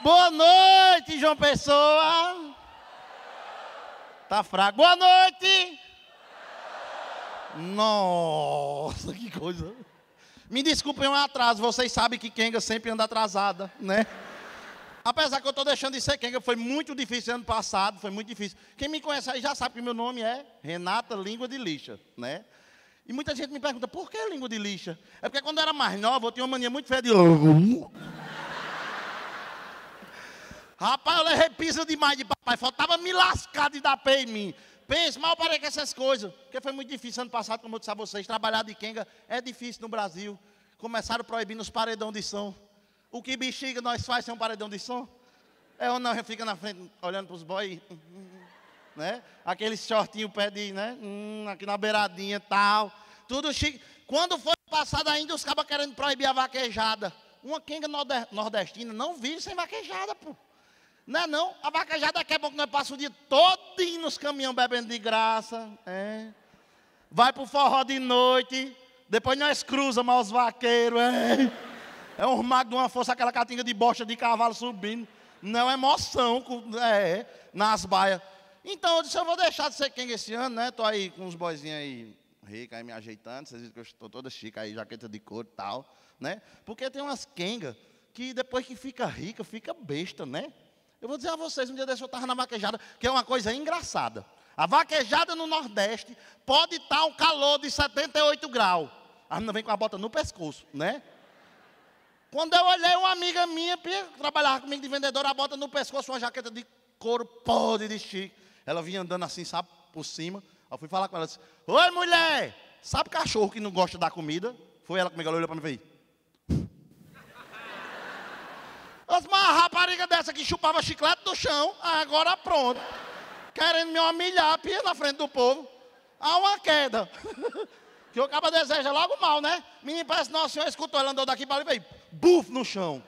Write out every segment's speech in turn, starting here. Boa noite, João Pessoa. Tá fraco. Boa noite. Nossa, que coisa. Me desculpem o atraso, vocês sabem que Kenga sempre anda atrasada, né? Apesar que eu estou deixando de ser Kenga, foi muito difícil ano passado, foi muito difícil. Quem me conhece aí já sabe que meu nome é Renata Língua de Lixa, né? E muita gente me pergunta, por que língua de lixa? É porque quando eu era mais nova, eu tinha uma mania muito feia de... Rapaz, eu levei pisa demais de papai, faltava me lascar de dar pé em mim. Pense, mal parei com essas coisas, porque foi muito difícil ano passado, como eu disse a vocês, trabalhar de Kenga é difícil no Brasil. Começaram proibindo os paredão de som. O que bexiga nós faz sem um paredão de som? É ou não, a gente fica na frente, olhando para os boys... Né? Aquele shortinho pé de, né? Aqui na beiradinha e tal. Tudo chique. Quando foi passado ainda, os cabas querendo proibir a vaquejada. Uma quenga nordestina não vive sem vaquejada, pô. Não é não? A vaquejada daqui a pouco nós passamos o dia todo indo nos caminhões bebendo de graça. É. Vai pro forró de noite. Depois nós cruzamos aos vaqueiros. É, é um mago de uma força, aquela catinga de bosta de cavalo subindo. Não é emoção é, nas baias. Então, eu disse, eu vou deixar de ser quem esse ano, né? Tô aí com uns boizinhos aí, rica aí me ajeitando. Vocês viram que eu estou toda chica aí, jaqueta de couro e tal, né? Porque tem umas quengas que depois que fica rica, fica besta, né? Eu vou dizer a vocês, um dia desse eu estava na vaquejada, que é uma coisa engraçada. A vaquejada no Nordeste pode estar um calor de 78 graus. A menina vem com a bota no pescoço, né? Quando eu olhei, uma amiga minha, que trabalhava comigo de vendedora, a bota no pescoço, uma jaqueta de couro podre de chique. Ela vinha andando assim, sabe, por cima. Eu fui falar com ela, disse, oi, mulher, sabe cachorro que não gosta da comida? Foi ela comigo, ela olhou pra mim e fez. Eu disse, mas a rapariga dessa que chupava chiclete do chão, agora pronto. Querendo me humilhar, pia na frente do povo. Há uma queda. Que o cara deseja logo mal, né? Menino, parece nossa senhora escutou, ela andou daqui pra ali e fez, buf, no chão.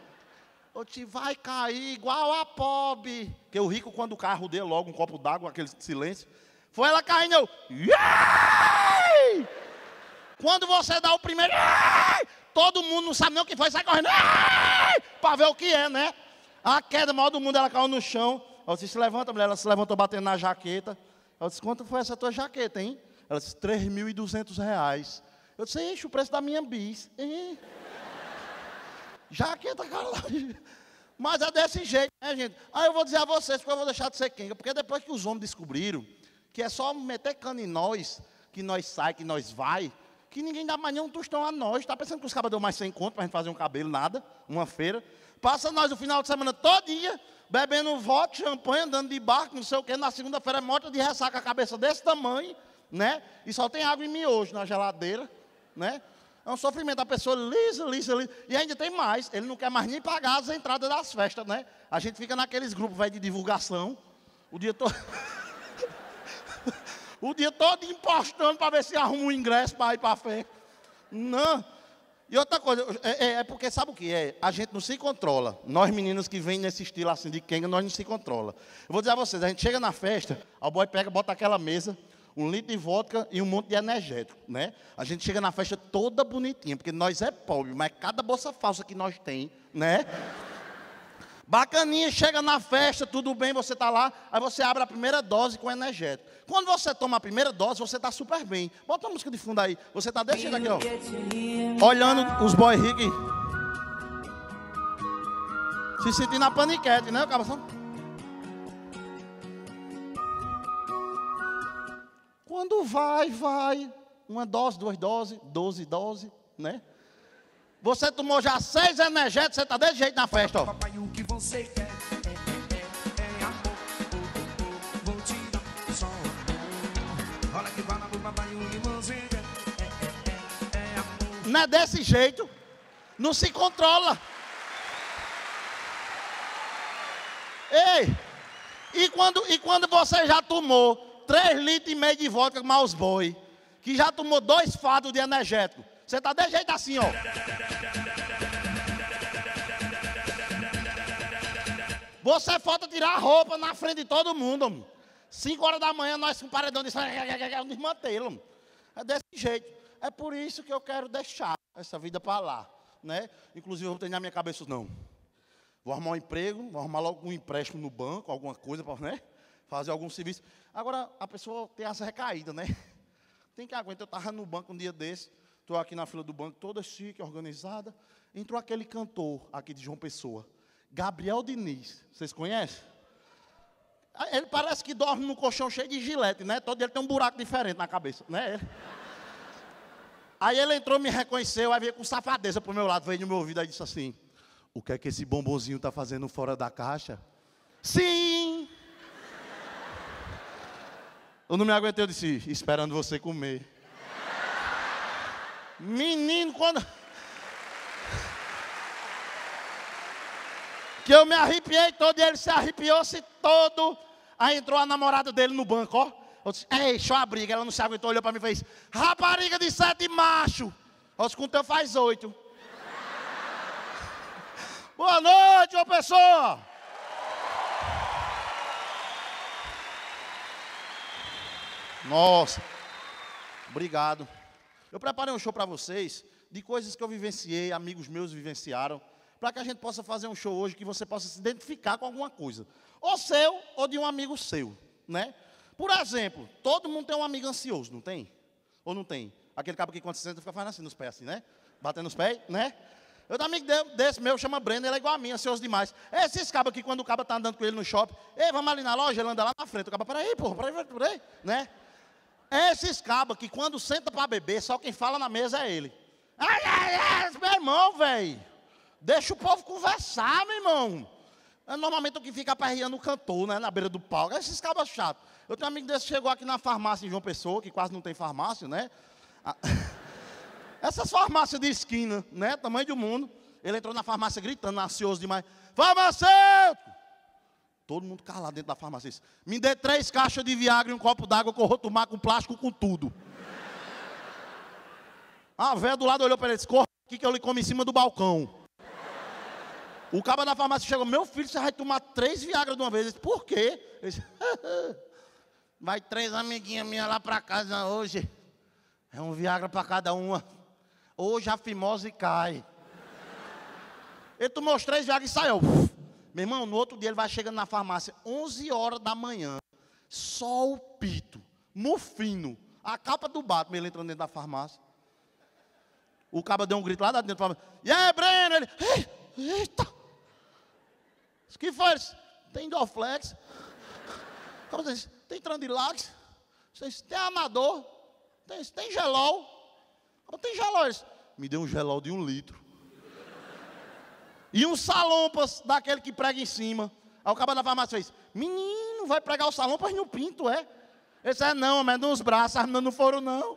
Eu te vai cair igual a pobre. Porque o rico, quando o carro deu logo um copo d'água, aquele silêncio. Foi ela caindo, eu... Iai! Quando você dá o primeiro... Iai! Todo mundo não sabe nem o que foi, sai correndo. Para ver o que é, né? A queda maior do mundo, ela caiu no chão. Eu disse, se levanta, mulher. Ela se levantou batendo na jaqueta. Eu disse, quanto foi essa tua jaqueta, hein? Ela disse, R$3.200. Eu disse, ixi, o preço da minha bis. Ih. Jaqueta, cara, mas é desse jeito, né, gente? Aí eu vou dizer a vocês, porque eu vou deixar de ser quenga, porque depois que os homens descobriram que é só meter cano em nós, que nós sai, que nós vai, que ninguém dá mais nenhum tostão a nós. Tá pensando que os cabas deu mais 100 conto pra gente fazer um cabelo, nada, uma feira. Passa nós o final de semana todo dia, bebendo vodka, champanhe, andando de barco, não sei o quê. Na segunda-feira é morta de ressaca, a cabeça desse tamanho, né? E só tem água e miojo na geladeira, né? É um sofrimento, a pessoa lisa, lisa, lisa. E ainda tem mais, ele não quer mais nem pagar as entradas das festas, né? A gente fica naqueles grupos, velho, de divulgação, o dia todo... o dia todo impostando para ver se arruma um ingresso para ir para a festa. Não. E outra coisa, é porque sabe o que é? A gente não se controla. Nós meninos que vêm nesse estilo assim de quenga, nós não se controla. Eu vou dizer a vocês, a gente chega na festa, o boy pega, bota aquela mesa... 1 litro de vodka e um monte de energético, né? A gente chega na festa toda bonitinha, porque nós é pobre, mas cada bolsa falsa que nós tem, né? Bacaninha, chega na festa, tudo bem, você tá lá, aí você abre a primeira dose com energético. Quando você toma a primeira dose, você tá super bem. Bota uma música de fundo aí. Você tá deixando aqui, ó. Olhando os boy ricos. Se sentindo na paniquete, né, cabação? Quando vai, vai, 1 dose, 2 doses, 12 doses, né? Você tomou já 6 energéticos, você tá desse jeito na festa, ó. Papai, o que você quer é amor, vou te dar só amor. Olha que fala pro papai, o que você quer é amor. Não é desse jeito, não se controla. Ei, e quando você já tomou 3,5 litros de vodka, maus boi, que já tomou 2 fardos de energético. Você tá de jeito assim, ó. Você falta tirar a roupa na frente de todo mundo, homem. 5 horas da manhã, nós com paredão de desmantelo, homem. É desse jeito. É por isso que eu quero deixar essa vida pra lá. né? Inclusive, eu vou treinar minha cabeça, não. Vou arrumar um emprego, vou arrumar logo um empréstimo no banco, alguma coisa, para, né? Fazer algum serviço. Agora, a pessoa tem essa recaída, né? Tem que aguentar. Eu estava no banco um dia desse, estou aqui na fila do banco, toda chique, organizada. Entrou aquele cantor aqui de João Pessoa, Gabriel Diniz. Vocês conhecem? Ele parece que dorme no colchão cheio de gilete, né? Todo dia ele tem um buraco diferente na cabeça, né? Aí ele entrou, me reconheceu, aí veio com safadeza pro meu lado, veio no meu ouvido, aí disse assim: o que é que esse bombonzinho tá fazendo fora da caixa? Sim! Eu não me aguentei, eu disse: esperando você comer. Menino, quando... que eu me arrepiei todo e ele se arrepiou-se todo. Aí entrou a namorada dele no banco, ó. Eu disse: ei, show a briga. Ela não se aguentou, olhou pra mim e fez: rapariga de 7 macho. Eu disse: com o teu faz 8. Boa noite, ô pessoa. Nossa. Obrigado. Eu preparei um show pra vocês de coisas que eu vivenciei, amigos meus vivenciaram, para que a gente possa fazer um show hoje que você possa se identificar com alguma coisa. Ou seu, ou de um amigo seu, né? Por exemplo, todo mundo tem um amigo ansioso, não tem? Ou não tem? Aquele cabo que quando se senta fica fazendo assim nos pés, assim, né? Batendo nos pés, né? Eu tenho um amigo desse meu, chama Breno, ele é igual a mim, ansioso demais. Esses cabos aqui, quando o cabo tá andando com ele no shopping, ei, vamos ali na loja, ele anda lá na frente. O cabo, peraí, porra, peraí, né? Esses cabos que quando senta para beber, só quem fala na mesa é ele. Meu irmão, velho. Deixa o povo conversar, meu irmão. Normalmente o que fica aperreando o cantor, né? Na beira do palco. Esses cabos chatos. Eu tenho um amigo desse que chegou aqui na farmácia em João Pessoa, que quase não tem farmácia, né? Essas farmácias de esquina, né? Tamanho do mundo. Ele entrou na farmácia gritando, ansioso demais. Farmacêutico! Todo mundo calado dentro da farmácia. Me dê 3 caixas de Viagra e um copo d'água que eu vou tomar com plástico, com tudo. A véia do lado olhou para ele e disse: corre aqui que eu lhe como em cima do balcão. O cabo da farmácia chegou: meu filho, você vai tomar 3 Viagra de uma vez. Ele disse: por quê? Ele disse: vai 3 amiguinhas minhas lá pra casa hoje. É um Viagra pra cada uma. Hoje a fimose cai. Ele tomou os 3 Viagra e saiu. Meu irmão, no outro dia ele vai chegando na farmácia, 11 horas da manhã. Sol pito, mofino, a capa do Batman, ele entrando dentro da farmácia. O cabo deu um grito lá dentro da farmácia: e aí, Breno? Ele: eita! O que foi? Tem Dioflex. Tem Trandilax. Tem Amador. Tem Gelol. Tem Gelol. Me deu um Gelol de 1 litro. E um Salompas, daquele que prega em cima. Aí o cabo da farmácia fez: menino, vai pregar o Salompas no pinto, é? Ele disse: não, mas nos braços, as meninas não foram, não.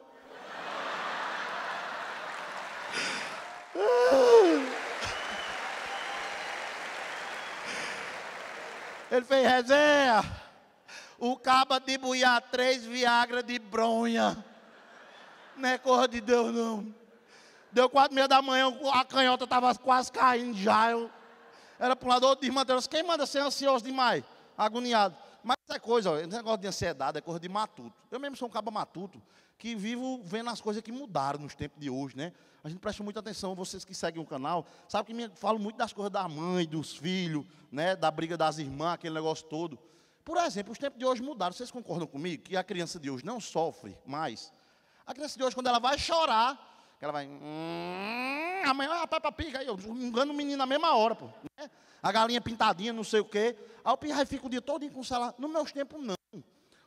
Ele fez: resenha, o caba de buiar 3 Viagra de bronha. Não é cor de Deus, não. Deu 4:30 da manhã, a canhota tava quase caindo já. Era para um lado, outro desmantelou. Quem manda ser ansioso demais? Agoniado. Mas essa coisa, ó, esse negócio de ansiedade é coisa de matuto. Eu mesmo sou um caba matuto, que vivo vendo as coisas que mudaram nos tempos de hoje, né? A gente presta muita atenção, vocês que seguem o canal, sabe que me falo muito das coisas da mãe, dos filhos, né? Da briga das irmãs, aquele negócio todo. Por exemplo, os tempos de hoje mudaram. Vocês concordam comigo que a criança de hoje não sofre mais? A criança de hoje, quando ela vai chorar, ela vai... amanhã a Peppa Pig, aí eu engano o menino na mesma hora, pô. Né? A galinha pintadinha, não sei o quê. Aí o pirra fica o dia todo com o celular. No meus tempos, não.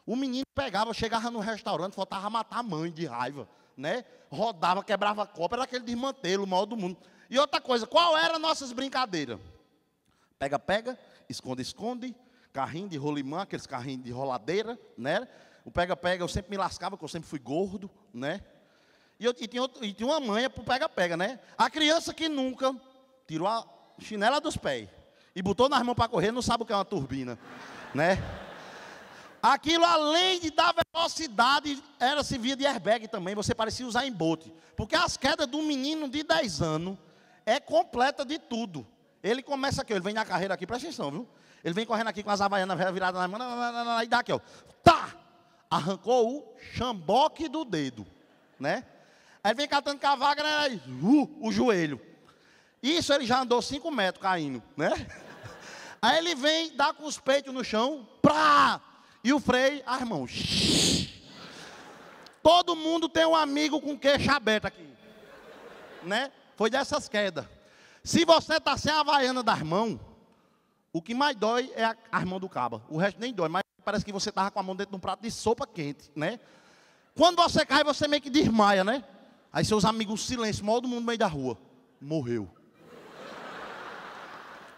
O menino pegava, chegava no restaurante, faltava matar a mãe de raiva. Né? Rodava, quebrava a copa, era aquele desmantelo, o maior do mundo. E outra coisa, qual eram nossas brincadeiras? Pega-pega, esconde-esconde, carrinho de rolimã, aqueles carrinhos de roladeira, né? O pega-pega, eu sempre me lascava, porque eu sempre fui gordo, né? E tinha uma manha pro pega-pega, né? A criança que nunca tirou a chinela dos pés e botou nas mãos para correr, não sabe o que é uma turbina, né? Aquilo, além de dar velocidade, era se via de airbag também, você parecia usar embote. Porque as quedas de um menino de 10 anos é completa de tudo. Ele começa aqui, ó, ele vem na carreira aqui, presta atenção, viu? Ele vem correndo aqui com as havaianas viradas na mão, e dá aqui, ó. Tá! Arrancou o chamboque do dedo, né? Aí ele vem catando com a vaga, né? O joelho. Isso ele já andou 5 metros caindo, né? Aí ele vem, dá com os peitos no chão, pra! E o freio, ah, irmão, todo mundo tem um amigo com queixa aberta aqui, né? Foi dessas quedas. Se você tá sem a havaiana das mãos, o que mais dói é a mão do caba. O resto nem dói, mas parece que você tava com a mão dentro de um prato de sopa quente, né? Quando você cai, você meio que desmaia, né? Aí seus amigos, silêncio, maior do mundo no meio da rua. Morreu.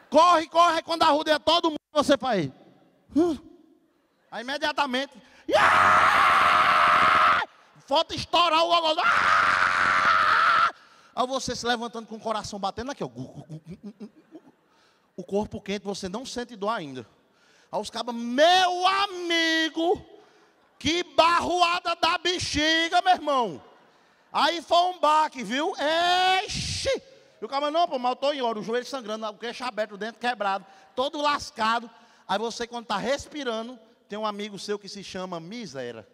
Corre, corre, quando arruda todo mundo, você faz. Aí imediatamente. Falta estourar o logo. Aí você se levantando com o coração batendo aqui, ó. O corpo quente, você não sente dor ainda. Aí os cabos, meu amigo, que barroada da bexiga, meu irmão. Aí foi um baque, viu? Eixe! E o cara, não, pô, mas eu tô em hora, o joelho sangrando, o queixo aberto, o dente quebrado, todo lascado. Aí você, quando tá respirando, tem um amigo seu que se chama Misera.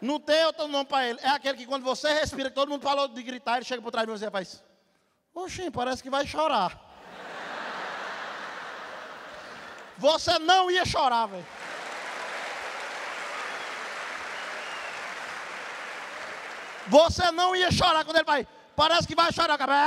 Não tem outro nome pra ele. É aquele que quando você respira, que todo mundo falou de gritar, ele chega por trás de você e faz... Oxi, parece que vai chorar. Você não ia chorar, velho. Você não ia chorar quando ele vai. Parece que vai chorar.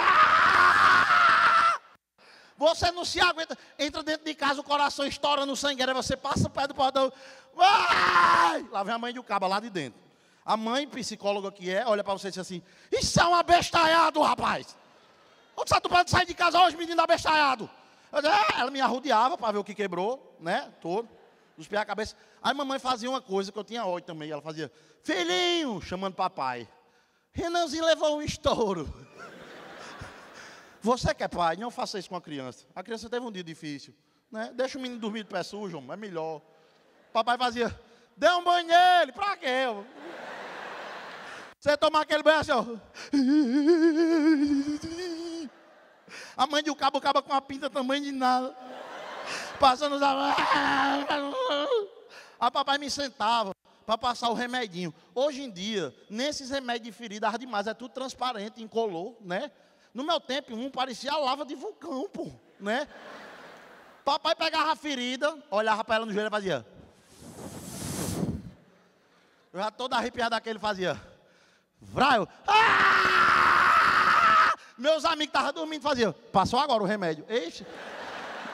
Você não se aguenta. Entra dentro de casa, o coração estoura no sangue. Aí você passa perto do portão. Lá vem a mãe do caba, lá de dentro. A mãe, psicóloga que é, olha pra você e diz assim: isso é um abestalhado, rapaz. Onde você tá sair de casa hoje, menino abestalhado? Ela me arrodeava para ver o que quebrou, né? Todo. Nos piar a cabeça. Aí mamãe fazia uma coisa que eu tinha ódio também. Ela fazia: filhinho, chamando papai. Renanzinho levou um estouro. Você que é pai, não faça isso com a criança. A criança teve um dia difícil, né? Deixa o menino dormir de pé sujo, é melhor. Papai fazia: dê um banho nele. Pra quê? Você tomar aquele banho assim, ó. A mãe de um cabo acaba com uma pinta tamanho de nada. Passando os... A papai me sentava para passar o remedinho. Hoje em dia, nesses remédios de ferida arde demais, é tudo transparente, incolor, né? No meu tempo, um parecia lava de vulcão, pô, né? Papai pegava a ferida, olhava para ela no joelho e fazia... Eu já todo arrepiado daquele, fazia... Vraio... Meus amigos que estavam dormindo faziam: passou agora o remédio. Eixe.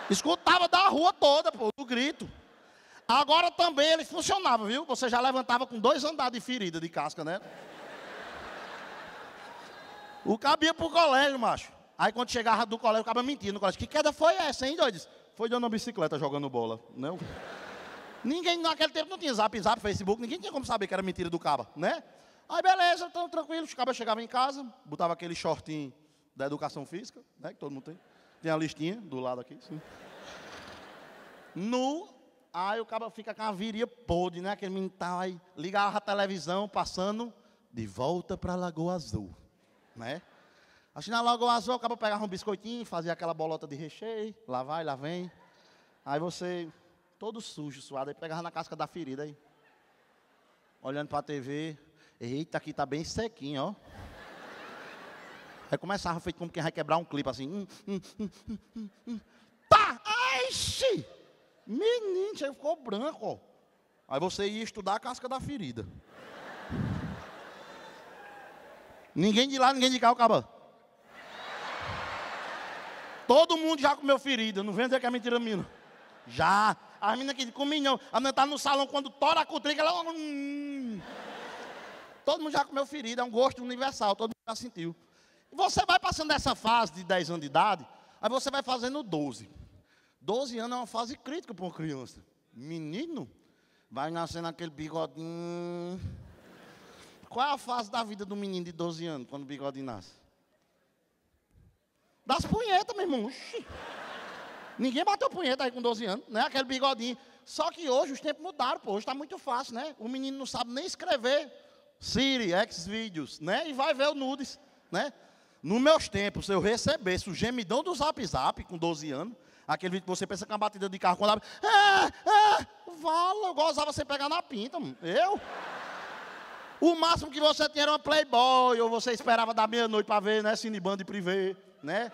Escutava da rua toda, pô, do grito. Agora também ele funcionava, viu? Você já levantava com 2 andares de ferida de casca, né? O cabo ia pro colégio, macho. Aí quando chegava do colégio, o cabo mentia no colégio. Que queda foi essa, hein, doido? Foi dando uma bicicleta jogando bola, né? Ninguém, naquele tempo não tinha Zap, Facebook, ninguém tinha como saber que era mentira do cabo, né? Aí beleza, então tranquilo, os cabos chegavam em casa, botava aquele shortinho da educação física, né, que todo mundo tem. Tem a listinha do lado aqui, sim. Nu, aí o cabo fica com a viria podre, né, aquele menino tá aí, ligava a televisão, passando De Volta pra Lagoa Azul, né. Assim, na Lagoa Azul, o cabo pegava um biscoitinho, fazia aquela bolota de recheio, lá vai, lá vem. Aí você, todo sujo, suado, aí pegava na casca da ferida aí, olhando pra TV, eita, aqui tá bem sequinho, ó. Aí começava feito como quem vai quebrar um clipe, assim. Pá! Aixe! Menino, já ficou branco, ó. Aí você ia estudar a casca da ferida. Ninguém de lá, ninguém de cá, o cabo. Todo mundo já comeu ferida. Não vem dizer que é mentira, menino. Já. As meninas que comem, não. A menina tá no salão, quando tora a cutrica, ela... Todo mundo já comeu ferida. É um gosto universal. Todo mundo já sentiu. Você vai passando dessa fase de 10 anos de idade, aí você vai fazendo 12. 12 anos é uma fase crítica para uma criança. Menino, vai nascendo aquele bigodinho. Qual é a fase da vida do menino de 12 anos, quando o bigodinho nasce? Das punhetas, meu irmão. Oxi. Ninguém bateu punheta aí com 12 anos, né? Aquele bigodinho. Só que hoje os tempos mudaram, pô. Hoje está muito fácil, né? O menino não sabe nem escrever Siri, Xvideos, né? E vai ver o nudes, né? Nos meus tempos, se eu recebesse o gemidão do Zap Zap, com 12 anos, aquele vídeo que você pensa que é uma batida de carro, quando abre, eu gozava sem pegar na pinta, mano. Eu? O máximo que você tinha era uma Playboy, ou você esperava da meia-noite para ver, né? Cinebanda e privê, né?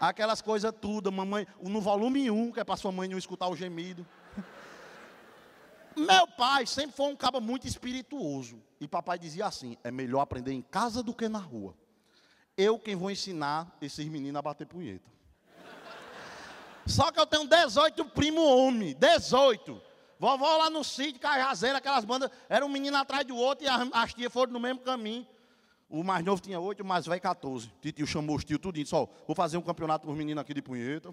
Aquelas coisas tudo, mamãe, no volume 1, que é para sua mãe não escutar o gemido. Meu pai sempre foi um caba muito espirituoso. E papai dizia assim, é melhor aprender em casa do que na rua. Eu quem vou ensinar esses meninos a bater punheta. Só que eu tenho 18 primo homem, 18. Vovó lá no sítio, Cajazeira, aquelas bandas, era um menino atrás do outro e as tias foram no mesmo caminho. O mais novo tinha 8, o mais velho 14. Tio chamou os tios tudinho, só, vou fazer um campeonato com os meninos aqui de punheta.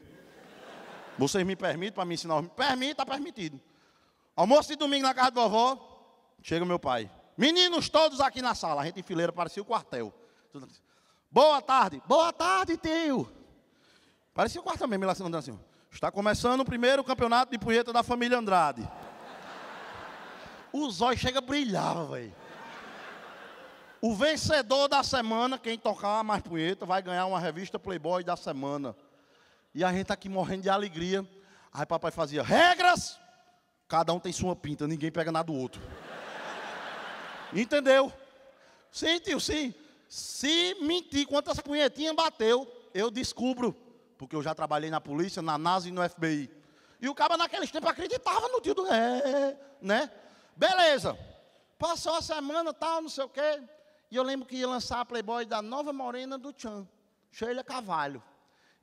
Vocês me permitem para me ensinar os meninos? Permite, tá permitido. Almoço de domingo na casa da vovó, chega meu pai. Meninos todos aqui na sala, a gente em fileira, parecia o quartel. Boa tarde, tio. Parecia o quartel mesmo, ele andando assim. Está começando o primeiro campeonato de punheta da família Andrade. Os olhos chegam a brilhar, velho. O vencedor da semana, quem tocar mais punheta, vai ganhar uma revista Playboy da semana. E a gente tá aqui morrendo de alegria. Aí papai fazia regras. Cada um tem sua pinta, ninguém pega nada do outro. Entendeu? Sim, tio, sim. Se mentir quantas punhetinhas bateu, eu descubro. Porque eu já trabalhei na polícia, na NASA e no FBI. E o cara naqueles tempos acreditava no tio do... né? Beleza. Passou a semana, tal, não sei o quê. E eu lembro que ia lançar a Playboy da nova morena do Tchan. Sheila Carvalho.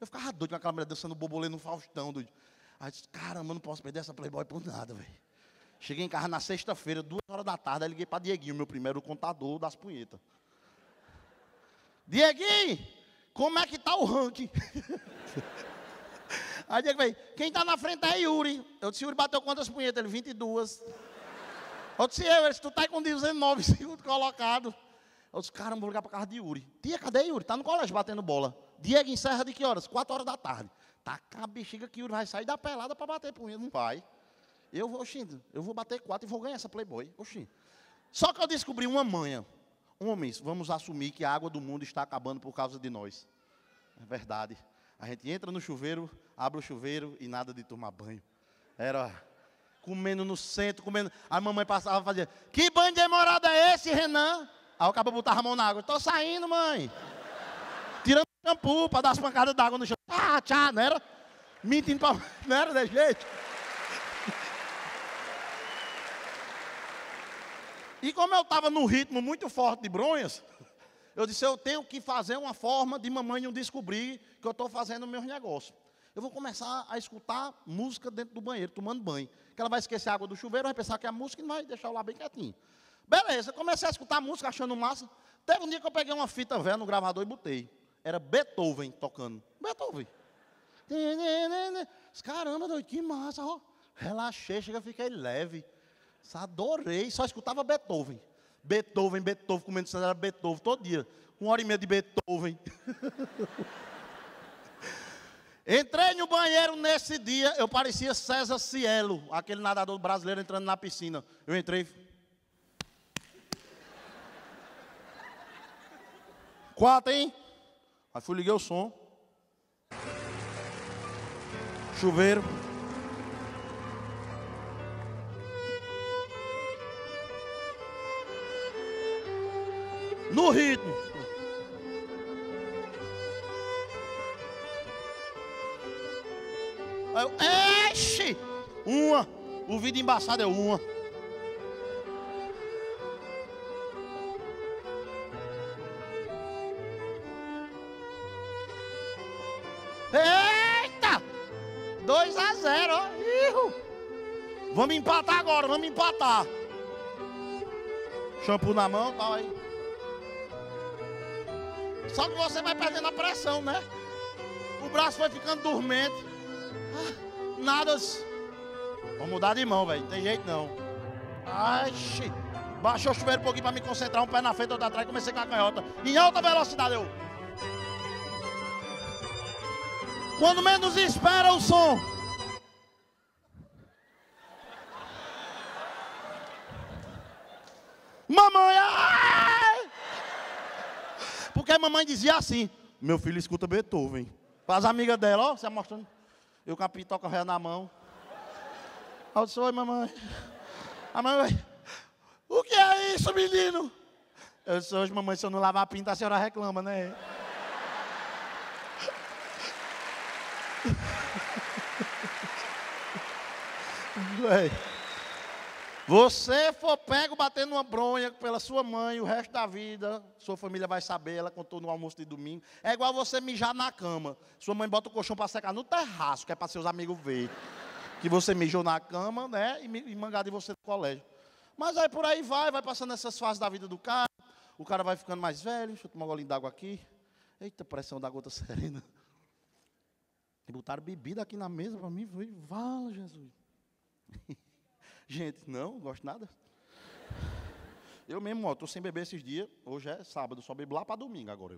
Eu ficava doido com aquela mulher dançando bobolê no Faustão. Doido. Aí eu disse, caramba, não posso perder essa Playboy por nada, velho. Cheguei em casa na sexta-feira, 2 horas da tarde, aí liguei para Dieguinho, meu primeiro contador das punhetas. Dieguinho! Como é que tá o ranking? Aí Diego veio, quem tá na frente é Yuri. Eu disse, Yuri bateu quantas punhetas? Ele, 22. Eu disse, eu disse, tu tá aí com 19 segundos colocado. Eu disse, caramba, vou ligar pra casa de Yuri. Tia, cadê Yuri? Tá no colégio batendo bola. Diego encerra de que horas? 4 horas da tarde. Taca a bexiga que Yuri vai sair da pelada pra bater punheta. Não vai. Eu vou, oxi, eu vou bater 4 e vou ganhar essa Playboy. Oxi. Só que eu descobri uma manha. Homens, vamos assumir que a água do mundo está acabando por causa de nós. É verdade. A gente entra no chuveiro, abre o chuveiro e nada de tomar banho. Era comendo no centro, comendo... A mamãe passava e fazia, que banho demorado é esse, Renan? Aí o cara botava a mão na água, tô saindo, mãe. Tirando o shampoo para dar as pancadas d'água no chão. Ah, tchau, não era? Mentindo pra... Não era desse jeito? E como eu estava num ritmo muito forte de bronhas, eu disse, eu tenho que fazer uma forma de mamãe não descobrir que eu estou fazendo meus negócios. Eu vou começar a escutar música dentro do banheiro, tomando banho. Que ela vai esquecer a água do chuveiro, vai pensar que é a música e não vai deixar eu lá bem quietinho. Beleza, eu comecei a escutar música achando massa. Teve um dia que eu peguei uma fita velha no gravador e botei. Era Beethoven tocando. Beethoven. Caramba, doido, que massa. Ó. Relaxei, chega, fiquei leve. Adorei, só escutava Beethoven. Beethoven, Beethoven, comendo sandália, Beethoven, todo dia. 1 hora e meia de Beethoven. Entrei no banheiro nesse dia, eu parecia César Cielo, aquele nadador brasileiro entrando na piscina. Eu entrei. Quatro, hein? Aí fui, liguei o som. Chuveiro. No ritmo. Aí eu, eixe! Uma. O vidro embaçado é uma. Eita! 2-0, ó. Vamos empatar agora, vamos empatar. Shampoo na mão, tá aí. Só que você vai perdendo a pressão, né? O braço vai ficando dormente. Ah, nada. Vou mudar de mão, velho. Não tem jeito, não. Ai, xixi. Baixou o chuveiro um pouquinho pra me concentrar. Um pé na frente, outro atrás. Comecei com a canhota. Em alta velocidade, eu... Quando menos espera o som. Mamãe, ai! Porque a mamãe dizia assim, meu filho escuta Beethoven. Para as amigas dela, ó, você mostrando. Eu com a pitoca real na mão. Aí eu disse, oi, mamãe. A mamãe, o que é isso, menino? Eu sou hoje, mamãe, se eu não lavar a pinta, a senhora reclama, né? Você for pego batendo uma bronha pela sua mãe, o resto da vida, sua família vai saber, ela contou no almoço de domingo. É igual você mijar na cama. Sua mãe bota o colchão para secar no terraço, que é para seus amigos verem. Que você mijou na cama, né, e mangado de você no colégio. Mas aí por aí vai passando essas fases da vida do cara. O cara vai ficando mais velho. Deixa eu tomar um golinho d'água aqui. Eita, pressão da gota serena. E botaram bebida aqui na mesa para mim. Vala, Jesus. Gente, não gosto nada. Eu mesmo, ó, tô sem beber esses dias. Hoje é sábado, só bebo lá para domingo agora.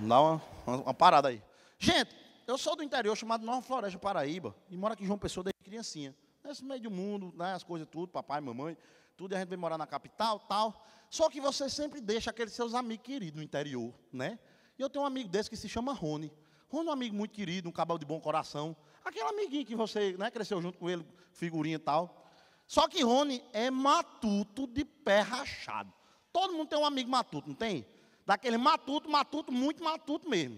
Dá uma parada aí. Gente, eu sou do interior chamado Nova Floresta, Paraíba. E moro aqui em João Pessoa desde criancinha. Nesse meio do mundo, né, as coisas tudo, papai, mamãe, tudo. E a gente vem morar na capital, tal. Só que você sempre deixa aqueles seus amigos queridos no interior, né? E eu tenho um amigo desse que se chama Rony. Rony é um amigo muito querido, um cabal de bom coração. Aquele amiguinho que você, né, cresceu junto com ele, figurinha e tal. Só que Rony é matuto de pé rachado. Todo mundo tem um amigo matuto, não tem? Daquele matuto, muito matuto mesmo.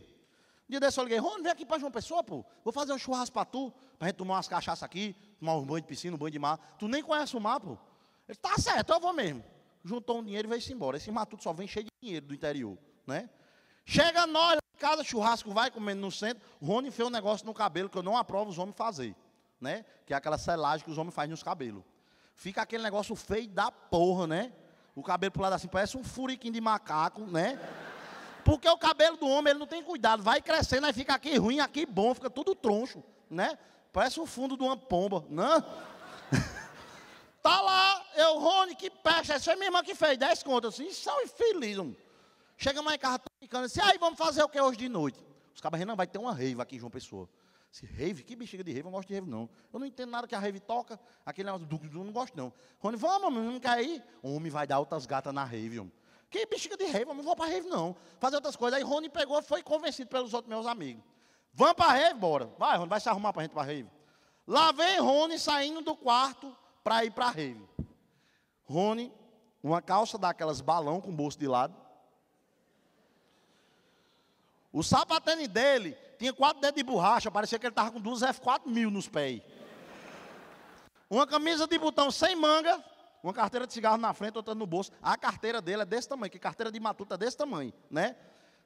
Um dia desse eu liguei, Rony, vem aqui para João Pessoa, pô. Vou fazer um churrasco para tu, para a gente tomar umas cachaças aqui, tomar um banho de piscina, um banho de mar. Tu nem conhece o mar, pô. Ele, tá certo, eu vou mesmo. Juntou um dinheiro e veio-se embora. Esse matuto só vem cheio de dinheiro do interior, né? Chega nós, casa, churrasco, vai comendo no centro. Rony fez um negócio no cabelo que eu não aprovo os homens fazer, né? Que é aquela selagem que os homens fazem nos cabelos. Fica aquele negócio feio da porra, né? O cabelo pro lado assim, parece um furiquinho de macaco, né? Porque o cabelo do homem, ele não tem cuidado. Vai crescendo, aí fica aqui ruim, aqui bom, fica tudo troncho, né? Parece o fundo de uma pomba, né? Tá lá, eu, Rony, que peste. Essa é minha irmã que fez, 10 contas. Assim, são infelizes, homem. Chegamos lá em casa, brincando, assim, aí vamos fazer o que hoje de noite? Os cabas, não, vai ter uma rave aqui em João Pessoa. Se rave? Que bexiga de rave? Eu não gosto de rave, não. Eu não entendo nada que a rave toca, aquele negócio do não gosto, não. Rony, vamos, homem, não quer ir? O homem vai dar outras gatas na rave, homem. Que bexiga de rave, homem, não vou pra rave, não. Fazer outras coisas. Aí Rony pegou, foi convencido pelos outros meus amigos. Vamos pra rave, bora. Vai, Rony, vai se arrumar pra gente pra rave. Lá vem Rony saindo do quarto pra ir pra rave. Rony, uma calça daquelas balão com bolso de lado. O sapatênis dele tinha 4 dedos de borracha, parecia que ele estava com 2 F4000 nos pés. Uma camisa de botão sem manga, uma carteira de cigarro na frente, outra no bolso. A carteira dele é desse tamanho, que carteira de matuta é desse tamanho, né?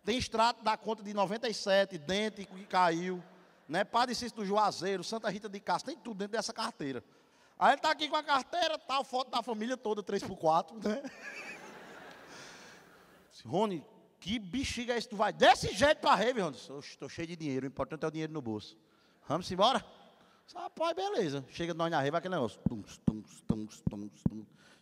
Tem extrato da conta de 97, dente que caiu, né? Padecista do Juazeiro, Santa Rita de Cássia, tem tudo dentro dessa carteira. Aí ele está aqui com a carteira, tal, foto da família toda, 3x4, né? Rony... Que bexiga é isso? Tu vai desse jeito pra rave, Rony. Estou cheio de dinheiro, o importante é o dinheiro no bolso. Vamos embora? Rapaz, beleza. Chega nós na rave, aquele negócio.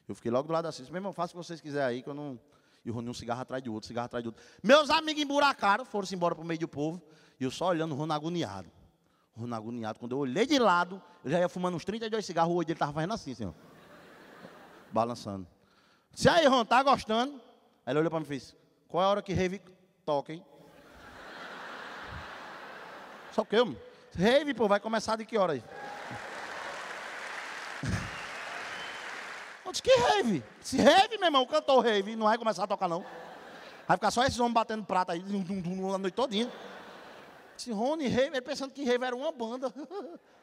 Eu fiquei logo do lado assim. Mesmo, faço o que vocês quiserem aí, que eu não... E o Rony, um cigarro atrás de outro, cigarro atrás de outro. Meus amigos emburacaram, foram-se embora pro meio do povo. E eu só olhando o Rony agoniado. O Rony agoniado. Quando eu olhei de lado, ele já ia fumando uns 32 cigarros, o olho dele tava fazendo assim, senhor. Balançando. Disse, aí, Rony, tá gostando? Aí ele olhou pra mim e fez... Qual é a hora que rave toca, hein? Só que eu, rave, pô, vai começar de que hora aí? Eu disse, que rave? Se rave, meu irmão, o cantor rave, não vai começar a tocar, não. Vai ficar só esses homens batendo prata aí, a noite todinha. Disse, Rony, rave, ele pensando que rave era uma banda,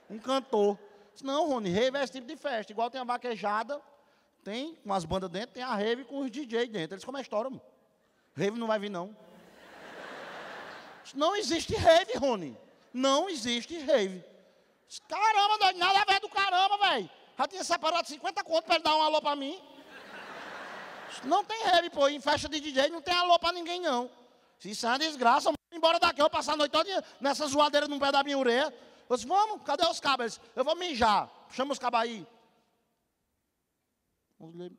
um cantor. Disse, não, Rony, rave é esse tipo de festa, igual tem a vaquejada, tem com as bandas dentro, tem a rave com os DJ dentro. Eles começaram. Rave não vai vir, não. Não existe rave, Rony. Não existe rave. Caramba, doido, nada a ver do caramba, velho. Já tinha separado 50 contos pra ele dar um alô pra mim. Não tem rave, pô. Em festa de DJ não tem alô pra ninguém, não. Isso é uma desgraça. Vamos embora daqui. Eu vou passar a noite toda nessa zoadeira num pé da minha ureia. Eu disse, vamos, cadê os cabos? Eu vou mijar. Chama os cabos aí.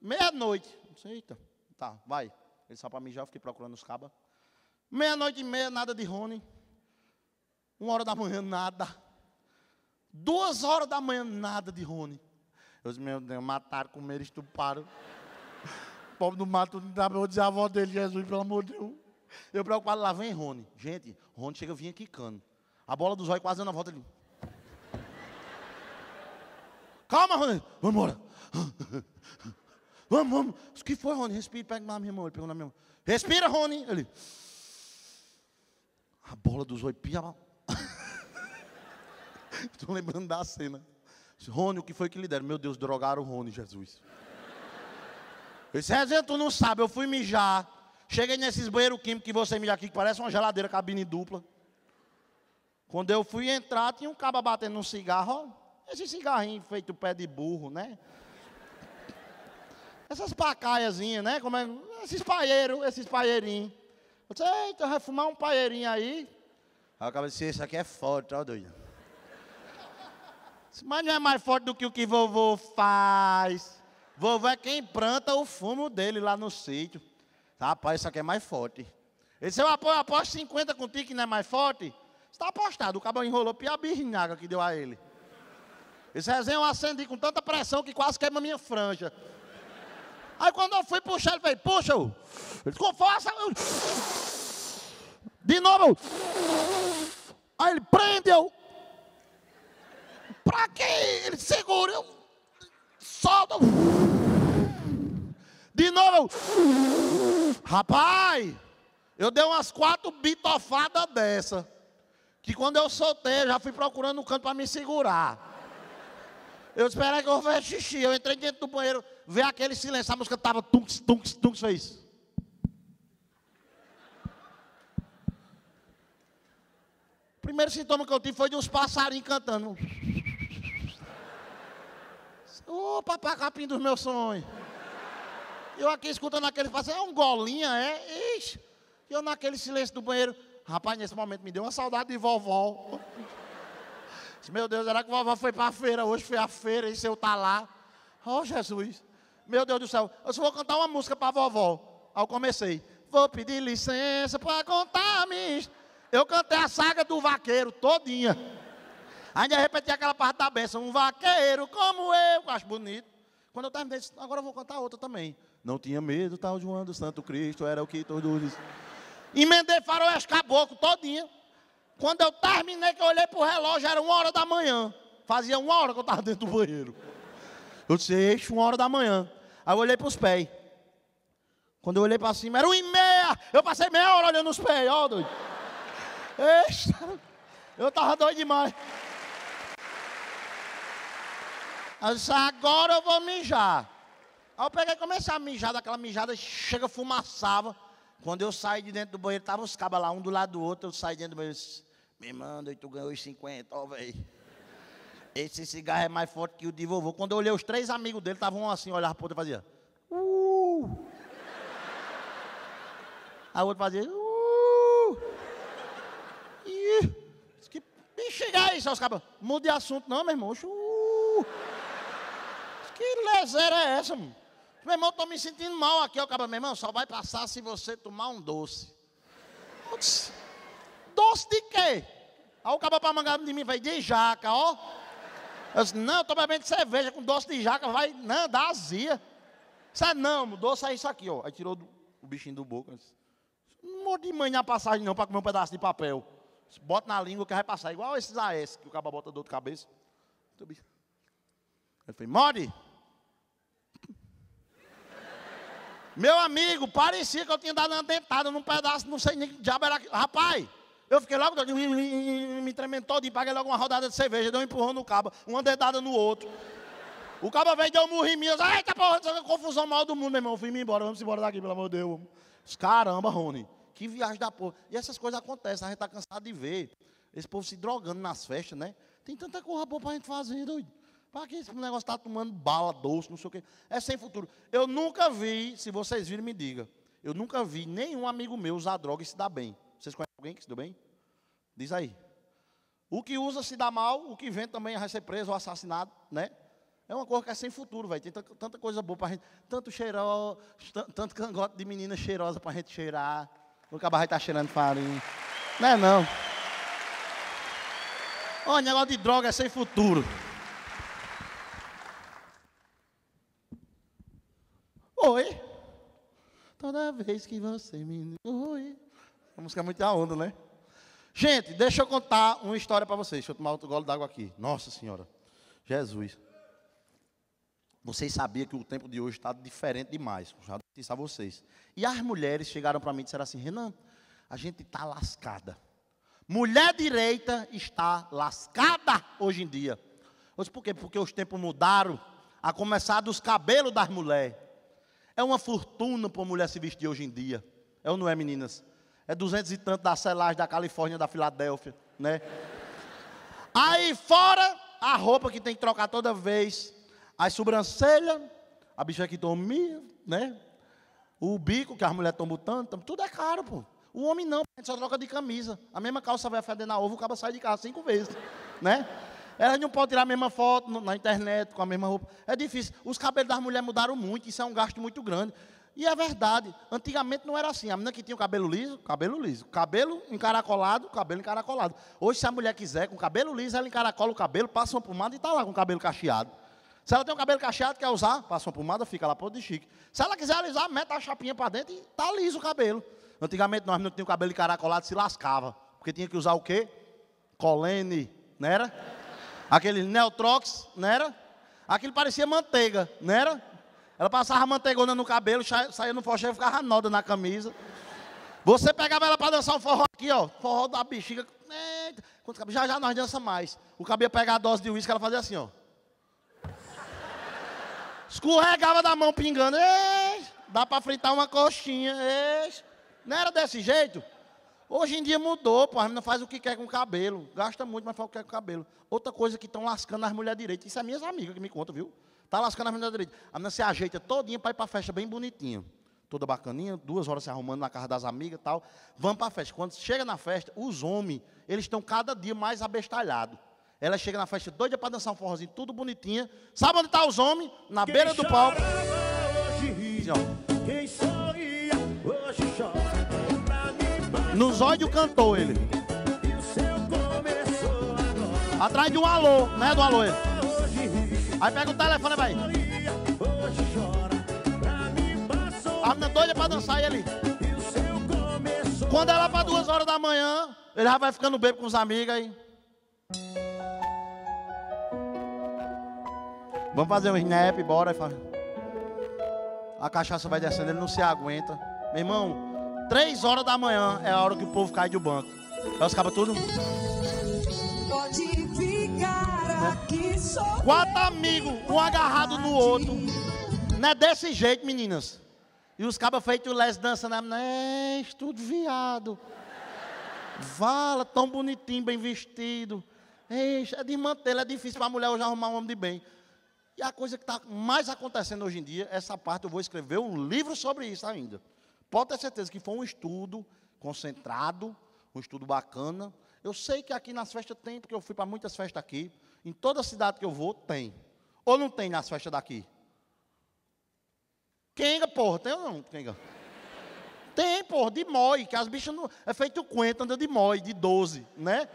Meia-noite. Eita. Tá, vai. Ele só para mijar, eu fiquei procurando os cabas. 00:30, nada de Rony. 1h da manhã, nada. 2h da manhã, nada de Rony. Eu disse, meu Deus, mataram, comeram, estuparam. O pobre do mato, eu disse a avó dele, Jesus, pelo amor de Deus. Eu preocupado, lá vem Rony. Gente, Rony chega, vinha quicando. A bola dos olhos quase dando a volta ali. Calma, Rony. Vamos embora. Vamos, vamos. O que foi, Rony? Respira, pega na minha mão. Ele pegou na minha mão. Respira, Rony. Ele. A bola dos oipia. Estou lembrando da cena. Rony, o que foi que lhe deram? Meu Deus, drogaram o Rony, Jesus. Ele disse, Rezinha, tu não sabe, eu fui mijar. Cheguei nesses banheiros químicos que você mija aqui, que parece uma geladeira, cabine dupla. Quando eu fui entrar, tinha um caba batendo num cigarro. Ó, esse cigarrinho feito pé de burro, né? Essas pacaiazinhas, né? Como é? Esses paeirinhos. Eu disse, eita, vai fumar um paieirinho aí. Aí eu acabei de dizer, isso aqui é forte, ó doido. Mas não é mais forte do que o que vovô faz. Vovô é quem planta o fumo dele lá no sítio. Rapaz, isso aqui é mais forte. Ele disse, eu aposto 50 contigo que não é mais forte. Está apostado, o cabelo enrolou pior a birrinhaga que deu a ele. Esse Resenha eu acendi com tanta pressão que quase queima minha franja. Aí quando eu fui puxar, ele veio, puxa, eu. Ele com força. Eu. De novo, eu. Aí ele prendeu. Pra quê? Ele segura, eu. Solta. De novo, eu. Rapaz, eu dei umas 4 bitofadas dessa. Que quando eu soltei, eu já fui procurando um canto para me segurar. Eu esperei que eu fosse xixi. Eu entrei dentro do banheiro, veio aquele silêncio. A música tava tunks, tunks, tunks, fez. O primeiro sintoma que eu tive foi de uns passarinhos cantando. Ô, papacapim dos meus sonhos. Eu aqui escutando aquele passarinho, é um golinha, é? Ixi. Eu naquele silêncio do banheiro. Rapaz, nesse momento me deu uma saudade de vovó. Meu Deus, será que vovó foi pra feira hoje? Foi a feira e se eu tá lá. Oh, Jesus. Meu Deus do céu. Eu só vou cantar uma música pra vovó. Aí eu comecei. Vou pedir licença pra contar minha. Eu cantei a saga do vaqueiro todinha. Ainda repeti aquela parte da benção. Um vaqueiro como eu. Acho bonito. Quando eu terminei, agora eu vou cantar outra também. Não tinha medo, tal João do Santo Cristo. Era o que todos diziam. Emendei faroeste caboclo todinha. Quando eu terminei, que eu olhei pro relógio, era 1h da manhã. Fazia 1 hora que eu estava dentro do banheiro. Eu disse, eixo, 1h da manhã. Aí eu olhei pros pés. Quando eu olhei pra cima, era 1h30. Eu passei meia hora olhando os pés, ó, doido. Eixa, eu tava doido demais. Eu disse, agora eu vou mijar. Aí eu peguei e comecei a mijar, daquela mijada, chega, fumaçava. Quando eu saí de dentro do banheiro, estavam os cabas lá, um do lado do outro, eu saí dentro do banheiro e disse, me manda, e tu ganhou os 50, ó, velho. Esse cigarro é mais forte que o de vovô. Quando eu olhei, os 3 amigos dele estavam assim, olhavam para o outro e faziam, Aí o outro fazia, Diz, que bexiga é isso? Os cabas, muda de assunto não, meu irmão. Diz, que lezeira é essa, mano? Meu irmão, eu tô me sentindo mal aqui, ó, cabra. Meu irmão, só vai passar se você tomar um doce. Disse, doce de quê? Aí o cabra pra mangar de mim, vai de jaca, ó. Eu disse, não, eu tô bebendo cerveja com doce de jaca, vai, não, dá azia. Disse, não, o doce é isso aqui, ó. Aí tirou o bichinho do boca. Disse, não mordi de manhã a passagem não, pra comer um pedaço de papel. Disse, bota na língua que vai passar, igual esses AS, que o cabra bota dor de cabeça. Ele falou, morde. Meu amigo, parecia que eu tinha dado uma dentada num pedaço, não sei nem que diabo era. Rapaz, eu fiquei logo, me trementou de paguei logo uma rodada de cerveja, deu um empurrão no cabo, uma dedada no outro. O cabo veio, deu um murro em mim, eu disse, eita porra, essa confusão maior do mundo, meu irmão, fui-me embora, vamos embora daqui, pelo amor de Deus. Caramba, Rony, que viagem da porra. E essas coisas acontecem, a gente tá cansado de ver esse povo se drogando nas festas, né? Tem tanta coisa boa pra gente fazer, doido. Para que esse negócio tá tomando bala, doce, não sei o quê. É sem futuro. Eu nunca vi, se vocês viram, me diga. Eu nunca vi nenhum amigo meu usar droga e se dar bem. Vocês conhecem alguém que se deu bem? Diz aí. O que usa se dá mal, o que vem também vai ser preso ou assassinado, né? É uma coisa que é sem futuro, velho. Tem tanta coisa boa pra gente. Tanto cheiro, tanto cangote de menina cheirosa pra gente cheirar. O cabarro tá cheirando farinha. Não é não. Olha, negócio de droga é sem futuro. Oi, toda vez que você me... Oi. A música é muito da onda, né? Gente, deixa eu contar uma história para vocês. Deixa eu tomar outro gole d'água aqui. Nossa Senhora. Jesus. Vocês sabiam que o tempo de hoje está diferente demais. Já disse a vocês. E as mulheres chegaram para mim e disseram assim, Renan, a gente está lascada. Mulher direita está lascada hoje em dia. Eu disse, por quê? Porque os tempos mudaram, a começar dos cabelos das mulheres. É uma fortuna para uma mulher se vestir hoje em dia. É ou não é, meninas? É 200 e tanto da selagem da Califórnia, da Filadélfia, né? Aí fora, a roupa que tem que trocar toda vez, as sobrancelhas, a bichectomia, né? O bico que as mulheres estão botando, tudo é caro, pô. O homem não, a gente só troca de camisa. A mesma calça vai feder na ovo, o cara sai de casa 5 vezes, né? Elas não podem tirar a mesma foto na internet, com a mesma roupa. É difícil. Os cabelos das mulheres mudaram muito, isso é um gasto muito grande. E é verdade, antigamente não era assim. A menina que tinha o cabelo liso, cabelo liso. Cabelo encaracolado, cabelo encaracolado. Hoje, se a mulher quiser, com cabelo liso, ela encaracola o cabelo, passa uma pomada e está lá com o cabelo cacheado. Se ela tem um cabelo cacheado, quer usar, passa uma pomada, fica lá, pode de chique. Se ela quiser alisar, mete a chapinha para dentro e está liso o cabelo. Antigamente, nós não tínhamos o cabelo encaracolado, se lascava. Porque tinha que usar o quê? Colene, não era? Aquele Neotrox, não era? Aquilo parecia manteiga, não era? Ela passava manteigona no cabelo, saía no forró e ficava noda na camisa. Você pegava ela para dançar um forró aqui, ó. Forró da bexiga. Já, já nós dançamos mais. O cabelo pegava a dose de uísque, ela fazia assim, ó. Escorregava da mão pingando. Ei, dá para fritar uma coxinha. Ei. Não era desse jeito? Hoje em dia mudou, pô. A menina faz o que quer com o cabelo. Gasta muito, mas faz o que quer com o cabelo. Outra coisa que estão lascando as mulheres direitas. Isso é minhas amigas que me contam, viu? Tá lascando a menina direita. A menina se ajeita todinha para ir para a festa bem bonitinha. Toda bacaninha, 2 horas se arrumando na casa das amigas e tal. Vamos para a festa. Quando chega na festa, os homens, eles estão cada dia mais abestalhados. Ela chega na festa doida para dançar um forrozinho, tudo bonitinha. Sabe onde estão os homens? Na beira do palco. Nos olhos do cantor, ele. Atrás de um alô, né? Do alô, ele. Aí pega o telefone, vai. A menina doida pra dançar e ele. Quando ela é pra 2 horas da manhã, ele já vai ficando bêbado com os amigos aí. Vamos fazer um snap, bora. A cachaça vai descendo, ele não se aguenta. Meu irmão, 3 horas da manhã é a hora que o povo cai do banco. Aí os cabos tudo. Pode ficar aqui só. 4 amigos, um agarrado no outro. Não é desse jeito, meninas. E os cabas feitos les dançando. É, tudo viado. Vala, tão bonitinho, bem vestido. É desmantelado, é difícil para a mulher hoje arrumar um homem de bem. E a coisa que está mais acontecendo hoje em dia, essa parte eu vou escrever um livro sobre isso ainda. Pode ter certeza que foi um estudo concentrado, um estudo bacana. Eu sei que aqui nas festas tem, porque eu fui para muitas festas aqui. Em toda cidade que eu vou, tem. Ou não tem nas festas daqui? Quenga, porra. Tem ou não, quenga? Tem, porra, de moi, que as bichas não... É feito Quenta, anda de moi, de 12, né?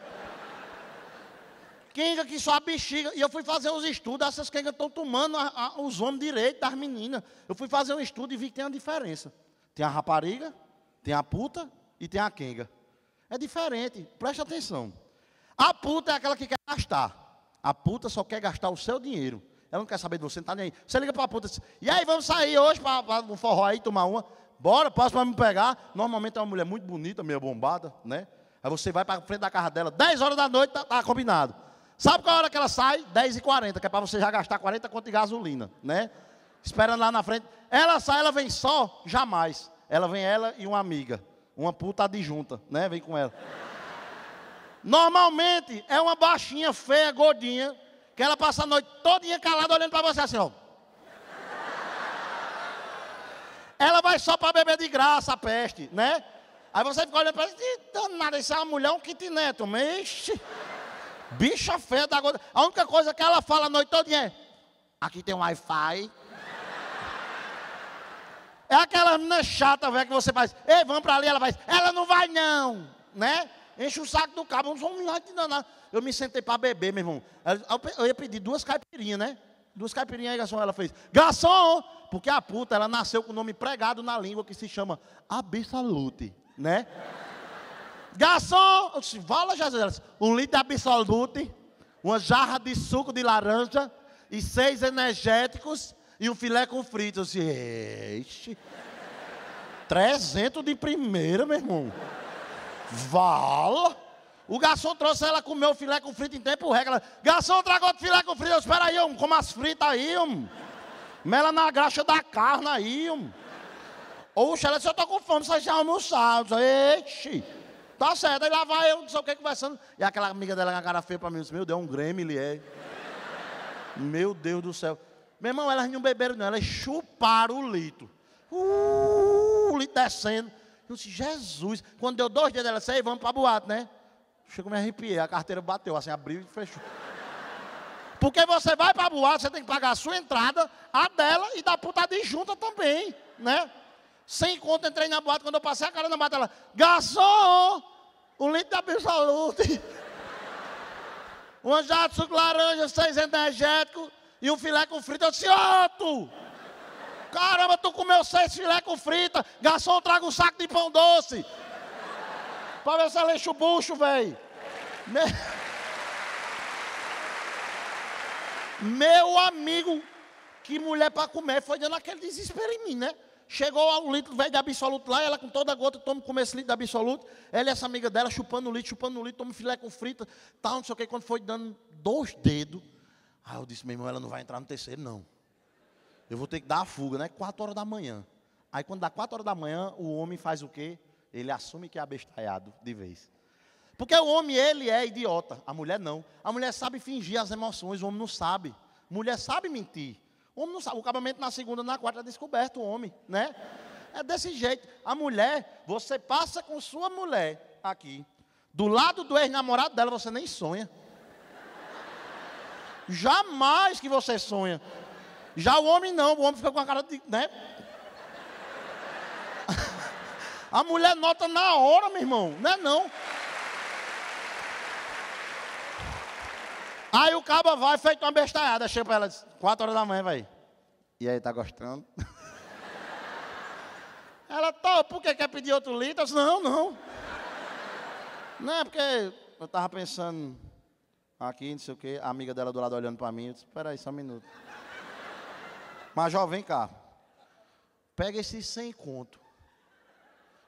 Quenga que só a bexiga... E eu fui fazer uns estudos, essas quengas estão tomando os homens direito das meninas. Eu fui fazer um estudo e vi que tem uma diferença. Tem a rapariga, tem a puta e tem a quenga. É diferente, preste atenção. A puta é aquela que quer gastar. A puta só quer gastar o seu dinheiro. Ela não quer saber de você, não tá nem aí. Você liga pra puta e diz, e aí, vamos sair hoje para um forró aí, tomar uma. Bora, posso pra me pegar. Normalmente é uma mulher muito bonita, meio bombada, né? Aí você vai pra frente da casa dela, 10 horas da noite, tá combinado. Sabe qual hora que ela sai? 10h40, que é pra você já gastar 40 conto de gasolina, né? Esperando lá na frente. Ela sai, ela vem só? Jamais. Ela vem ela e uma amiga. Uma puta adjunta, né? Vem com ela. Normalmente, é uma baixinha, feia, gordinha, que ela passa a noite todinha calada olhando pra você assim, ó. Ela vai só pra beber de graça, a peste, né? Aí você fica olhando pra ela e danada, isso é uma mulher, um kitnet. Ixi, bicha feia da gorda. A única coisa que ela fala a noite todinha é, aqui tem um Wi-Fi. É aquela menina chata, velho, que você faz, ei, vamos pra ali, ela faz, ela não vai não, né? Enche o saco do cabo, não vamos lá de danado. Eu me sentei pra beber, meu irmão. Eu ia pedir 2 caipirinhas, né? 2 caipirinhas, aí, garçom, ela fez, garçom! Porque a puta, ela nasceu com o nome pregado na língua, que se chama Absolute, né? Garçom! Eu disse, vala, Jesus, ela disse, 1 litro de Absolute, 1 jarra de suco de laranja e 6 energéticos... e um filé com frito. Eu disse, eixe, 300 de primeira, meu irmão. Vala. O garçom trouxe ela comer o filé com frito em tempo recorde. Ela, garçom, traga outro filé com frito. Eu disse, espera aí, como as fritas aí, mela na graxa da carne aí, Oxe, ela disse, eu tô com fome, vocês já almoçaram. Eu disse, eixe. Tá certo, aí lá vai eu, não sei o que, conversando. E aquela amiga dela com a cara feia pra mim, disse, meu Deus, é um Grêmio, ele é. Meu Deus do céu. Meu irmão, elas não beberam não, elas chuparam o litro. O litro descendo. Eu disse, Jesus. Quando deu 2 dias dela, disse, vamos pra boate, né? Chegou, me arrepiei, a carteira bateu, assim, abriu e fechou. Porque você vai pra boate, você tem que pagar a sua entrada, a dela e da putadinha junta também, né? Sem conta, entrei na boate, quando eu passei a cara na boate, ela, garçom, o litro da Absolute, um jato de suco de laranja, 6 energéticos e um filé com frita. Eu disse, Otto, caramba, tu comeu 6 filé com frita, garçom, traga um saco de pão doce, pra ver se ela enche o bucho, velho. Meu amigo, que mulher pra comer, foi dando aquele desespero em mim, né? Chegou o litro velho da Absolute lá, ela com toda a gota, toma, come esse litro da Absolute. Ela e essa amiga dela chupando o litro, toma filé com frita, tal, não sei o que. Quando foi dando 2 dedos, aí eu disse, meu irmão, ela não vai entrar no terceiro, não. Eu vou ter que dar a fuga, né? 4 horas da manhã. Aí quando dá 4 horas da manhã, o homem faz o quê? Ele assume que é abestalhado de vez. Porque o homem, ele é idiota, a mulher não. A mulher sabe fingir as emoções, o homem não sabe. Mulher sabe mentir. O homem não sabe, o acabamento na segunda, na quarta é descoberto o homem, né? É desse jeito. A mulher, você passa com sua mulher aqui, do lado do ex-namorado dela, você nem sonha. Jamais que você sonha. Já o homem não, o homem fica com a cara de, né? A mulher nota na hora, meu irmão, não é não. Aí o caba vai, feito uma bestalhada, chega pra ela e diz, 4 horas da manhã, vai. E aí, tá gostando? Ela, tá, por que quer pedir outro litro? Eu disse, não é porque eu tava pensando aqui, não sei o quê, a amiga dela do lado olhando pra mim, eu disse, peraí, só um minuto. Major, vem cá, pega esse 100 conto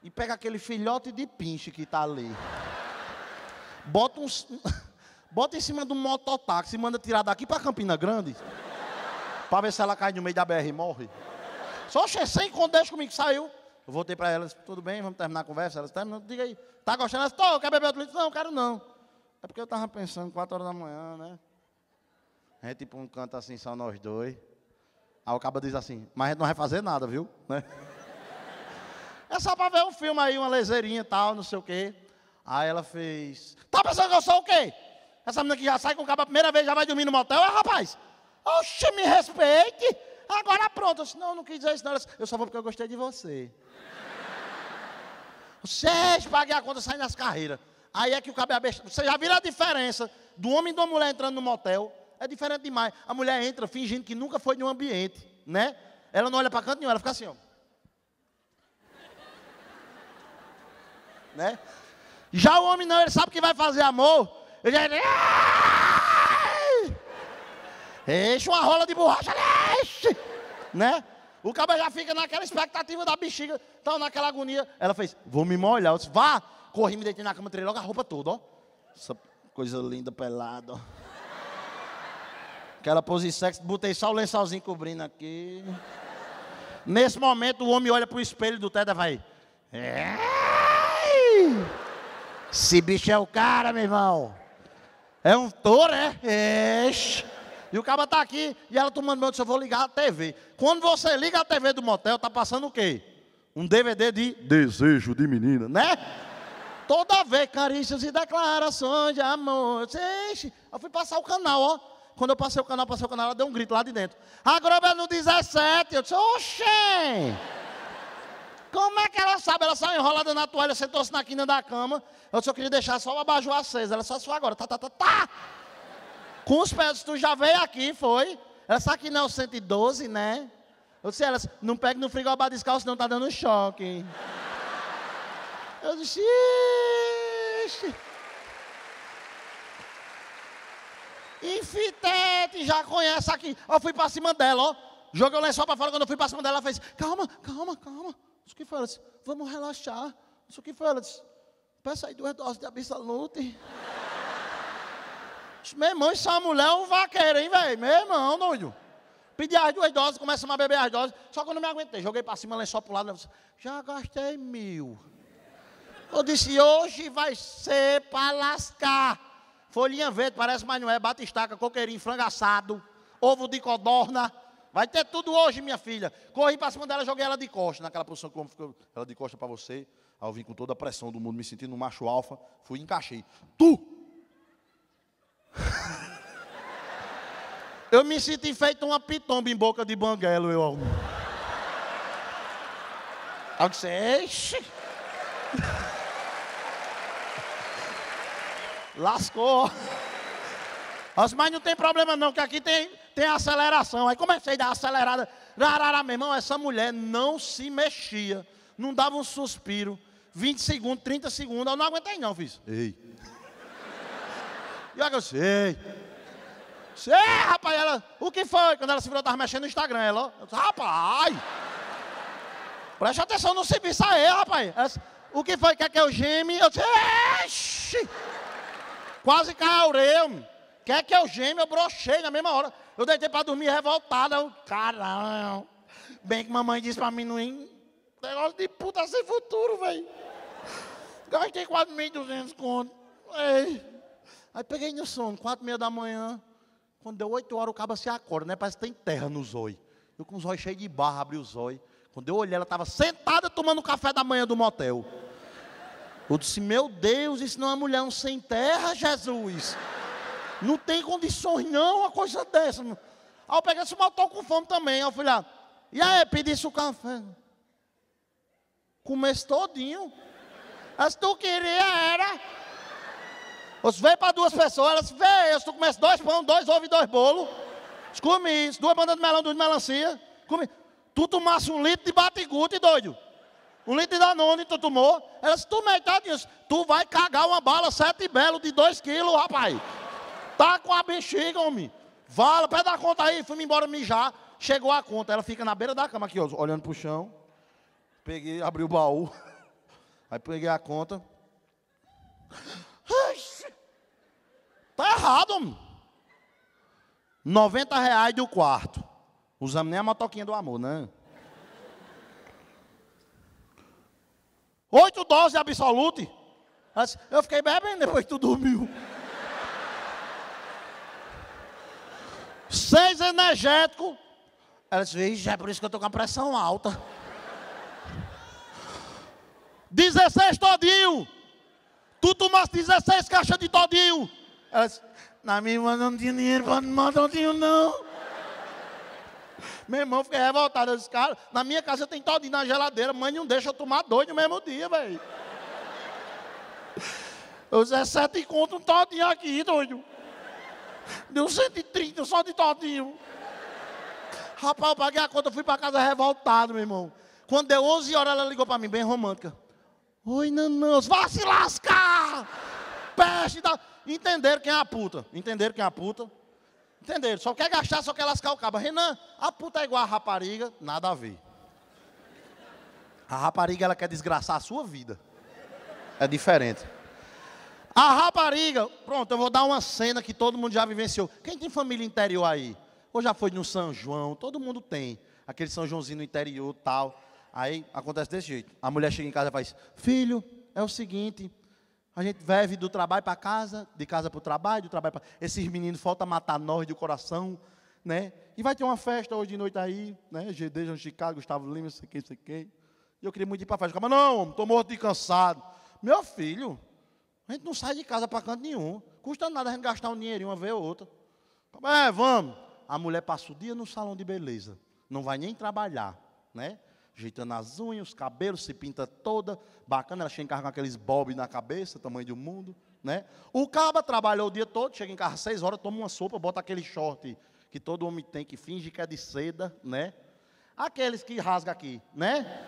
e pega aquele filhote de pinche que tá ali. Bota uns... Bota em cima de um mototáxi e manda tirar daqui pra Campina Grande. Pra ver se ela cai no meio da BR e morre. Só achei 100 conto, deixa comigo, saiu. Eu voltei pra ela, tudo bem, vamos terminar a conversa. Ela terminou, diga aí, tá gostando? Ela disse, tô, quer beber outro litro? Não, quero não. É porque eu tava pensando, 4 horas da manhã, né? A gente, tipo, um canto assim, só nós dois. Aí o caba diz assim, mas a gente não vai fazer nada, viu? Né? É só pra ver um filme aí, uma leseirinha e tal, não sei o quê. Aí ela fez, tá pensando que eu sou o quê? Essa menina que já sai com o cabo a primeira vez, já vai dormir no motel, é rapaz. Oxe, me respeite. Agora pronto. Eu disse, não quis dizer isso não. Disse, eu só vou porque eu gostei de você. Vocês paguem a conta, saem nas carreiras. Aí é que o cabo é besta. Você já viram a diferença do homem e da mulher entrando no motel? É diferente demais. A mulher entra fingindo que nunca foi em um ambiente, né? Ela não olha pra canto nenhum, ela fica assim, ó. Né? Já o homem não, ele sabe que vai fazer amor. Eu já... Enche uma rola de borracha, né? O cabo já fica naquela expectativa da bexiga, então naquela agonia. Ela fez, vou me molhar. Eu disse, vá. Corri, me deitei na cama, tirei logo a roupa toda, ó. Essa coisa linda, pelada, ó. Aquela pose sexy, botei só o lençolzinho cobrindo aqui. Nesse momento, o homem olha pro espelho do teto e vai... Esse bicho é o cara, meu irmão. É um touro, é? Eixe. E o caba tá aqui, e ela tomando meu, disse, eu vou ligar a TV. Quando você liga a TV do motel, tá passando o quê? Um DVD de Desejo de Menina, né? Toda vez, carícias e declarações de amor. Eixe. Eu fui passar o canal, ó. Quando eu passei o canal, ela deu um grito lá de dentro. A Globo é no 17. Eu disse, oxê! Como é que ela sabe? Ela saiu enrolada na toalha, sentou-se na quina da cama. Eu só queria deixar só o abajur aceso. Ela só agora, tá. Com os pés, tu já veio aqui, foi. Ela sabe que não é o 112, né? Eu disse, ela não pega no frigobar descalço, não, tá dando choque. Eu disse, ixi. Enfitete, já conhece aqui. Eu fui pra cima dela, ó. Joguei o lençol para fora, quando eu fui para cima dela, ela fez, calma, calma, calma. Isso que foi, ela disse, vamos relaxar. Isso que foi, ela disse, peça aí 2 doses de Absolute. Meu irmão, essa mulher é um vaqueiro, hein, velho? Meu irmão, doido. Pedi as 2 doses, começamos a beber as doses. Só que eu não me aguentei. Joguei para cima, lençol para o lado. Já gastei 1000. Eu disse, hoje vai ser para lascar. Folhinha verde, parece, mas não é. Batistaca, coqueirinho, frango assado, ovo de codorna. Vai ter tudo hoje, minha filha. Corri para cima dela, joguei ela de costa. Naquela posição que ficou ela de costa para você. Aí eu vim com toda a pressão do mundo, me sentindo um macho alfa. Fui e encaixei. Eu me senti feito uma pitomba em boca de banguelo, eu. Aí eu disse, eixe. Lascou. Mas não tem problema não, que aqui tem aceleração. Aí comecei a dar acelerada. Meu irmão, essa mulher não se mexia. Não dava um suspiro. 20 segundos, 30 segundos. Eu não aguentei não, fiz. Ei. E aí eu disse, ei. É, rapaz, ela, o que foi? Quando ela se virou, eu tava mexendo no Instagram, ela, ó, rapaz, preste atenção no serviço aí, rapaz. Ela, o que foi? Quer que eu geme? Eu disse, eixe, quase caureu, quer que eu geme? Eu brochei na mesma hora, eu deitei pra dormir revoltada, eu, caralho, bem que mamãe disse pra mim, não ir, negócio de puta sem futuro, velho. Gastei quase 1.200 conto, aí peguei no sono, 4:30 da manhã, quando deu 8 horas, o cabo se acorda, né? Parece que tem terra no zóio. Eu com os olhos cheios de barra, abri o zóio. Quando eu olhei, ela estava sentada tomando café da manhã do motel. Eu disse, meu Deus, isso não é uma mulher um sem terra, Jesus. Não tem condições não, uma coisa dessa. Aí eu peguei esse motel com fome também. Aí eu fui lá, e aí, pedisse o café. Comece todinho. Mas tu queria era... Eu veio para 2 pessoas, elas veio, eu começo 2 pão, 2 ovos e 2 bolos. Comi isso, 2 bandas de melão, 2 melancia. Comi. Tu tomasse 1 litro de batigute, doido. 1 litro de Danone, tu tomou. Elas tu metadinho, tu vai cagar uma bala 7 belo de 2 quilos, rapaz. Tá com a bexiga, homem. Vala, pega a conta aí, fui-me embora mijar. Chegou a conta, ela fica na beira da cama aqui, ó, olhando pro chão. Peguei, abri o baú. Aí peguei a conta. Tá errado, homem. R$90 do quarto. Usamos nem a motoquinha do amor, né? 8 doses de Absolute. Eu fiquei bebendo, depois tu dormiu. 6 energéticos. Ela disse, ixi, é por isso que eu tô com a pressão alta. 16 todinho. Tu tomaste 16 caixas de todinho. Ela disse, na minha mão não tinha dinheiro para não matar todinho, não. Meu irmão, fiquei revoltado. Eu disse, cara, na minha casa eu tenho todinho na geladeira. Mãe não deixa eu tomar 2 no mesmo dia, velho. Eu disse, 7 conto um todinho aqui, doido. Deu 130 só de todinho. Rapaz, eu paguei a conta, eu fui para casa revoltado, meu irmão. Quando deu 11 horas, ela ligou para mim, bem romântica. Oi, Nanãos, vá se lascar! Peste da... Entenderam quem é a puta. Entenderam quem é a puta. Entenderam. Só quer gastar, só quer lascar o cabo. Renan, a puta é igual a rapariga. Nada a ver. A rapariga, ela quer desgraçar a sua vida. É diferente. A rapariga... Pronto, eu vou dar uma cena que todo mundo já vivenciou. Quem tem família interior aí? Ou já foi no São João? Todo mundo tem. Aquele São Joãozinho no interior e tal. Aí acontece desse jeito. A mulher chega em casa e faz... Filho, é o seguinte... A gente vive do trabalho para casa, de casa para o trabalho, do trabalho para... Esses meninos faltam matar nós de coração, né? E vai ter uma festa hoje de noite aí, né? GD, João Chicago, Gustavo Lima, não sei quem, não sei quem. E eu queria muito ir para a festa. Mas não, estou morto de cansado. Meu filho, a gente não sai de casa para canto nenhum. Custa nada a gente gastar um dinheirinho uma vez ou outra. É, vamos. A mulher passa o dia no salão de beleza. Não vai nem trabalhar, né? Ajeitando as unhas, os cabelos, se pinta toda. Bacana, ela chega em casa com aqueles bob na cabeça, tamanho do mundo, né? O caba trabalhou o dia todo, chega em casa às 6 horas, toma uma sopa, bota aquele short que todo homem tem, que finge que é de seda, né? Aqueles que rasga aqui, né?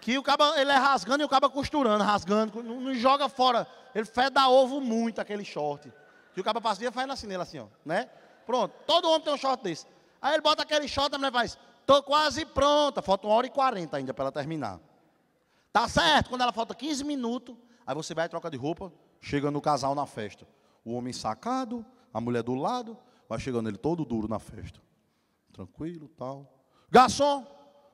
Que o caba, ele é rasgando e o caba costurando, rasgando, não joga fora. Ele feda ovo muito, aquele short. Que o caba passa o dia faz assim nele, assim, ó, né? Pronto, todo homem tem um short desse. Aí ele bota aquele shot, a mulher faz, tô quase pronta, falta 1h40 ainda para ela terminar. Tá certo, quando ela falta 15 minutos, aí você vai, troca de roupa, chega no casal na festa. O homem sacado, a mulher do lado, vai chegando ele todo duro na festa. Tranquilo, tal. Garçom,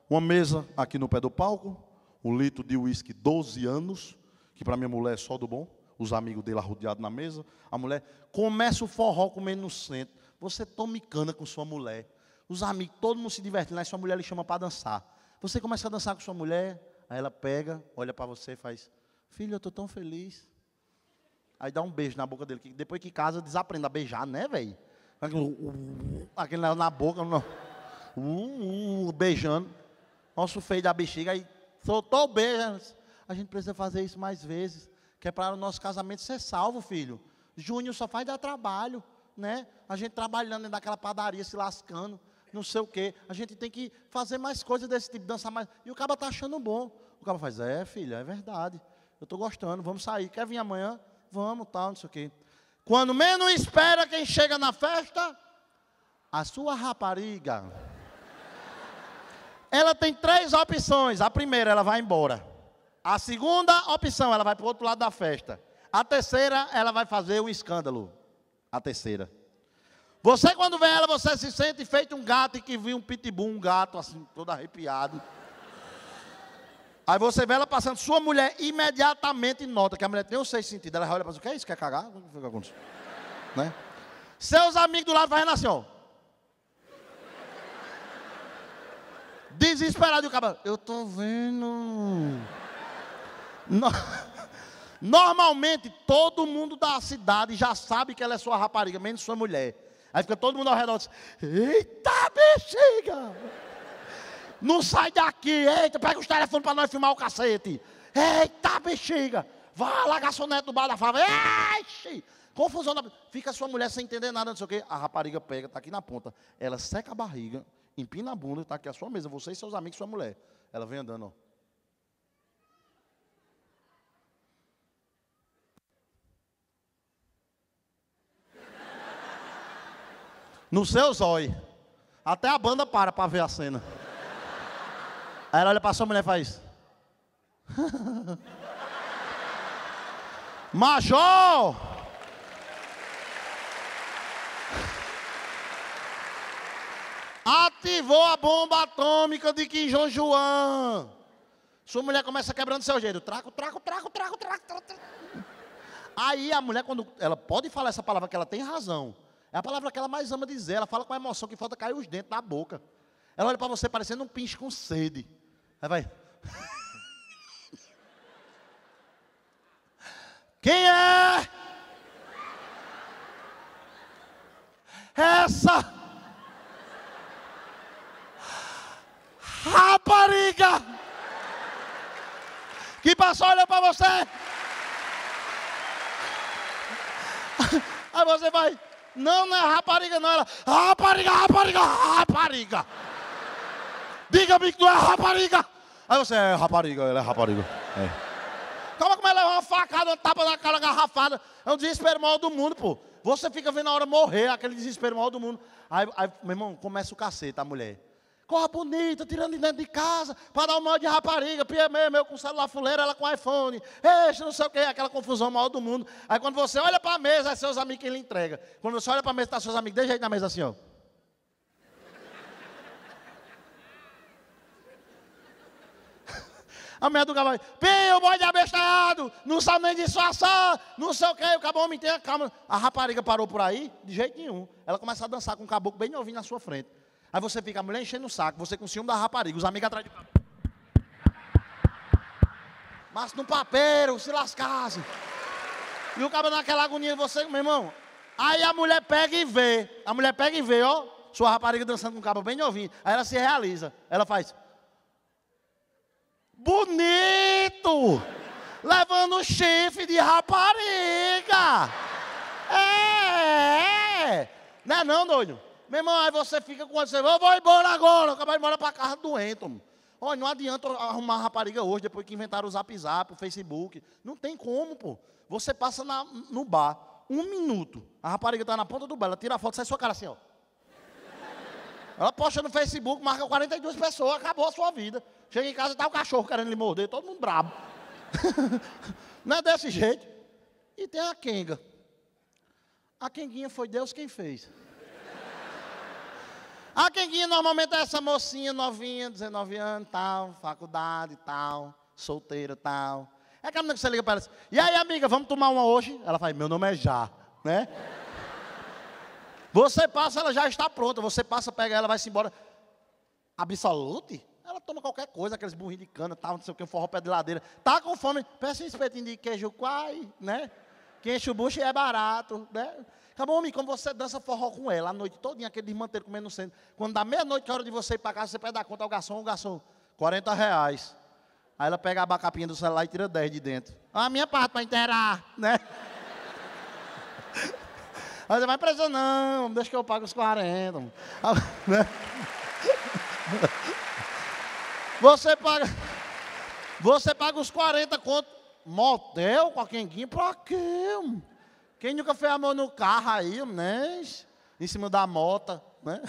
uma mesa aqui no pé do palco, 1 litro de uísque 12 anos, que para minha mulher é só do bom, os amigos dele arrodeados na mesa, a mulher começa o forró comendo no centro, você toma cana com sua mulher, os amigos, todo mundo se divertindo, aí sua mulher lhe chama para dançar. Você começa a dançar com sua mulher, aí ela pega, olha para você e faz, filho, eu estou tão feliz. Aí dá um beijo na boca dele, que depois que casa desaprenda a beijar, né, velho? Aquele na boca, não. Beijando. Nosso feio da bexiga, aí soltou o beijo. A gente precisa fazer isso mais vezes, que é para o nosso casamento ser salvo, filho. Júnior só faz dar trabalho, né? A gente trabalhando dentro daquela padaria, se lascando, não sei o quê. A gente tem que fazer mais coisas desse tipo, dançar mais. E o cara tá achando bom. O cara faz, é, filha, é verdade. Eu tô gostando, vamos sair. Quer vir amanhã? Vamos, tal, não sei o quê. Quando menos espera quem chega na festa, a sua rapariga. Ela tem 3 opções. A primeira, ela vai embora. A segunda opção, ela vai para o outro lado da festa. A terceira, ela vai fazer um escândalo. A terceira. Você, quando vê ela, você se sente feito um gato e que viu um pitbull, um gato, assim, todo arrepiado. Aí você vê ela passando, sua mulher imediatamente nota que a mulher tem os 6 sentidos. Ela olha para você, o que é isso? Quer cagar? Né? Seus amigos do lado fazendo assim, ó. Desesperado e o cabelo. Eu tô vendo. Normalmente, todo mundo da cidade já sabe que ela é sua rapariga, menos sua mulher. Aí fica todo mundo ao redor e diz, eita bexiga! Não sai daqui, eita, pega os telefones para nós filmar o cacete. Eita, bexiga. Vai lá, garçonete do bar da fava. Eixe, confusão. Fica a sua mulher sem entender nada, não sei o quê. A rapariga pega, está aqui na ponta. Ela seca a barriga, empina a bunda, está aqui a sua mesa, você e seus amigos, sua mulher. Ela vem andando, ó. No seu zóio. Até a banda para ver a cena. Aí ela olha pra sua mulher e faz... Major! Ativou a bomba atômica de Kim Jong-un. Sua mulher começa quebrando seu jeito. Traco, traco, traco, traco, traco, traco. Aí a mulher, quando ela pode falar essa palavra, que ela tem razão. É a palavra que ela mais ama dizer. Ela fala com a emoção que falta cair os dentes na boca. Ela olha pra você parecendo um pinche com sede. Aí vai. Quem é? Essa rapariga que passou olhando pra você. Aí você vai. Não, não é rapariga, não. Ela. Rapariga, rapariga, rapariga. Diga-me que tu é rapariga. Aí você, é rapariga, ela é rapariga. É. Calma como ela é uma facada, uma tapa na cara garrafada. É um desespero maior do mundo, pô. Você fica vendo a hora morrer, aquele desespero maior do mundo. Aí meu irmão, começa o cacete, a mulher. Corra bonita, tirando de dentro de casa, para dar um mal de rapariga. Pia mesmo, eu com celular fuleiro, ela com iPhone. Eixa, não sei o que, aquela confusão maior do mundo. Aí quando você olha para a mesa, é seus amigos que lhe entrega. Quando você olha para a mesa, tá seus amigos, deixa aí na mesa assim, ó. A mulher do cavalo, pio, bode abestalhado, não sabe nem disfarçar, não sei o que, o caboclo me tem a calma. A rapariga parou por aí, de jeito nenhum. Ela começa a dançar com um caboclo bem novinho na sua frente. Aí você fica a mulher enchendo o saco, você com o ciúme da rapariga, os amigos atrás de caboclo. Mas no papeiro, se lascasse. E o caboclo naquela agonia, você, meu irmão. Aí a mulher pega e vê, ó, sua rapariga dançando com um caboclo bem novinho. Aí ela se realiza, ela faz... Bonito! Levando chifre de rapariga! É! Não é não, doido? Meu irmão, aí você fica com você, eu vou embora agora, eu acabo de embora pra casa doente, homem. Olha, não adianta arrumar rapariga hoje, depois que inventaram o Zap Zap, o Facebook. Não tem como, pô. Você passa no bar, 1 minuto, a rapariga tá na ponta do bar, ela tira a foto, sai sua cara assim, ó. Ela posta no Facebook, marca 42 pessoas, acabou a sua vida. Chega em casa e tá o cachorro querendo lhe morder, todo mundo brabo. Não é desse jeito. E tem a Kenga. A Kenguinha foi Deus quem fez. A Kenguinha normalmente é essa mocinha novinha, 19 anos, tal, faculdade, tal, solteira, tal. É aquela menina que você liga para ela assim, e aí, amiga, vamos tomar uma hoje? Ela fala, meu nome é Já, né? Você passa, ela já está pronta, você passa, pega ela, vai-se embora. Absolute? Ela toma qualquer coisa, aqueles burrinhos de cana, tal, não sei o que, um forró pé de ladeira. Tá com fome, peça um espetinho de queijo quai, né? Que enche o bucho e é barato, né? Acabou, homem, como você dança forró com ela, a noite todinha, aquele desmanteiro comendo no centro. Quando dá meia-noite, que é hora de você ir para casa, você pede a conta ao garçom, R$40. Aí ela pega a abacapinha do celular e tira 10 de dentro. A minha parte para inteirar, né? Aí você vai precisar, não, deixa que eu pago os 40. Né? Você paga os 40 conto. Motel com a Kenguinha, pra quê? Quem nunca fez amor no carro aí, né? Em cima da mota, né?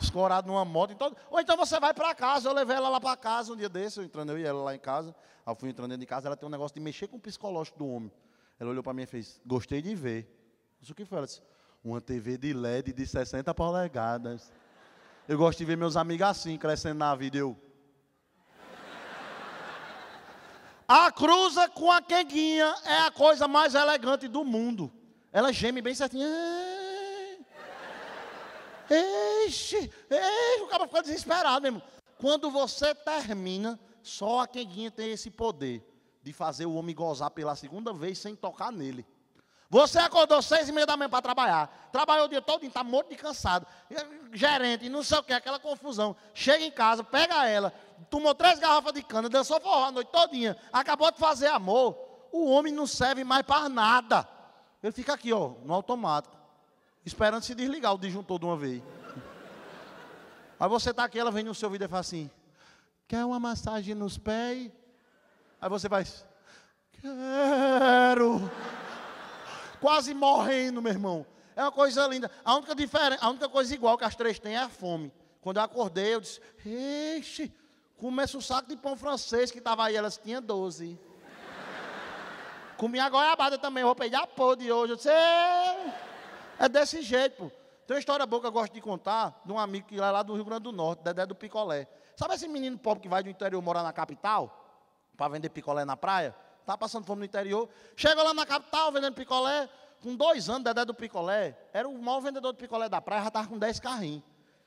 Escorado numa moto. Então, ou então você vai pra casa, eu levei ela lá pra casa um dia desse, eu e ela lá em casa. Aí eu fui entrando dentro de casa, ela tem um negócio de mexer com o psicológico do homem. Ela olhou pra mim e fez, gostei de ver. Isso o que foi? Ela disse, uma TV de LED de 60 polegadas. Eu gosto de ver meus amigos assim, crescendo na vida. A cruza com a Kenguinha é a coisa mais elegante do mundo. Ela geme bem certinho. Eixe, eixe, o cara fica desesperado mesmo. Quando você termina, só a Kenguinha tem esse poder de fazer o homem gozar pela segunda vez sem tocar nele. Você acordou 6h30 da manhã para trabalhar. Trabalhou o dia todo, está morto de cansado. Gerente, não sei o que, aquela confusão. Chega em casa, pega ela, tomou 3 garrafas de cana, dançou forró a noite todinha, acabou de fazer amor. O homem não serve mais para nada. Ele fica aqui, ó, no automático, esperando se desligar o disjuntor de uma vez. Aí você está aqui, ela vem no seu vídeo e fala assim, quer uma massagem nos pés? Aí você faz, quero... Quase morrendo, meu irmão. É uma coisa linda. A única coisa igual que as 3 têm é a fome. Quando eu acordei, eu disse, eixe, começa um saco de pão francês que estava aí. Elas tinham 12. Comi a goiabada também, vou pegar a pô de hoje. Eu disse, é desse jeito, pô. Tem uma história boa que eu gosto de contar de um amigo que é lá do Rio Grande do Norte, Dedé do Picolé. Sabe esse menino pobre que vai do interior morar na capital para vender picolé na praia? Estava passando fome no interior, chega lá na capital vendendo picolé, com 2 anos, Dedé do Picolé, era o maior vendedor de picolé da praia, já estava com 10 carrinhos.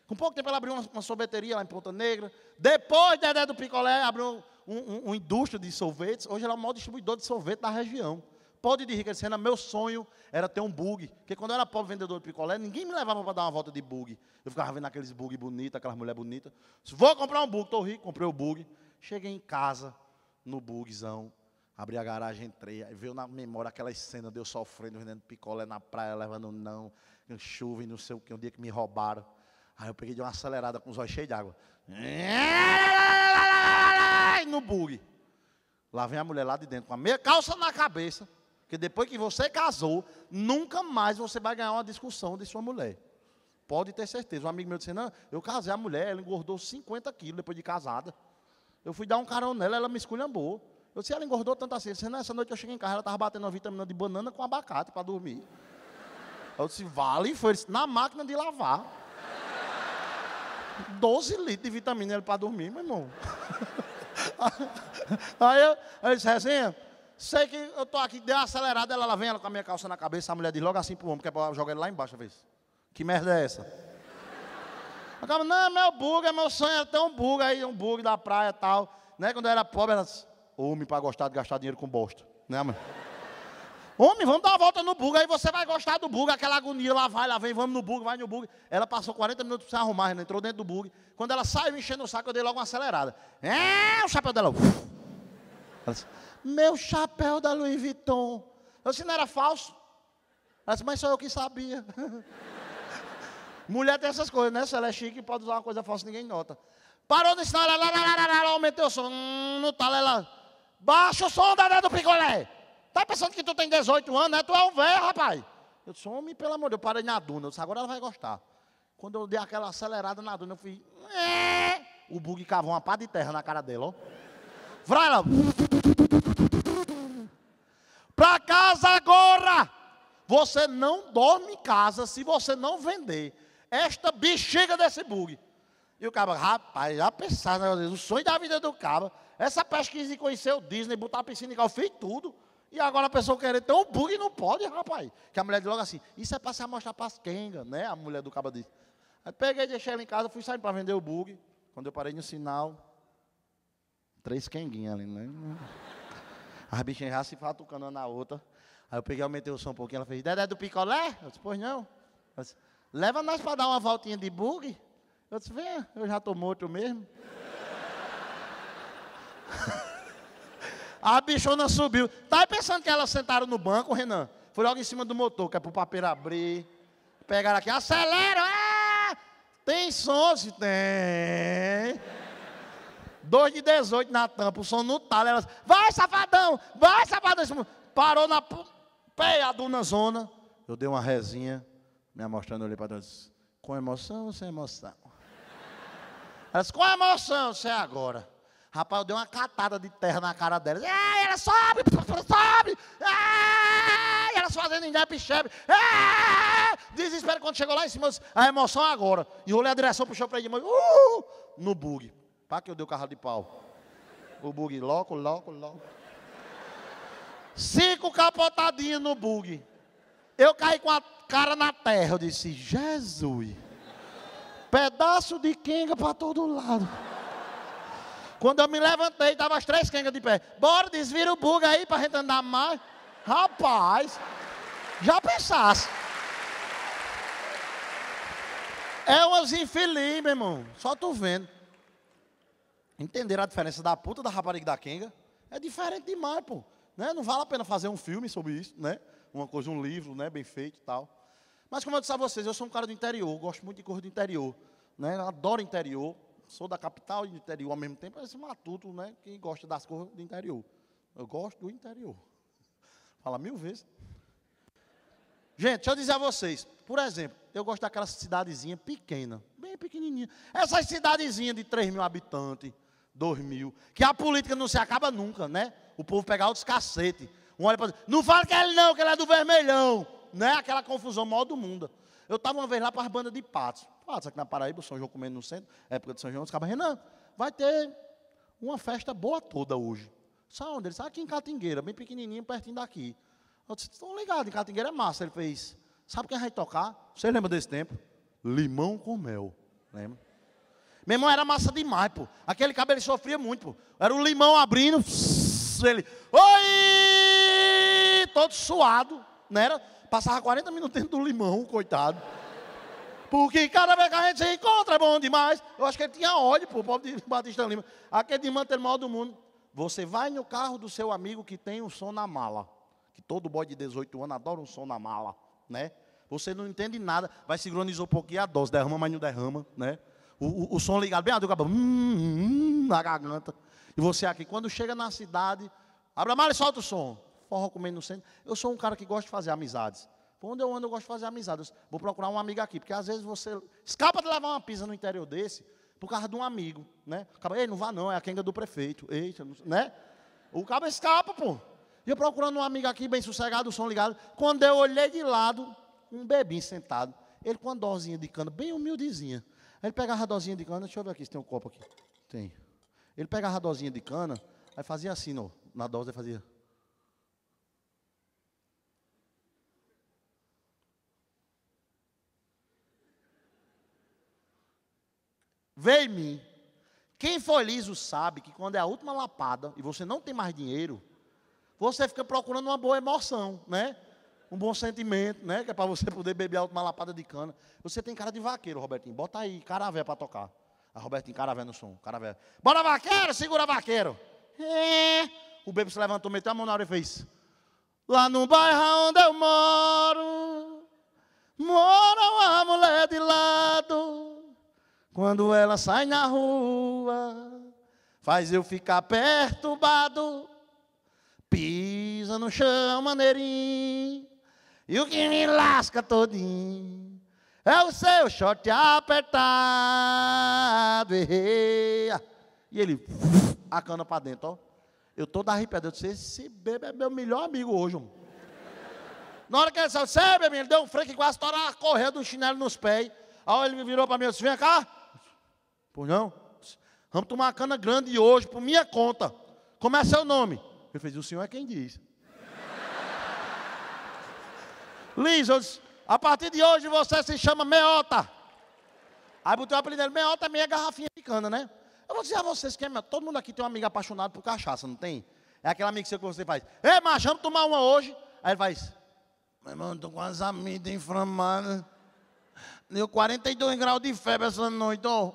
Com pouco tempo ela abriu uma sorveteria lá em Ponta Negra, depois Dedé do Picolé abriu uma indústria de sorvetes, hoje ela é o maior distribuidor de sorvete da região. Pode de rica, dizendo, meu sonho era ter um bug, porque quando eu era pobre vendedor de picolé, ninguém me levava para dar uma volta de bug. Eu ficava vendo aqueles bug bonitos, aquelas mulheres bonitas, vou comprar um bug, estou rico, comprei o bug, cheguei em casa, no bugzão, abri a garagem, entrei, aí veio na memória aquelas cenas de eu sofrendo, vendendo picolé na praia, levando não, chuva e não sei o que, um dia que me roubaram. Aí eu peguei de uma acelerada com os olhos cheios de água. No bug. Lá vem a mulher lá de dentro, com a meia calça na cabeça, que depois que você casou, nunca mais você vai ganhar uma discussão de sua mulher. Pode ter certeza. Um amigo meu disse, não, eu casei a mulher, ela engordou 50 quilos depois de casada. Eu fui dar um carão nela, ela me esculhambou. Eu disse, ela engordou tanto assim. Eu disse, não, essa noite eu cheguei em casa, ela estava batendo uma vitamina de banana com abacate para dormir. Eu disse, vale, foi na máquina de lavar. 12 litros de vitamina para dormir, meu irmão. Aí eu disse, resenha, sei que eu tô aqui, deu uma acelerada, ela vem ela com a minha calça na cabeça, a mulher diz logo assim pro homem, que é pra jogar ele lá embaixo, vez. Que merda é essa? Eu falei, não, meu bug, meu sonho era ter um bug, aí um bug da praia e tal. Né? Quando eu era pobre, ela disse, homem para gostar de gastar dinheiro com bosta, né, mãe? Homem, vamos dar uma volta no bug, aí você vai gostar do bug, aquela agonia, lá vai, lá vem, vamos no bug, vai no bug. Ela passou 40 minutos pra se arrumar, ela entrou dentro do bug. Quando ela saiu enchendo o saco, eu dei logo uma acelerada. O chapéu dela, ela disse, meu chapéu da Louis Vuitton. Eu disse, não era falso? Ela disse, mas só eu que sabia. Mulher tem essas coisas, né? Se ela é chique, pode usar uma coisa falsa, ninguém nota. Parou de ensinar, ela aumentou o som, não tá, ela... Baixa o som, Dedé do Picolé. Tá pensando que tu tem 18 anos, né? Tu é um velho, rapaz. Eu disse, homem, pelo amor de Deus, eu parei na duna. Eu disse, agora ela vai gostar. Quando eu dei aquela acelerada na duna, eu fui... O bug cavou uma pá de terra na cara dele, ó. Vai lá. Pra casa agora! Você não dorme em casa se você não vender esta bexiga desse bug. E o cara, rapaz, já pensaram, né? O sonho da vida do cara, essa pesquisa de conhecer o Disney, botar a piscina, eu fiz tudo. E agora a pessoa querer ter um bug e não pode, rapaz. Que a mulher diz logo assim, isso é pra se mostrar para as quengas, né? A mulher do cabo disse. Aí peguei, deixei ela em casa, fui saindo para vender o bug. Quando eu parei no sinal, 3 quenguinhas ali, né? As bichinhas já se fatucando uma na outra. Aí eu peguei, aumentei o som um pouquinho, ela fez, Dedé do picolé? Eu disse, pois não. Ela disse, leva nós para dar uma voltinha de bug? Eu disse, vem, eu já tô morto mesmo. A bichona subiu. Tá pensando que elas sentaram no banco, Renan? Foi logo em cima do motor, que é pro papeiro abrir. Pegaram aqui, acelera! Ah! Tem som, se tem. 2 de 18 na tampa, o som no talo. Elas, vai, safadão! Vai, safadão! Parou na peiaduna zona. Eu dei uma rezinha, me amostrando, olhei pra trás. Com emoção ou sem emoção? Ela disse, com emoção, você agora. Rapaz, eu dei uma catada de terra na cara dela. Ei, ela sobe, sobe. Ei, elas fazendo independente. Desespero quando chegou lá em cima. A emoção agora. E eu olhei a direção, puxou pra ele de mão. No bug. Pá, que eu dei o carro de pau. O bug, louco, louco, louco. 5 capotadinhas no bug. Eu caí com a cara na terra, eu disse, Jesus, pedaço de quenga para todo lado. Quando eu me levantei, tava as 3 quengas de pé. Bora, desvira o bug aí para a gente andar mais. Rapaz, já pensasse. É umas infeliz, meu irmão, só tu vendo. Entenderam a diferença da puta, da rapariga e da quenga? É diferente demais, pô. Né? Não vale a pena fazer um filme sobre isso, né? Uma coisa, um livro, né, bem feito e tal. Mas como eu disse a vocês, eu sou um cara do interior, gosto muito de coisa do interior, né, eu adoro interior, sou da capital e do interior ao mesmo tempo, é esse matuto, né, que gosta das coisas do interior. Eu gosto do interior. Fala 1000 vezes. Gente, deixa eu dizer a vocês, por exemplo, eu gosto daquela cidadezinha pequena, bem pequenininha. Essas cidadezinhas de 3.000 habitantes, 2.000, que a política não se acaba nunca, né, o povo pegar outros cacete. Um olha pra... Não fala que é ele não, que ele é do vermelhão. Né? Aquela confusão maior do mundo. Eu estava uma vez lá para as bandas de patos. Patos aqui na Paraíba, o São João comendo no centro, época de São João, os cabas, Renan, vai ter uma festa boa toda hoje. Sabe onde? Ele disse, aqui em Catingueira, bem pequenininho, pertinho daqui. Eu disse, estão ligados, em Catingueira é massa. Ele fez, sabe quem vai tocar? Você lembra desse tempo? Limão com mel. Lembra? Meu irmão era massa demais, pô. Aquele cabelo sofria muito, pô. Era o limão abrindo, ele, oi! Todo suado, né? Passava 40 minutos dentro do limão, coitado. Porque cada vez que a gente se encontra é bom demais. Eu acho que ele tinha ódio, pô, o pobre de Batista Lima. Aquele de manter o maior do mundo. Você vai no carro do seu amigo que tem um som na mala. Que todo boy de 18 anos adora um som na mala, né? Você não entende nada, vai sincronizar um pouquinho a dose. Derrama, mas não derrama, né? O som ligado bem alto, o cabelo, na garganta. E você aqui, quando chega na cidade, abre a mala e solta o som. Forró comendo no centro. Eu sou um cara que gosta de fazer amizades. Por onde eu ando, eu gosto de fazer amizades. Vou procurar um amigo aqui, porque às vezes você escapa de levar uma pizza no interior desse por causa de um amigo, né? Acaba, ei, não vá não, é a quenga do prefeito. Eita, não, né? O cara escapa, pô. E eu procurando um amigo aqui, bem sossegado, o som ligado. Quando eu olhei de lado, um bebinho sentado. Ele com uma dorzinha de cana, bem humildezinha. Aí ele pegava a dorzinha de cana, deixa eu ver aqui se tem um copo aqui. Tem. Ele pegava a dorzinha de cana, aí fazia assim, ó, na dose, ele fazia... Vê em mim. Quem foi liso sabe que quando é a última lapada e você não tem mais dinheiro, você fica procurando uma boa emoção, né? Um bom sentimento, né? Que é para você poder beber a última lapada de cana. Você tem cara de vaqueiro, Robertinho. Bota aí, caravé para tocar. A Robertinho, caravé no som, caravé. Bora, vaqueiro, segura, vaqueiro. É. O bebo se levantou, meteu a mão na hora e fez. Lá no bairro onde eu moro, mora uma mulher de lado. Quando ela sai na rua, faz eu ficar perturbado. Pisa no chão maneirinho, e o que me lasca todinho É o seu short apertado. E ele, a cana para dentro, ó. Eu todo arrepiado, eu disse, esse bebê é meu melhor amigo hoje, homem. Na hora que ele saiu, você, bebê, ele deu um freio que quase toda a correia do chinelo nos pés. Aí ele me virou para mim e disse, vem cá. Pois não? Vamos tomar uma cana grande hoje, por minha conta. Como é seu nome? Ele fez, o senhor é quem diz. Liz, eu disse, a partir de hoje você se chama Meota. Aí botou o apelido dele, Meota é meia garrafinha de cana, né? Eu vou dizer a vocês que é Meota. Todo mundo aqui tem um amigo apaixonado por cachaça, não tem? É aquele amigo seu que você faz, ei, macho, vamos tomar uma hoje. Aí ele faz, meu irmão, estou com as amigas inflamadas. Deu 42 graus de febre essa noite, ó.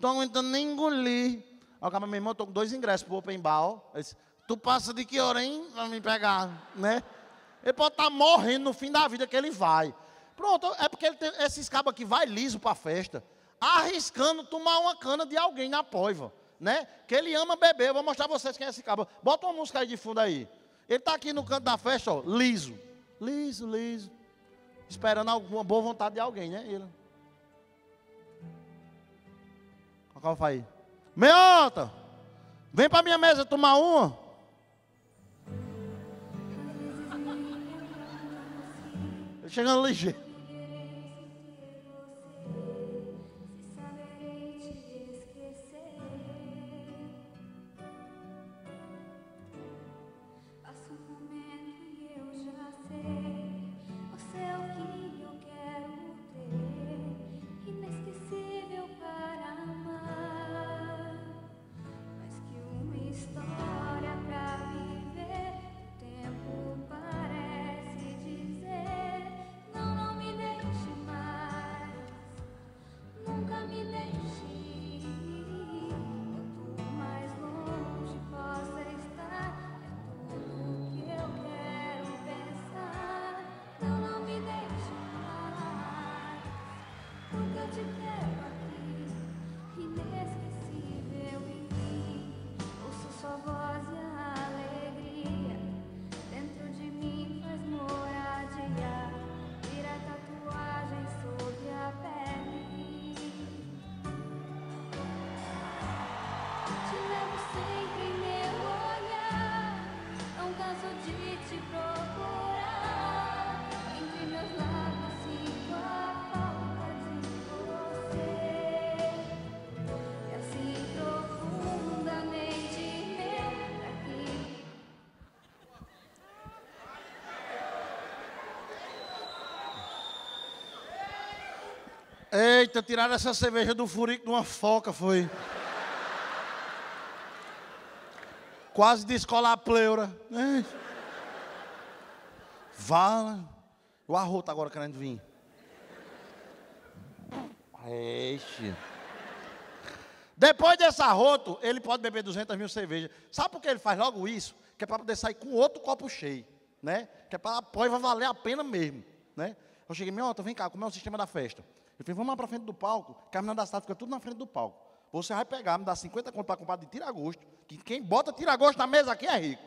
Tô aguentando nem engolir. Aí o cara, meu irmão, tô com 2 ingressos pro open bar, ó. Ele disse, tu passa de que hora, hein, pra me pegar, né? Ele pode estar morrendo no fim da vida que ele vai. Pronto, é porque ele tem esses cabos aqui, vai liso pra festa, arriscando tomar uma cana de alguém na poiva, né? Que ele ama beber, eu vou mostrar pra vocês quem é esse cabo. Bota uma música aí de fundo aí. Ele tá aqui no canto da festa, ó, liso. Liso, liso. Esperando alguma boa vontade de alguém, né? Ele. A calma aí. Meota, vem pra minha mesa tomar uma. Ele chegando ligeiro. Eita, tiraram essa cerveja do furico de uma foca, foi. Quase descolar a pleura. Vala. O arroto tá agora querendo vir. Eixe. Depois desse arroto, ele pode beber 200.000 cervejas. Sabe por que ele faz logo isso? Que é para poder sair com outro copo cheio, né? Que é para apoio, vai valer a pena mesmo, né? Eu cheguei, meu Otto, vem cá, como é o sistema da festa? Ele falou, vamos lá para frente do palco, que a menina da cidade fica tudo na frente do palco. Você vai pegar, me dá 50 conto para comprar de tiragosto, que quem bota tiragosto na mesa aqui é rico.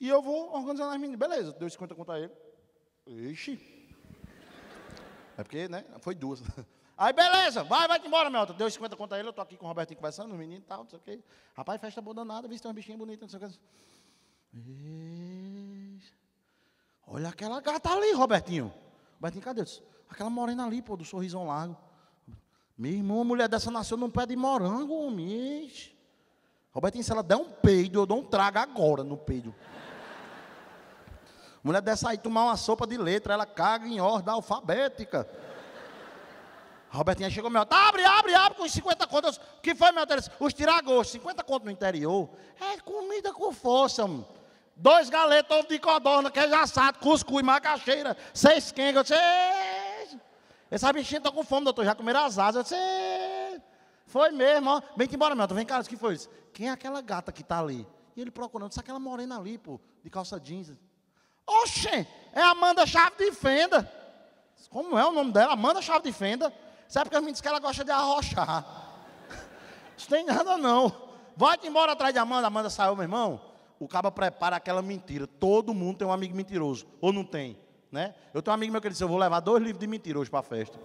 E eu vou organizando as meninas. Beleza, deu 50 conto a ele. Ixi. É porque, né, foi duas. Aí, beleza, vai-te embora, meu Otto. Deu 50 conto a ele, eu tô aqui com o Robertinho conversando, os meninos e tal, não sei o quê. Rapaz, festa boa danada, vi se tem uma bichinha bonita, não sei o quê. Olha aquela gata ali, Robertinho. Robertinho, cadê? Aquela morena ali, pô, do sorrisão largo. Meu irmão, uma mulher dessa nasceu num pé de morango, homem. Robertinho, se ela der um peido, eu dou um trago agora no peido. Mulher dessa aí, tomar uma sopa de letra, ela caga em ordem alfabética. Robertinho, aí chegou, meu, tá, abre, com os 50 contos. O que foi, meu Deus? Os tiragostos, 50 contos no interior. É comida com força, mano. 2 galetas, ovo de codorna, queijo assado, cuscuz, macaxeira, 6 quengas. Eu disse, essa bichinha tá com fome, doutor, já comeram as asas. Eu disse, eee. Foi mesmo, ó. Vem que embora, meu, vem cá, o que foi isso? Quem é aquela gata que tá ali? E ele procurando, disse, aquela morena ali, pô, de calça jeans. Oxê, é Amanda Chave de Fenda. Como é o nome dela? Amanda Chave de Fenda. Sabe porque eu me disse que ela gosta de arrochar. Isso tem nada não. Vai-te embora atrás de Amanda. Amanda saiu, meu irmão. O caba prepara aquela mentira. Todo mundo tem um amigo mentiroso, ou não tem? Né? Eu tenho um amigo meu que disse, eu vou levar 2 livros de mentira hoje para a festa.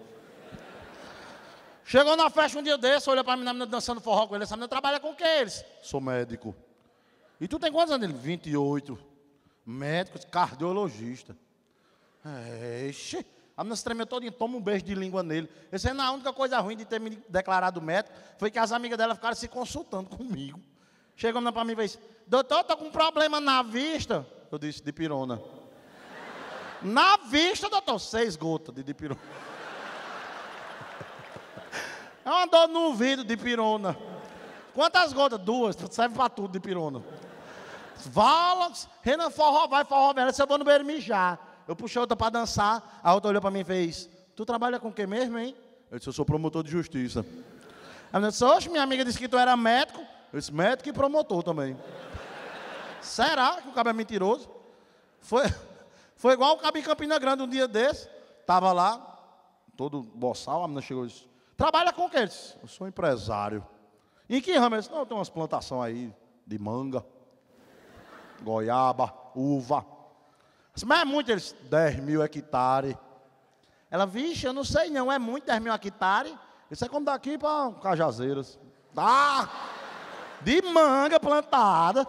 Chegou na festa um dia desse, olhou pra mim na menina dançando forró com ele. Essa menina trabalha com o que eles? Sou médico. E tu tem quantos anos dele? 28. Médico, cardiologista. Ixi. A menina se tremeu todinha, toma um beijo de língua nele. Essa é a única coisa ruim de ter me declarado médico, foi que as amigas dela ficaram se consultando comigo. Chegou a menina pra mim e disse, doutor, eu tô com um problema na vista. Eu disse, Dipirona. Na vista, doutor, 6 gotas de Dipirona. É uma dor no ouvido, Dipirona. Quantas gotas? 2. Serve pra tudo, Dipirona. Vala, Renan forró, velho. Se eu vou no banheiro mijar. Eu puxei outra pra dançar. A outra olhou pra mim e fez, tu trabalha com o que mesmo, hein? Eu disse, eu sou promotor de justiça. A menina disse, oxe, minha amiga disse que tu era médico. Eu disse, médico e promotor também. Será que o cabo é mentiroso? Foi igual o cabo em Campina Grande um dia desse. Tava lá, todo boçal, a menina chegou e disse, trabalha com o quê? Eu disse, eu sou empresário. Em que ramo? Eu disse, não, eu tenho umas plantações aí de manga, goiaba, uva. Eu disse, mas é muito. Eles, 10.000 hectares. Ela, vixe, eu não sei não, é muito 10.000 hectares. Isso é como daqui para Cajazeiras. Ah, de manga plantada.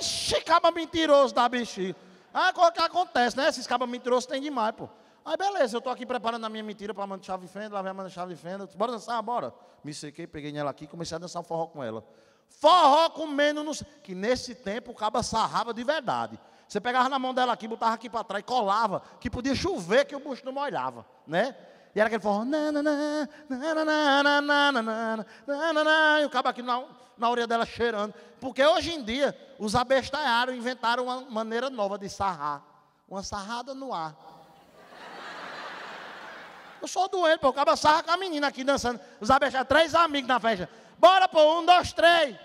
Ixi, caba mentiroso da bexiga. Ah, o que acontece, né? Esses cabas mentirosos tem demais, pô. Aí beleza, eu tô aqui preparando a minha mentira pra mano chave de fenda, lá vem a mano chave de fenda. Bora dançar, bora. Me sequei, peguei nela aqui e comecei a dançar forró com ela. Forró comendo no... Que nesse tempo o caba sarrava de verdade. Você pegava na mão dela aqui, botava aqui pra trás, colava, que podia chover que o bucho não molhava, né? E era aquele forró... E o cabo aqui na orelha dela cheirando. Porque hoje em dia, os abestalharam inventaram uma maneira nova de sarrar. Uma sarrada no ar. Eu sou doente, pô. O cabo sarra com a menina aqui dançando. Os abestalharam, 3 amigos na festa. Bora, pô, 1, 2, 3.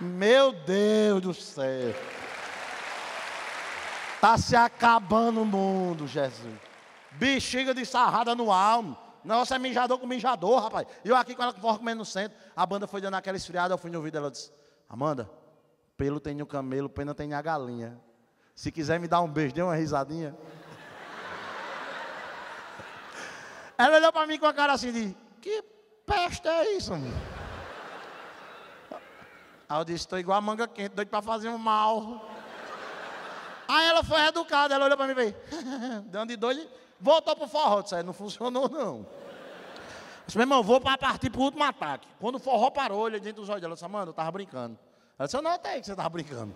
Meu Deus do céu. Tá se acabando o mundo, Jesus. Bexiga de sarrada no almo. Nossa, é mijador com mijador, rapaz. E eu aqui com ela comendo no centro. A banda foi dando aquela esfriada, eu fui no ouvido dela e disse, Amanda, pelo tem no camelo, pena tem na galinha. Se quiser me dar um beijo, dê uma risadinha. Ela olhou pra mim com a cara assim de, que peste é isso, amigo? Aí eu disse, tô igual a manga quente, doido pra fazer um mal. Aí ela foi educada, ela olhou pra mim e veio, dando de doido. Voltou pro forró, eu disse, não funcionou não. Eu disse, meu irmão, vou partir pro último ataque. Quando o forró parou, ele dentro dos olhos dela, eu disse, mano, eu tava brincando. Ela disse, eu não notei que você tava brincando.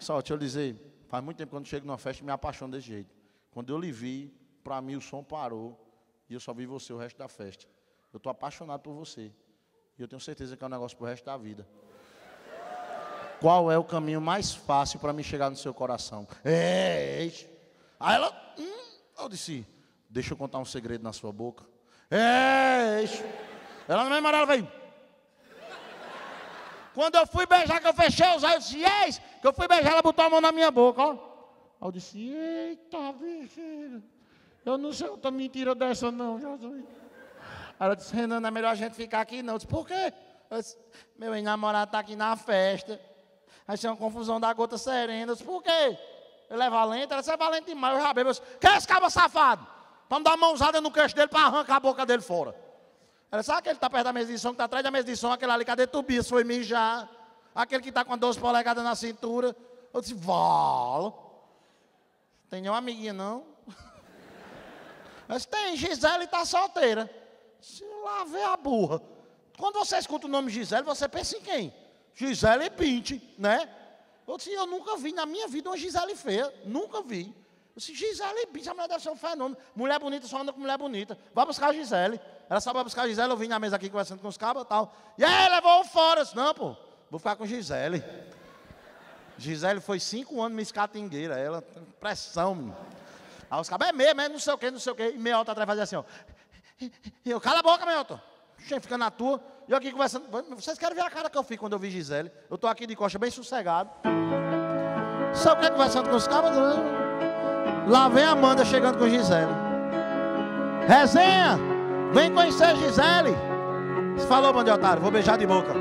Só, deixa eu dizer, faz muito tempo que eu não chego numa festa e me apaixono desse jeito. Quando eu lhe vi, pra mim o som parou e eu só vi você o resto da festa. Eu tô apaixonado por você. E eu tenho certeza que é um negócio pro resto da vida. Qual é o caminho mais fácil pra mim chegar no seu coração? Ei! Aí ela... Eu disse, deixa eu contar um segredo na sua boca. É isso. Ela não me amarela, veio. Quando eu fui beijar, que eu fechei os olhos, eu disse, eis, que eu fui beijar, ela botou a mão na minha boca, ó. Aí eu disse, eita, vixe, eu não sei outra mentira dessa não, Jesus. Ela disse, Renan, não é melhor a gente ficar aqui não. Eu disse, por quê? Eu disse, meu ex-namorado tá aqui na festa. Aí tinha uma confusão da gota serena. Eu disse, por quê? Ele é valente, ela disse, é valente demais, eu já bebo. Eu disse, quem é esse cabo safado? Vamos dar uma mãozada no queixo dele para arrancar a boca dele fora. Ela disse, ah, aquele que está perto da mesa de som, que está atrás da mesa de som, aquele ali, cadê Tobias? Foi mijar. Aquele que está com 12 polegadas na cintura. Eu disse, vale. Tem nenhuma amiguinha, não? Eu disse, tem, Gisele está solteira. Eu disse, lá vê a burra. Quando você escuta o nome Gisele, você pensa em quem? Gisele Bündchen, né? Eu disse, eu nunca vi na minha vida uma Gisele feia, nunca vi. Eu disse, Gisele, bicho, a mulher deve ser um fenômeno. Mulher bonita só anda com mulher bonita. Vai buscar a Gisele. Ela sabe vai buscar a Gisele, eu vim na mesa aqui conversando com os cabos e tal. E aí, levou fora. Eu disse, não, pô, vou ficar com Gisele. Gisele foi 5 anos Miss Catingueira, ela, pressão, menino. Aí os cabos, é mesmo, é não sei o quê, não sei o quê. E meia hora tá atrás fazia assim, ó. E eu, cala a boca, meu outro. Fica na tua. E eu aqui conversando. Vocês querem ver a cara que eu fico quando eu vi Gisele? Eu tô aqui de coxa bem sossegado. Só que conversando com os cabos. Lá vem Amanda chegando com Gisele. Resenha! Vem conhecer Gisele! Você falou, bando de otário, vou beijar de boca.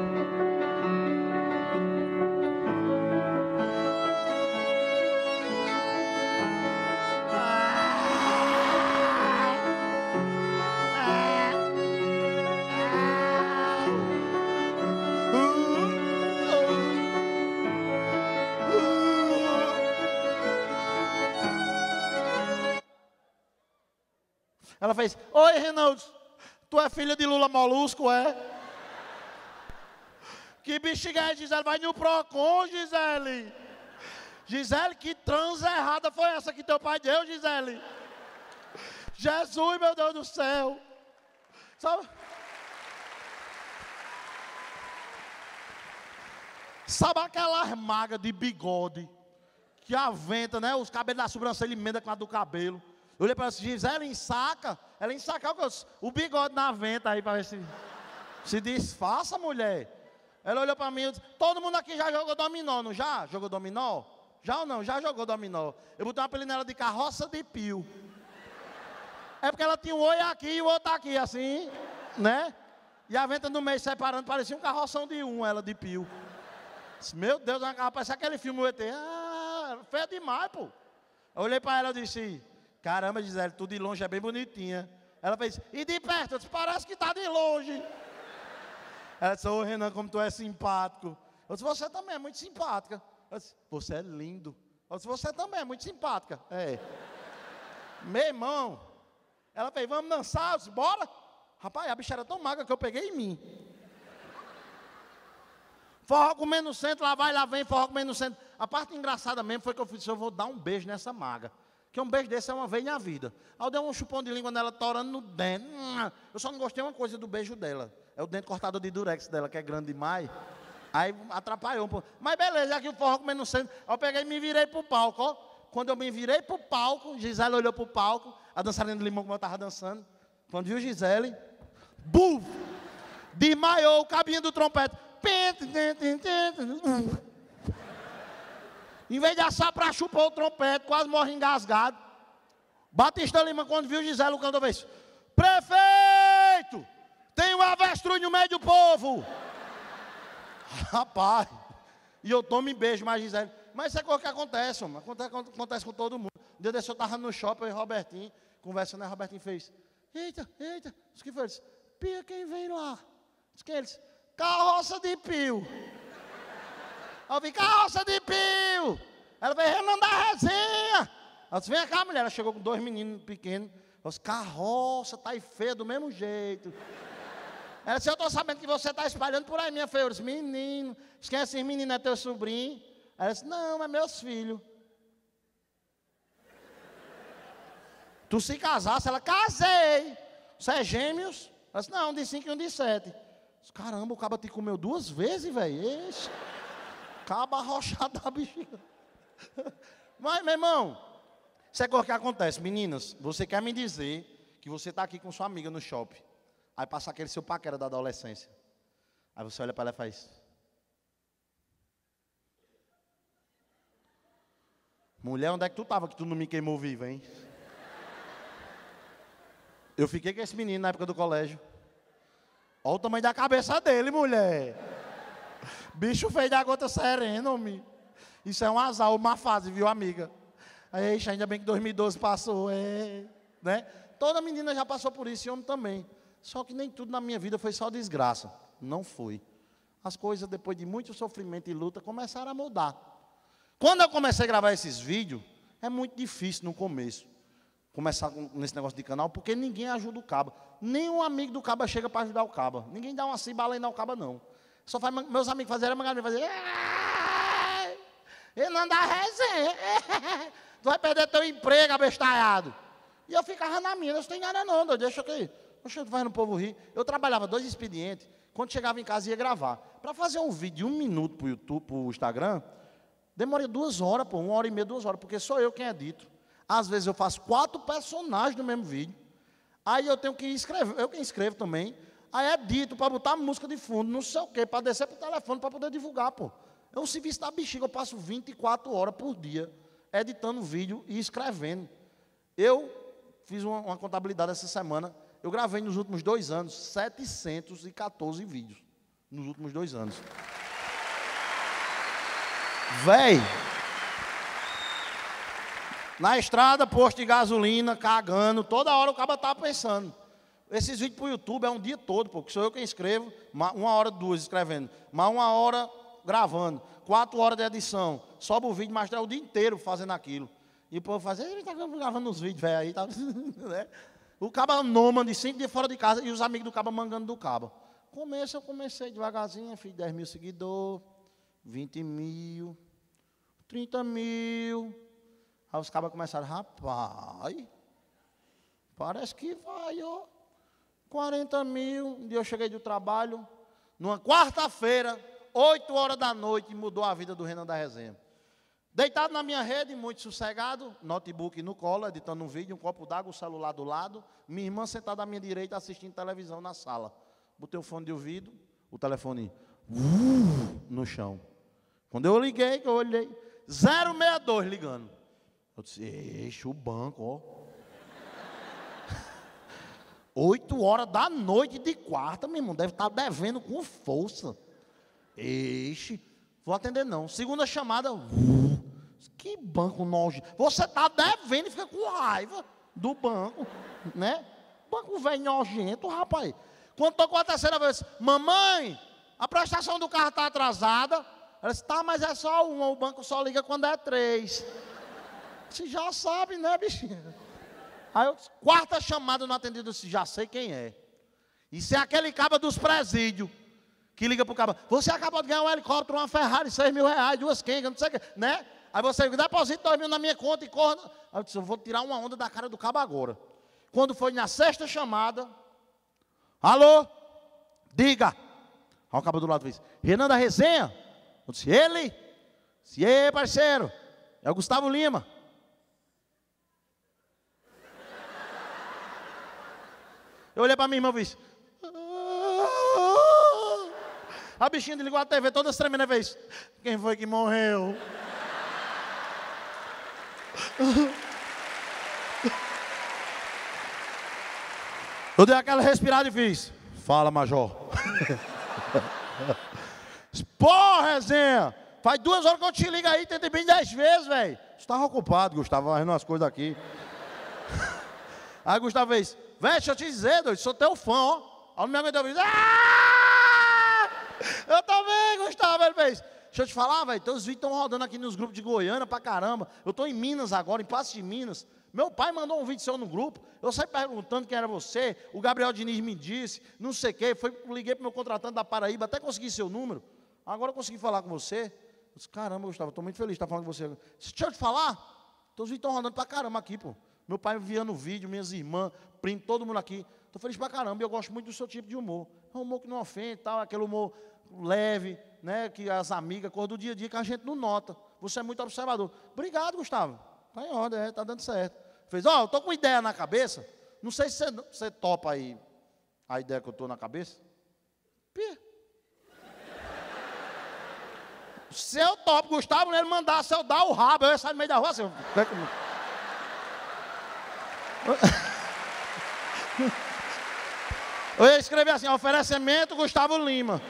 Ela fez, oi, Reinaldo, tu é filha de Lula Molusco, é? Que bexiga é, Gisele? Vai no Procon, Gisele. Gisele, que transa errada foi essa que teu pai deu, Gisele? Jesus, meu Deus do céu. Sabe? Sabe aquelas magas de bigode que aventa, né? Os cabelos da sobrancelha emenda com a do cabelo. Eu olhei para ela assim, Gisele, ensaca. Ela ensaca o bigode na venta aí para ver se disfarça, mulher. Ela olhou para mim e disse, todo mundo aqui já jogou dominó, não já? Jogou dominó? Já ou não? Já jogou dominó. Eu botei uma apelida nela de carroça de pio. É porque ela tinha um olho aqui e o outro aqui, assim, né? E a venta no meio separando, parecia um carroção de um, ela de pio. Meu Deus, parece aquele filme, o ET. Ah, feio demais, pô. Eu olhei pra ela e disse, caramba, Gisele, tu de longe é bem bonitinha. Ela fez, e de perto? Eu disse, parece que tá de longe. Ela disse, ô Renan, como tu é simpático. Eu disse, você também é muito simpática. Ela disse, você é lindo. Eu disse, você também é muito simpática. É. Meu irmão. Ela fez, vamos dançar, eu disse, bora. Rapaz, a bicha era tão magra que eu peguei em mim. Forró comendo no centro, lá vai, lá vem, forró comendo no centro. A parte engraçada mesmo foi que eu disse, eu vou dar um beijo nessa magra. Que um beijo desse é uma vez na vida. Aí eu dei um chupão de língua nela, torando no dente. Eu só não gostei uma coisa do beijo dela. É o dente cortador de durex dela, que é grande demais. Aí atrapalhou um pouco. Mas beleza, aqui o forró comendo no centro. Aí eu peguei e me virei pro palco, ó. Quando eu me virei pro palco, Gisele olhou pro palco, a dançarina do Limão, como eu tava dançando. Quando viu Gisele, buf! Desmaiou o cabinho do trompete. Em vez de assar pra chupar o trompete, quase morre engasgado. Batista Lima, quando viu Gisele, o cantor fez: prefeito! Tem um avestruz no meio do povo! Rapaz! E eu tomo e beijo, mas Gisele. Mas isso é coisa que acontece, mano. Acontece com todo mundo. Um dia desse eu estava no shopping, eu e Robertinho, conversando, aí Robertinho fez, eita, o que foi? Ele disse, pia quem vem lá? Quem? Ele disse, carroça de pio. Aí eu vi, carroça de pio. Ela veio, Renan da resenha. Ela disse, vem cá, mulher. Ela chegou com dois meninos pequenos. Ela disse, carroça, tá aí feia do mesmo jeito. Ela disse, eu tô sabendo que você tá espalhando por aí, minha feia. Eu disse, menino, esquece esse menino, é teu sobrinho. Ela disse, não, é meus filhos. Tu se casasse? Ela, casei. Você é gêmeos? Ela disse, não, um de 5 e um de 7. Caramba, o caba te comeu 2 vezes, velho. Caba arrochado da bexiga. Mas, meu irmão, isso é coisa que acontece. Meninas, você quer me dizer que você está aqui com sua amiga no shopping. Aí passa aquele seu paquera da adolescência. Aí você olha para ela e faz... Mulher, onde é que tu tava que tu não me queimou viva, hein? Eu fiquei com esse menino na época do colégio. Olha o tamanho da cabeça dele, mulher. Bicho feio da gota serena, homem. Isso é um azar, uma fase, viu, amiga? Eixa, ainda bem que 2012 passou, né? Toda menina já passou por isso, e homem também. Só que nem tudo na minha vida foi só desgraça. Não foi. As coisas, depois de muito sofrimento e luta, começaram a mudar. Quando eu comecei a gravar esses vídeos, é muito difícil no começo, começar nesse negócio de canal, porque ninguém ajuda o caba. Nenhum amigo do caba chega para ajudar o caba. Ninguém dá uma cibala ao caba, não. Só faz, meus amigos faziam, ele não dá resenha. Tu vai perder teu emprego, abestalhado. E eu ficava na minha, não tem nada não, doido, deixa aqui. Oxe, tu faz no povo rir. Eu trabalhava 2 expedientes, quando chegava em casa ia gravar. Para fazer um vídeo de 1 minuto para o YouTube, para o Instagram... Demorei 2 horas, pô, 1h30, 2 horas, porque sou eu quem edito. Às vezes eu faço 4 personagens no mesmo vídeo. Aí eu tenho que escrever, eu quem escrevo também. Aí edito para botar música de fundo, não sei o quê, para descer pro telefone, para poder divulgar, pô. É um serviço da bexiga, eu passo 24 horas por dia editando vídeo e escrevendo. Eu fiz uma contabilidade essa semana, eu gravei nos últimos 2 anos 714 vídeos. Nos últimos 2 anos. Véi, na estrada, posto de gasolina, cagando, toda hora o cara tá pensando. Esses vídeos pro YouTube é um dia todo, pô, que sou eu quem escrevo, 1 hora, 2 escrevendo, mais 1 hora gravando, 4 horas de edição, sobe o vídeo, mas é o dia inteiro fazendo aquilo. E o povo faz, ele tá gravando uns vídeos, velho, aí tá... O caba nômade, 5 dias fora de casa, e os amigos do caba mangando do caba. Começo, eu comecei devagarzinho, fiz 10 mil seguidores, 20 mil, 30 mil. Aí os cabas começaram, rapaz, parece que vai, ó, 40 mil. Um dia eu cheguei do trabalho, numa quarta-feira, 8 horas da noite, mudou a vida do Renan da Resenha. Deitado na minha rede, muito sossegado, notebook no colo, editando um vídeo, um copo d'água, o celular do lado, minha irmã sentada à minha direita assistindo televisão na sala. Botei o fone de ouvido, o telefone no chão. Quando eu liguei, que eu olhei, 062 ligando. Eu disse, eixe, o banco, ó. 8 horas da noite de quarta, meu irmão, deve estar devendo com força. Eixe, vou atender não. Segunda chamada, que banco nojo. Você está devendo e fica com raiva do banco, né? Banco velho nojento, rapaz. Quando tocou a terceira vez, mamãe, a prestação do carro está atrasada. Ela disse, tá, mas é só uma, o banco só liga quando é 3. Você já sabe, né, bichinha? Aí eu disse, quarta chamada não atendida, eu disse, já sei quem é. Isso é aquele caba dos presídios, que liga pro caba, você acabou de ganhar um helicóptero, uma Ferrari, 6 mil reais, 2 quengas, não sei o que, né? Aí você deposita 2 mil na minha conta e corre. Aí eu disse, eu vou tirar uma onda da cara do caba agora. Quando foi na sexta chamada, alô, diga. Aí o caba do lado fez, Renan da Resenha? Eu disse, ele? Eu disse, ei, parceiro, é o Gustavo Lima. Eu olhei para minha irmã e disse, a bichinha ligou a TV todas tremendo, vez. Quem foi que morreu? Eu dei aquela respirada e fiz, fala, major. Pô, Resenha, faz 2 horas que eu te ligo aí, tentei bem 10 vezes, velho. Você estava ocupado, Gustavo, varrendo umas coisas aqui. Aí Gustavo fez, véi, deixa eu te dizer, doido, sou teu fã, ó. Aí me aguentou, eu falei, eu também, Gustavo. Ele fez, deixa eu te falar, velho, teus vídeos estão rodando aqui nos grupos de Goiânia pra caramba. Eu tô em Minas agora, em Passo de Minas. Meu pai mandou um vídeo seu no grupo, eu saí perguntando quem era você, o Gabriel Diniz me disse, não sei o quê, liguei pro meu contratante da Paraíba, até consegui seu número, agora eu consegui falar com você. Eu disse, caramba, Gustavo, eu tô muito feliz de estar falando com você. Deixa eu te falar, teus vídeos estão rodando pra caramba aqui, pô. Meu pai enviando vídeo, minhas irmãs, print, todo mundo aqui. Estou feliz pra caramba, eu gosto muito do seu tipo de humor. É um humor que não ofende, tal, é aquele humor leve, né, que as amigas, coisa do dia a dia, que a gente não nota. Você é muito observador. Obrigado, Gustavo. Está em ordem, está dando certo. Fez, ó, eu estou com ideia na cabeça. Não sei se você topa aí a ideia que eu estou na cabeça. Pia. Se eu topo, Gustavo, ele mandasse eu dar o rabo, eu ia sair no meio da rua assim. Eu ia escrever assim, oferecimento Gustavo Lima.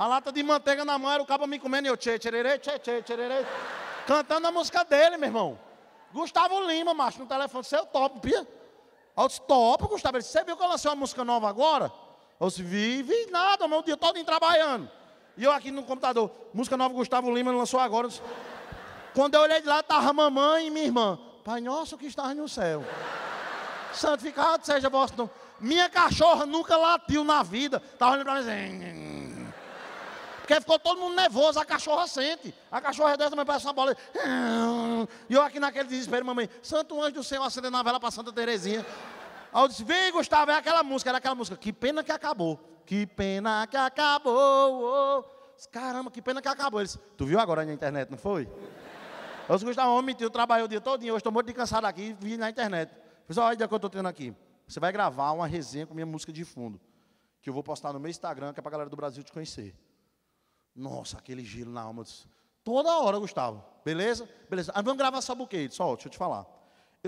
A lata de manteiga na mão, era o cabo me comendo e eu tchê, tchê, tchê, cantando a música dele, meu irmão. Gustavo Lima, macho, no telefone, seu top, pia. Aí eu disse, topo, Gustavo. Ele disse, você viu que eu lancei uma música nova agora? Eu disse, vi nada, meu, o dia todo trabalhando. E eu aqui no computador, música nova Gustavo Lima, ele lançou agora. Eu disse, quando eu olhei de lá, tava mamãe e minha irmã. Pai nosso que estás no céu, santificado seja vosso nome. Minha cachorra nunca latiu na vida. Estava olhando para mim assim. Porque ficou todo mundo nervoso, a cachorra sente. A cachorra é dessa, mas parece uma bola. E eu aqui naquele desespero, mamãe, santo anjo do Senhor, acendendo a vela para Santa Terezinha. Aí eu disse, vem, Gustavo, é aquela música, era aquela música. Que pena que acabou. Que pena que acabou. Caramba, que pena que acabou. Ele disse, tu viu agora na internet, não foi? Eu disse, Gustavo, homem, eu trabalhei o dia todinho, hoje estou muito cansado aqui, vi na internet. Pessoal, olha a ideia que eu estou tendo aqui. Você vai gravar uma resenha com minha música de fundo, que eu vou postar no meu Instagram, que é para a galera do Brasil te conhecer. Nossa, aquele giro na alma. Toda hora, Gustavo. Beleza? Beleza. Aí vamos gravar só buquê. Só, deixa eu te falar.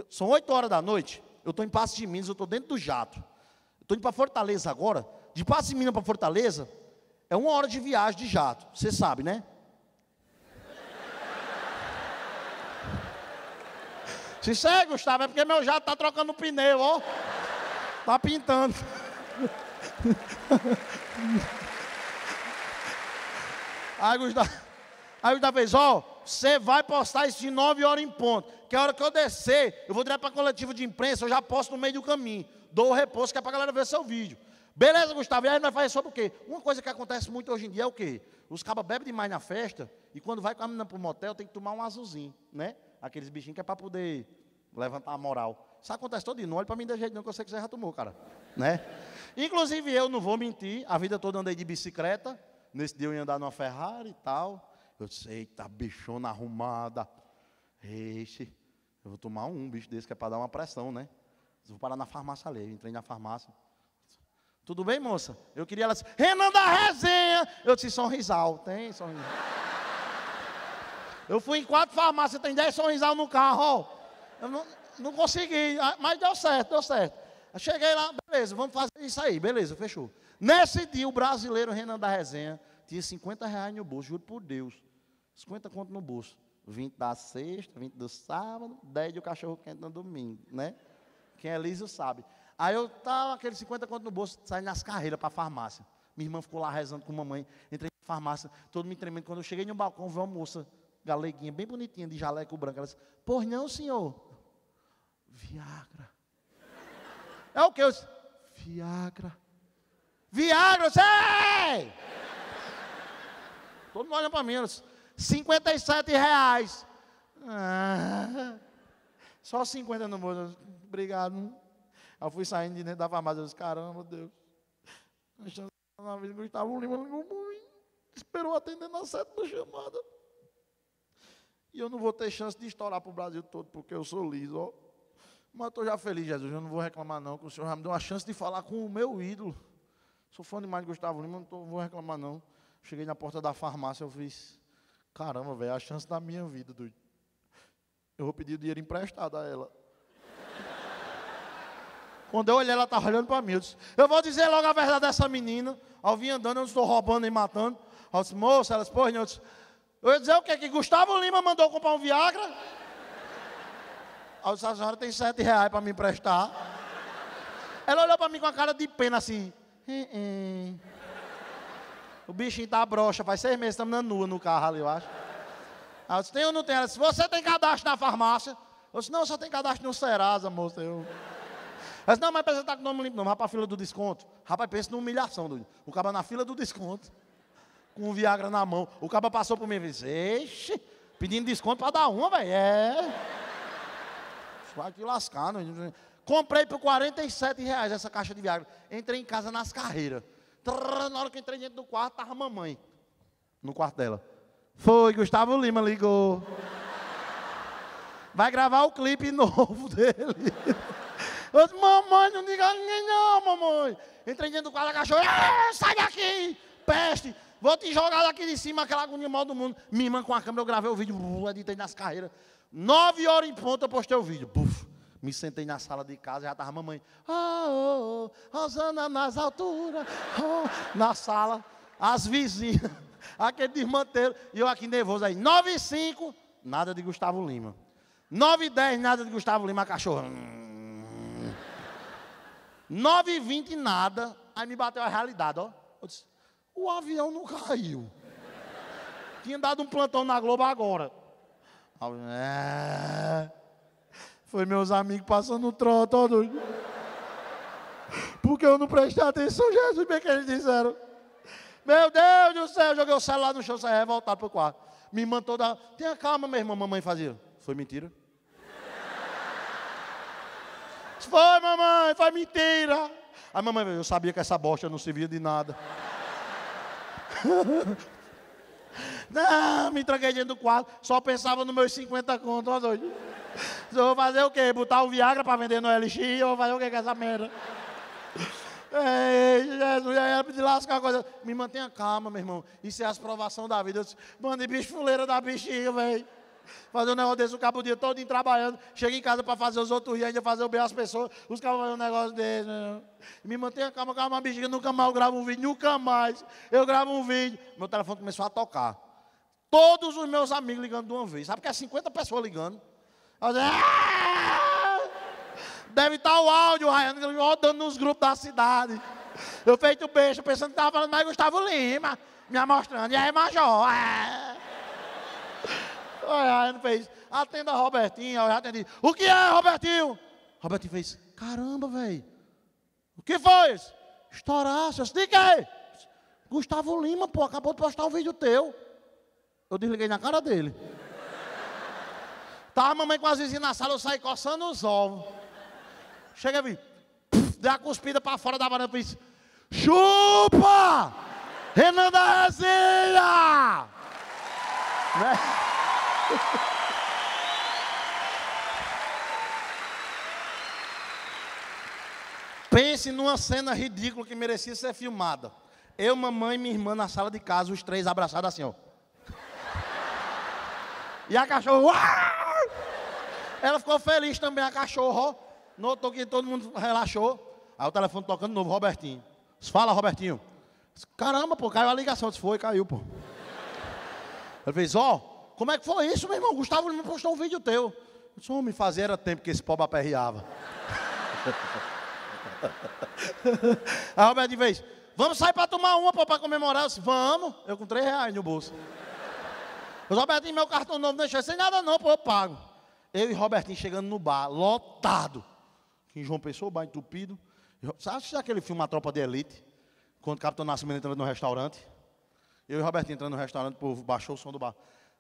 São 8 horas da noite, eu estou em Passo de Minas, eu estou dentro do jato. Estou indo para Fortaleza agora. De Passo de Minas para Fortaleza, é 1 hora de viagem de jato. Você sabe, né? Se isso é, Gustavo, é porque meu jato tá trocando o pneu, ó. Tá pintando. Aí, Gustavo fez, ó, você vai postar isso de 9 horas em ponto. Que a hora que eu descer, eu vou direto para a coletiva de imprensa, eu já posto no meio do caminho. Dou o repouso, que é para a galera ver seu vídeo. Beleza, Gustavo? E aí nós fazemos sobre o quê? Uma coisa que acontece muito hoje em dia é o quê? Os cabas bebem demais na festa e quando vai com a menina para o motel tem que tomar um azulzinho, né? Aqueles bichinhos que é para poder levantar a moral. Isso acontece todo dia, não olha para mim de jeito não, que eu sei que você já tomou, cara. Né? Inclusive eu não vou mentir, a vida toda andei de bicicleta. Nesse dia eu ia andar numa Ferrari e tal. Eu disse, eita, bichona arrumada. Eixe, eu vou tomar um bicho desse que é para dar uma pressão, né? Eu vou parar na farmácia ali. Eu entrei na farmácia. Tudo bem, moça? Eu queria ela... Renan da Resenha! Eu disse, Sorrisal. Tem Sorrisal. Eu fui em 4 farmácias, tem 10 Sorrisal no carro, ó. Eu não consegui, mas deu certo, deu certo. Eu cheguei lá, beleza, vamos fazer isso aí. Beleza, fechou. Nesse dia, o brasileiro Renan da Resenha tinha 50 reais no bolso, juro por Deus. 50 conto no bolso. 20 da sexta, 20 do sábado, 10 do cachorro quente no domingo, né? Quem é liso sabe. Aí eu tava aqueles 50 conto no bolso, saí nas carreiras para a farmácia. Minha irmã ficou lá rezando com a mamãe. Entrei na farmácia, todo mundo tremendo. Quando eu cheguei no balcão, vi uma moça, galeguinha, bem bonitinha, de jaleco branco. Ela disse, pois não, senhor? Viagra. É o que? Eu disse, Viagra. Viagra, eu sei! Todo mundo olhando para mim. Eu disse, 57 reais. Ah, só 50 no bolso. Obrigado. Eu fui saindo de dentro da farmácia, eu disse, caramba, Deus. Na vida, Gustavo Lima ligou para mim, esperou atender na sétima chamada. E eu não vou ter chance de estourar para o Brasil todo, porque eu sou liso, ó. Mas estou já feliz, Jesus, eu não vou reclamar não, que o Senhor já me deu uma chance de falar com o meu ídolo. Sou fã demais de Gustavo Lima, não vou reclamar não. Cheguei na porta da farmácia, eu fiz, caramba, velho, a chance da minha vida, doido. Eu vou pedir o dinheiro emprestado a ela. Quando eu olhei, ela estava olhando para mim. Eu disse, eu vou dizer logo a verdade dessa menina. Ao vir andando, eu não estou roubando nem matando. Eu disse, moça, ela disse, pois não. Eu disse, eu ia dizer o quê? Que Gustavo Lima mandou comprar um Viagra? Eu disse, a senhora tem 7 reais para me emprestar. Ela olhou para mim com a cara de pena, assim. O bichinho tá broxa, faz 6 meses, estamos na nua no carro ali, eu acho. Aí eu disse, tem ou não tem? Ela disse, você tem cadastro na farmácia? Eu disse, não, só tem cadastro no Serasa, moça, eu... Mas não, mas precisa estar com o nome limpo, não. Vai para a fila do desconto. Rapaz, pensa numa humilhação, doido. O cara na fila do desconto, com o Viagra na mão. O cara passou por mim e disse, eixe, pedindo desconto para dar uma, velho. É. Vai te lascar, não. Comprei por 47 reais essa caixa de Viagra. Entrei em casa nas carreiras. Na hora que eu entrei dentro do quarto, tava a mamãe. No quarto dela. Foi, Gustavo Lima ligou. Vai gravar o clipe novo dele. Eu disse, mamãe, não diga a ninguém não, mamãe. Entrei dentro do quarto da cachorra, sai daqui, peste. Vou te jogar daqui de cima, aquela agonia mal do mundo. Minha irmã com a câmera, eu gravei o vídeo, editei nas carreiras. 9 horas em ponto eu postei o vídeo. Buf, me sentei na sala de casa, já tava mamãe. Oh, oh, Rosana nas alturas. Oh. Na sala, as vizinhas, aquele desmanteiro. E eu aqui nervoso aí. 9h05, nada de Gustavo Lima. 9h10, nada de Gustavo Lima, a cachorra. 9h20 nada, aí me bateu a realidade, ó. Eu disse, o avião não caiu. Tinha dado um plantão na Globo agora. Foi meus amigos passando o troto, ó, doido. Porque eu não prestei atenção, Jesus, bem que eles disseram. Meu Deus do céu, eu joguei o celular no chão, saí revoltado pro quarto. Minha irmã toda, tenha calma, minha irmã, mamãe fazia. Foi mentira. Foi, mamãe, foi mentira. Aí, mamãe, eu sabia que essa bosta não servia de nada. Não, me tranquei dentro do quarto, só pensava nos meus 50 contos, ó, doido. Eu vou fazer o quê? Botar o Viagra pra vender no LX? Eu vou fazer o quê com essa merda? Ei, Jesus, aí ela me lascar a coisa. Me mantenha calma, meu irmão. Isso é as provações da vida. Eu disse, mano, e bicho fuleira da bichinha, velho. Fazer um negócio desse, o cabo o dia todo trabalhando. Chega em casa para fazer os outros rir, ainda fazer o bem às pessoas. Os cabos fazem um negócio desse. Me mantenha calma, calma, uma bexiga. Nunca mais eu gravo um vídeo, nunca mais. Eu gravo um vídeo. Meu telefone começou a tocar. Todos os meus amigos ligando de uma vez. Sabe que é 50 pessoas ligando. Deve estar o áudio, o Raiano, rodando nos grupos da cidade. Eu feito beijo, pensando que estava falando mais Gustavo Lima. Me amostrando. E aí, Major? Ai, não fez. Atenda a Robertinha, eu já atendi. O que é, Robertinho? Robertinho fez, caramba, velho. O que foi? Estouraço. Diga aí. Gustavo Lima, pô, acabou de postar um vídeo teu. Eu desliguei na cara dele. Tá a mamãe com as vizinhas na sala, eu saí coçando os ovos. Chega, vi. Deu a cuspida pra fora da varanda, fiz. Chupa! Renan da Resilha! Né? Pense numa cena ridícula que merecia ser filmada. Eu, mamãe e minha irmã na sala de casa, os três abraçados assim, ó. E a cachorra... Ela ficou feliz também, a cachorra, ó. Notou que todo mundo relaxou. Aí o telefone tocando de novo, Robertinho. Fala, Robertinho. Caramba, pô, caiu a ligação. Eu disse, foi, caiu, pô. Ele fez, ó, como é que foi isso, meu irmão? Gustavo Lima postou um vídeo teu. Eu disse, homem, fazia era tempo que esse pobre aperreava. Aí o Robertinho fez, vamos sair pra tomar uma, pô, pra comemorar. Eu disse, vamos. Eu com R$3 no bolso. Mas, Robertinho, meu cartão novo não deixou sem nada não, pô, eu pago. Eu e Robertinho chegando no bar, lotado. Aqui em João Pessoa, o bar entupido. Sabe aquele filme A Tropa de Elite? Quando o Capitão Nascimento entrando no restaurante. Eu e Robertinho entrando no restaurante, o povo baixou o som do bar.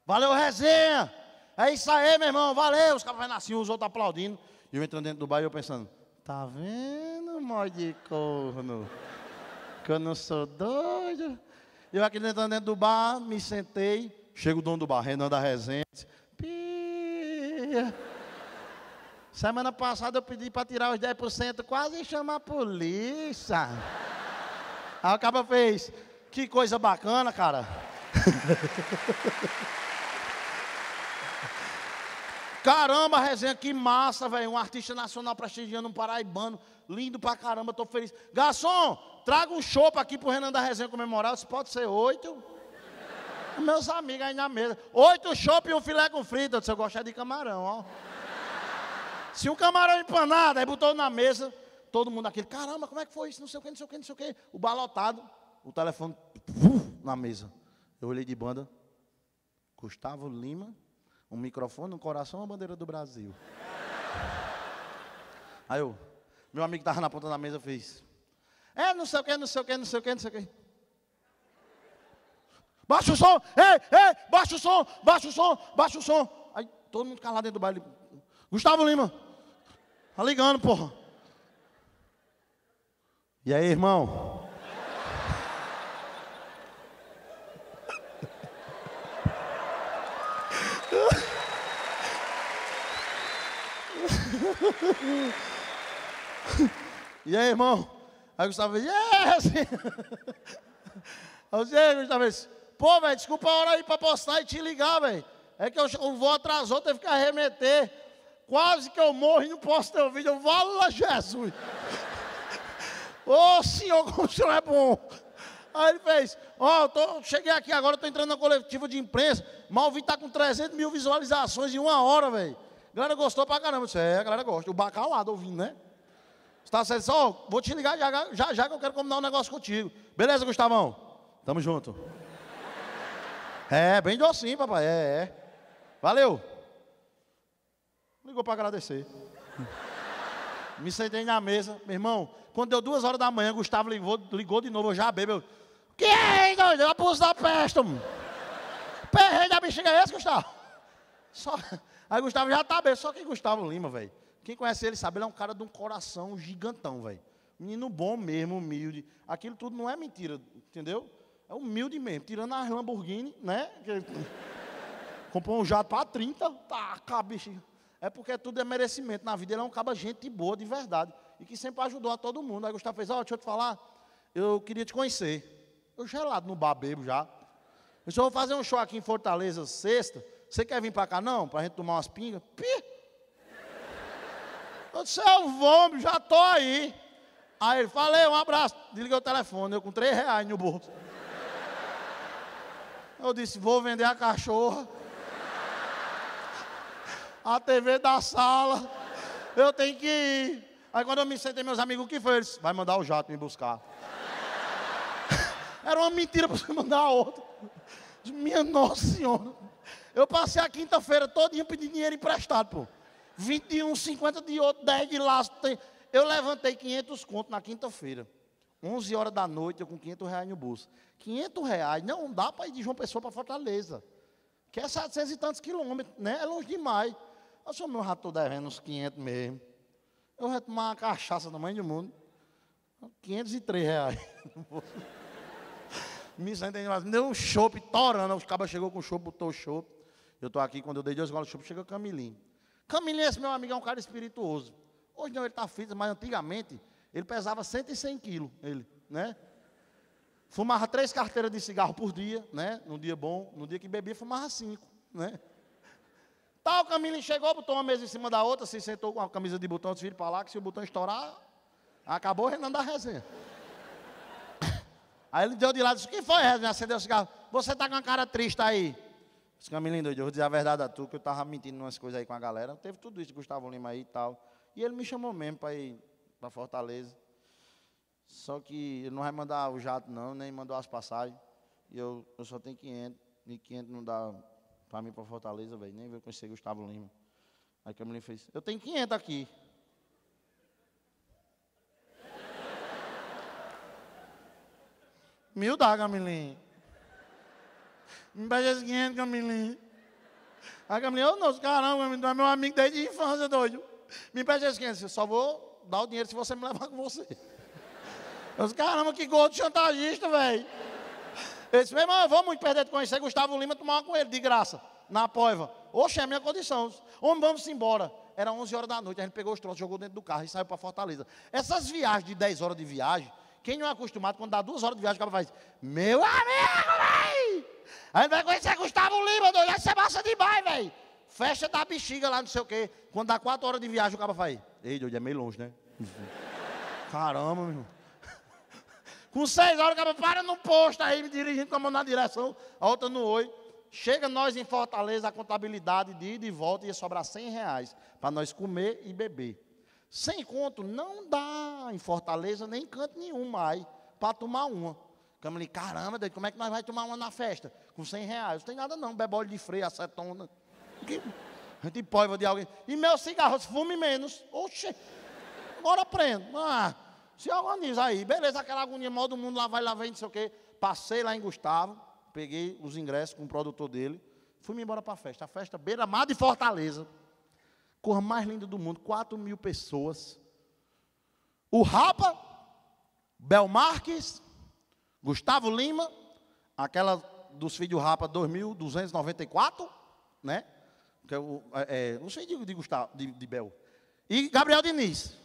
Valeu, resenha! É isso aí, meu irmão, valeu! Os caras vão assim, os outros aplaudindo. E eu entrando dentro do bar e eu pensando, tá vendo, mó de corno? Que eu não sou doido. Eu aqui entrando dentro do bar, me sentei. Chega o dono do bar, Renan da Resenha. Pia. Semana passada eu pedi para tirar os 10%, quase chamar a polícia. Aí o cara fez, que coisa bacana, cara. Caramba, Resenha, que massa, velho. Um artista nacional prestigiando, um paraibano. Lindo pra caramba, tô feliz. Garçom, traga um chopp aqui pro Renan da Resenha comemorar. Isso pode ser 8. Meus amigos aí na mesa. 8 chopp e um filé com frita. Eu disse, eu gosto é de camarão, ó. Se um camarão empanado, aí botou na mesa. Todo mundo aquele, caramba, como é que foi isso? Não sei o que, não sei o que, não sei o que. O balotado, o telefone na mesa. Eu olhei de banda. Gustavo Lima, um microfone, um coração, uma bandeira do Brasil. Aí eu, meu amigo que tava na ponta da mesa, fez. É, não sei o que, não sei o que, não sei o que, não sei o que. Baixa o som, ei, baixa o som, baixa o som, baixa o som. Aí todo mundo calado dentro do baile. Gustavo Lima, tá ligando, porra. E aí, irmão? E aí, irmão? Aí Gustavo fez, aí Gustavo fez, pô, velho, desculpa a hora aí pra postar e te ligar, velho. É que o voo atrasou, teve que arremeter. Quase que eu morro e não posto teu vídeo. Eu falo lá, Jesus. Ô, senhor, como o senhor é bom. Aí ele fez, ó, cheguei aqui agora, tô entrando na coletiva de imprensa. Mal vi tá com 300.000 visualizações em 1 hora, velho. A galera gostou pra caramba. Eu disse, é, a galera gosta. O bacalado ouvindo, né? Você tá certo? Ó, vou te ligar já que eu quero combinar um negócio contigo. Beleza, Gustavão? Tamo junto. É, bem docinho, papai, é. Valeu. Ligou pra agradecer. Me sentei na mesa, meu irmão, quando deu 2 horas da manhã, Gustavo ligou de novo, eu já bebo. Que é, hein, doido? Abuso da peste, mano. Perrei da bexiga é esse, Gustavo? Aí Gustavo já tá bem, só que Gustavo Lima, velho. Quem conhece ele sabe, ele é um cara de um coração gigantão, velho. Menino bom mesmo, humilde. Aquilo tudo não é mentira, entendeu? É humilde mesmo, tirando as Lamborghini, né? Comprou um jato para 30, taca, bichinho. É porque tudo é merecimento na vida, ele é um caba gente boa, de verdade, e que sempre ajudou a todo mundo. Aí Gustavo fez, ó, deixa eu te falar, eu queria te conhecer. Eu gelado no bar, bebo já. Eu só vou fazer um show aqui em Fortaleza, sexta, você quer vir para cá não? Pra gente tomar umas pingas? Pi! Eu disse, eu vou, já tô aí. Aí ele, falei, um abraço, desliguei o telefone, eu com R$3 no bolso. Eu disse, vou vender a cachorra, a TV da sala, eu tenho que ir. Aí quando eu me sentei, meus amigos, o que foi? Eles, vai mandar o jato me buscar. Era uma mentira pra você mandar outro. Minha Nossa Senhora. Eu passei a quinta-feira todinha pedindo dinheiro emprestado, pô. 21, 50 de outro, 10 de laço. Eu levantei 500 conto na quinta-feira. 11 horas da noite, eu com 500 reais no bolso. 500 reais, não dá para ir de João Pessoa para Fortaleza. Que é 700 e tantos quilômetros, né? É longe demais. Eu sou meu rato devendo uns 500 mesmo. Eu vou tomar uma cachaça do tamanho do mundo. 503 reais. Me sentei, me deu um chope, torando. Os cabas chegou com o chope, botou o chope. Eu tô aqui, quando eu dei 2 golas de chope, chegou o Camilinho. Camilinho, esse meu amigo, é um cara espirituoso. Hoje não, ele tá fitness, mas antigamente ele pesava 110 quilos, ele, né? Fumava 3 carteiras de cigarro por dia, né? Num dia bom, no dia que bebia, fumava 5, né? Tal, o Camilinho chegou, botou uma mesa em cima da outra, se sentou com a camisa de botão, desvira para lá, que se o botão estourar, acabou o Renan da resenha. Aí ele deu de lado e disse, o que foi, Renan? Acendeu o cigarro. Você tá com uma cara triste aí. Disse, Camilinho doido, eu vou dizer a verdade a tu, que eu tava mentindo umas coisas aí com a galera. Teve tudo isso, Gustavo Lima aí e tal. E ele me chamou mesmo para ir para Fortaleza. Só que ele não vai mandar o jato, não, nem mandou as passagens. E eu só tenho 500, e 500 não dá... Para mim, para Fortaleza, velho, nem veio conhecer Gustavo Lima. Aí que a mulher fez, eu tenho 500 aqui. Mil dá, Camilinho. Me pede esses 500, Camilinho. Aí, Camilinho, eu não, caramba, Camilinho, tu é meu amigo desde a infância, doido. Me pede esses 500, eu só vou dar o dinheiro se você me levar com você. Eu disse, caramba, que gordo chantagista, velho. Ele disse, meu irmão, eu vou muito perder de conhecer Gustavo Lima, tomar uma com ele, de graça, na Poiva. Oxe, é a minha condição. Homem, vamos embora. Era 11 horas da noite, a gente pegou os troços, jogou dentro do carro e saiu para Fortaleza. Essas viagens de 10 horas de viagem, quem não é acostumado, quando dá 2 horas de viagem, o cara faz, meu amigo, velho! A gente vai conhecer Gustavo Lima, doido, vai ser massa demais, velho. Festa da bexiga lá, não sei o quê. Quando dá 4 horas de viagem, o cara faz, ei, doido, é meio longe, né? Caramba, meu irmão. Com 6 horas, o cara para no posto aí, me dirigindo com a mão na direção, a outra no oi. Chega nós em Fortaleza, a contabilidade de ida e volta ia sobrar 100 reais para nós comer e beber. Sem conto não dá em Fortaleza, nem canto nenhum mais, para tomar uma. Camilinho, caramba, Deus, como é que nós vamos tomar uma na festa? Com 100 reais, não tem nada não, bebole de freio, acetona. A gente pode de alguém. E meu cigarro, fume menos. Oxê, agora prendo. Ah, se organiza aí, beleza, aquela agonia mal do mundo, lá vem, não sei o quê. Passei lá em Gustavo, peguei os ingressos com o produtor dele, fui-me embora para a festa beira-mar de Fortaleza, cor mais linda do mundo, 4.000 pessoas. O Rapa, Belmarques, Gustavo Lima, aquela dos filhos do Rapa, 2.294, né? Que é, os filhos de Gustavo, de Bel. E Gabriel Diniz.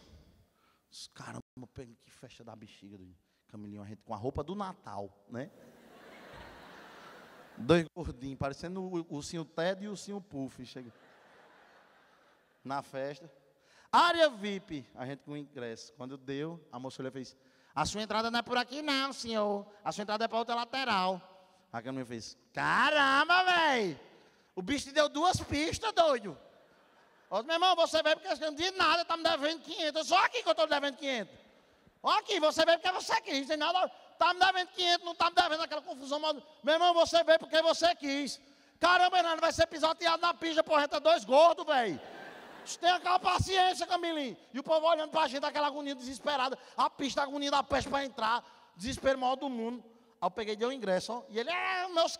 Caramba, que festa da bexiga, do Camilinho, a gente com a roupa do Natal, né? 2 gordinhos, parecendo o ursinho Ted e o ursinho Puff. Chega na festa. Área VIP, a gente com ingresso. Quando deu, a moça olhou e fez, a sua entrada não é por aqui não, senhor. A sua entrada é para outra lateral. A Camilinho fez, caramba, velho. O bicho te deu 2 pistas, doido. Ó, meu irmão, você veio porque você não diz nada, tá me devendo 500. Só aqui que eu tô devendo 500. Ó aqui, você veio porque você quis, não tem nada. Tá me devendo 500, não tá me devendo aquela confusão. Mas, meu irmão, você veio porque você quis. Caramba, Hernando, vai ser pisoteado na pista, porra, tá 2 gordos, velho. Tenha aquela paciência, Camilinho. E o povo olhando pra gente, aquela agonia desesperada. A pista, a agonia da peste pra entrar. Desespero maior do mundo. Aí eu peguei, dei o ingresso, ó. E ele, meus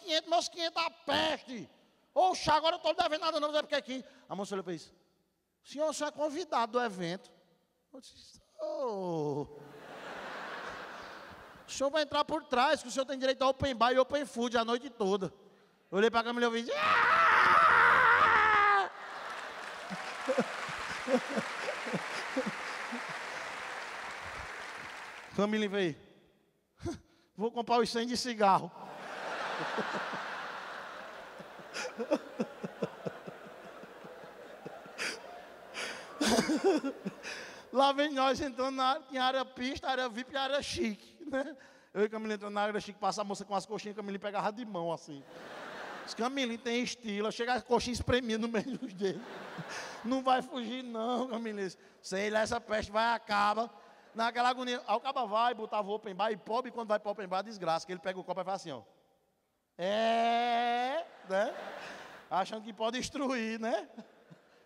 500 da peste. Oxa, agora eu não estou devendo nada não, não é porque aqui. A moça olhou para isso. Senhor, o senhor é convidado do evento. Eu disse, oh. O senhor vai entrar por trás, que o senhor tem direito a open bar e open food a noite toda. Eu olhei para a câmera e disse, ah! Camila veio. Vou comprar os 100 de cigarro. Lá vem nós entrando na área, tinha área pista, área VIP e área chique, né? Eu e Camilinho entrando na área chique, passa a moça com as coxinhas, Camilinho pegava de mão assim. Os Camilinho tem estilo, chega as coxinhas espremidas no meio dos dedos. Não vai fugir não, Camilinho. Sei lá, essa peste vai acaba. Naquela agonia, aí o caba vai, botava o open bar e pobre quando vai para o open bar, desgraça, que ele pega o copo e faz assim, ó. É, né? achando que pode destruir, né?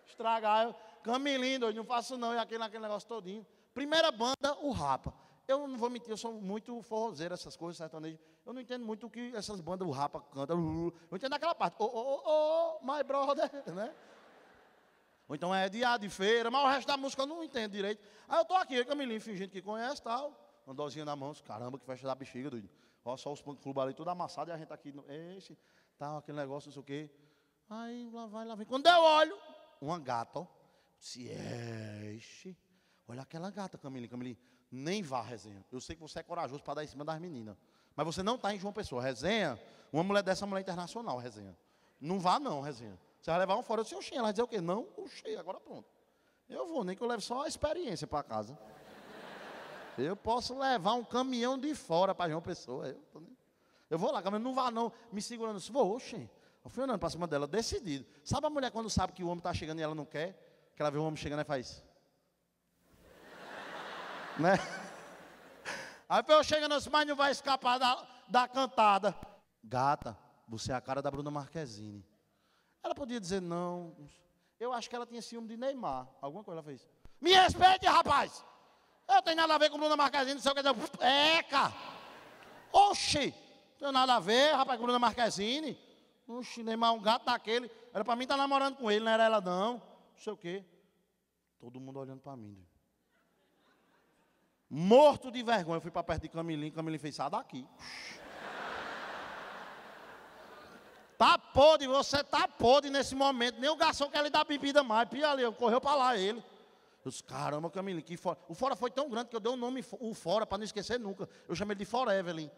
Estragar. Camilinho, doido, não faço não, e aquele negócio todinho. Primeira banda, o Rapa. Eu não vou mentir, eu sou muito forrozeiro, essas coisas, sertanejo. Eu não entendo muito o que essas bandas, o Rapa canta. Eu entendo aquela parte. Oh, my brother, né? Ou então é de ar, de feira, mas o resto da música eu não entendo direito. Aí eu tô aqui, Camilinho, fingindo que conhece e tal. Andozinha na mão, caramba, que festa da bexiga, doido. Olha só os clubes ali, tudo amassado, e a gente aqui, esse, tal, aquele negócio, não sei o quê. Aí lá vai, lá vem. Quando eu olho, uma gata, ó. Se enche. Olha aquela gata, Camilinho, Camilinho. Nem vá, resenha. Eu sei que você é corajoso para dar em cima das meninas. Mas você não está em João Pessoa. Resenha, uma mulher dessa é uma mulher internacional, resenha. Não vá, não, resenha. Você vai levar um fora. Eu disse, oxê, ela vai dizer o quê? Não, oxê, agora pronto. Eu vou, nem que eu leve só a experiência para casa. Eu posso levar um caminhão de fora para João Pessoa. Eu vou lá, Caminhão, não vá, não. Me segurando, eu disse, vou, oxê. Eu fui andando para cima dela, decidido. Sabe a mulher quando sabe que o homem está chegando e ela não quer? Que ela vê o homem chegando e faz... Né? Aí eu chego nos mas não vai escapar da cantada. Gata, você é a cara da Bruna Marquezine. Ela podia dizer não. Eu acho que ela tinha ciúme de Neymar. Alguma coisa ela fez. Me respeite, rapaz! Eu tenho nada a ver com Bruna Marquezine, não sei o que dizer. Eca! Oxi! Não tenho nada a ver, rapaz, com Bruna Marquezine. Oxi, Neymar é um gato daquele. Era pra mim estar namorando com ele, não era ela não. Não sei o quê. Todo mundo olhando pra mim, viu? Morto de vergonha, eu fui para perto de Camilinho, Camilinho fez, sai daqui. Tá podre, você tá podre nesse momento, nem o garçom quer lhe dar bebida mais, pia ali, correu para lá ele. Eu disse, caramba, Camilinho, que fora. O fora foi tão grande que eu dei o nome, o fora, para não esquecer nunca. Eu chamei ele de Fora Evelyn.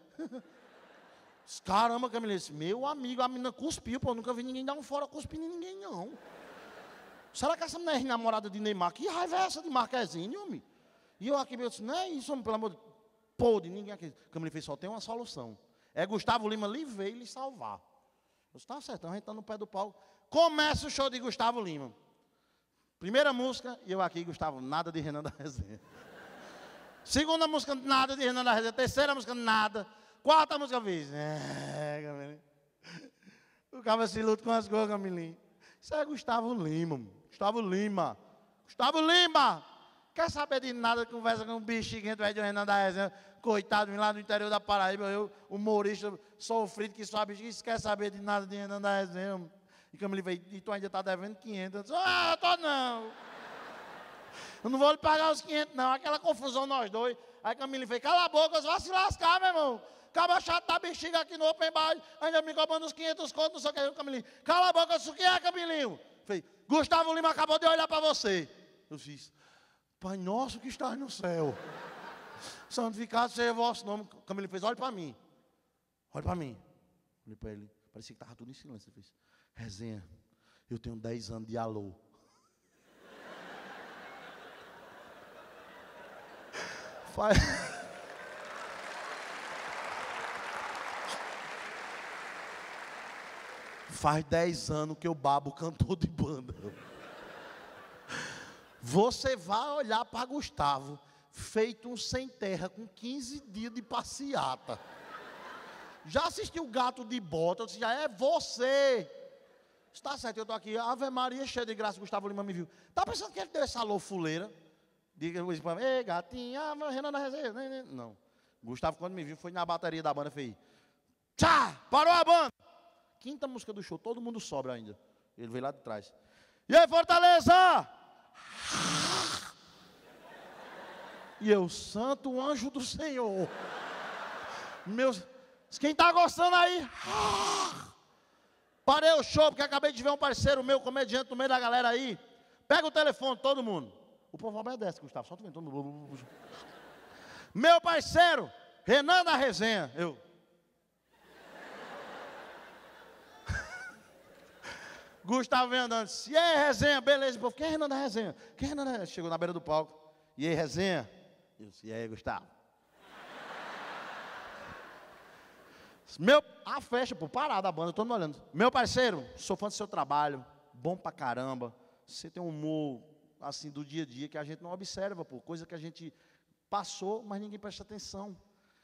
Caramba, Camilinho, disse, meu amigo, a menina cuspiu, pô, eu nunca vi ninguém dar um fora cuspindo em ninguém, não. Será que essa menina é namorada de Neymar? Que raiva é essa de Marquezine, homem? E eu aqui, eu disse, não é isso, pelo amor de Deus. Pô, de ninguém aqui. O Camilinho fez, só tem uma solução. É Gustavo Lima lhe veio lhe salvar. Eu disse, tá certo, a gente tá no pé do palco. Começa o show de Gustavo Lima. Primeira música, e eu aqui, Gustavo, nada de Renan da Resenha. Segunda música, nada de Renan da Resenha. Terceira música, nada. Quarta música, eu fiz. É, Camilinho. O cara se luta com as coisas, Camilinho. Isso é Gustavo Lima. Gustavo Lima. Gustavo Lima. Quer saber de nada, conversa com um bexiguinho do Renan da Resenha, coitado, vim lá no interior da Paraíba, eu, humorista, sofrido, que só bexiguinho, quer saber de nada de Renan da Resenha. E como ele veio, e tu ainda tá devendo 500. Eu disse, ah, tô não. Eu não vou lhe pagar os 500, não. Aquela confusão nós dois. Aí Camille fez, cala a boca, vai se lascar, meu irmão. Acaba chato da bexiga aqui no open bar, ainda me cobrando os 500 contos, não sei o que é, Camilinho. Cala a boca, isso que é, Camilinho? Falei, Gustavo Lima acabou de olhar pra você. Eu fiz. Pai nosso que estás no céu, santificado seja o vosso nome. Camilinho fez, olha para mim. Olha para mim. Olhei para ele. Parecia que estava tudo em silêncio. Ele fez, resenha, eu tenho 10 anos de alô. Faz... Faz 10 anos que eu babo cantor de banda. Você vai olhar para Gustavo, feito um sem terra, com 15 dias de passeata. Já assistiu o Gato de Bota? Eu disse, já é você. Está certo, eu estou aqui. Ave Maria, cheia de graça, Gustavo Lima me viu. Está pensando que ele deu essa loufuleira? Diga, ei, gatinha, Renan da Resenha. Não. Gustavo, quando me viu, foi na bateria da banda, fez, tchá, parou a banda. Quinta música do show, todo mundo sobra ainda. Ele veio lá de trás. E aí, Fortaleza? E eu, santo anjo do Senhor. Meus... Quem tá gostando aí? Parei o show, porque acabei de ver um parceiro meu, comediante no meio da galera aí. Pega o telefone, todo mundo. O povo obedece, Gustavo. Só tu vem, todo mundo. Meu parceiro, Renan da Resenha. Eu. Gustavo vem andando, disse, e aí, Resenha, beleza, povo, quem é Renan da Resenha? Quem é Renan da Resenha? Chegou na beira do palco, e aí, Resenha? Eu disse, e aí, Gustavo? A festa, pô, parada a banda, todo mundo olhando. Meu parceiro, sou fã do seu trabalho, bom pra caramba, você tem um humor, assim, do dia a dia, que a gente não observa, pô, coisa que a gente passou, mas ninguém presta atenção.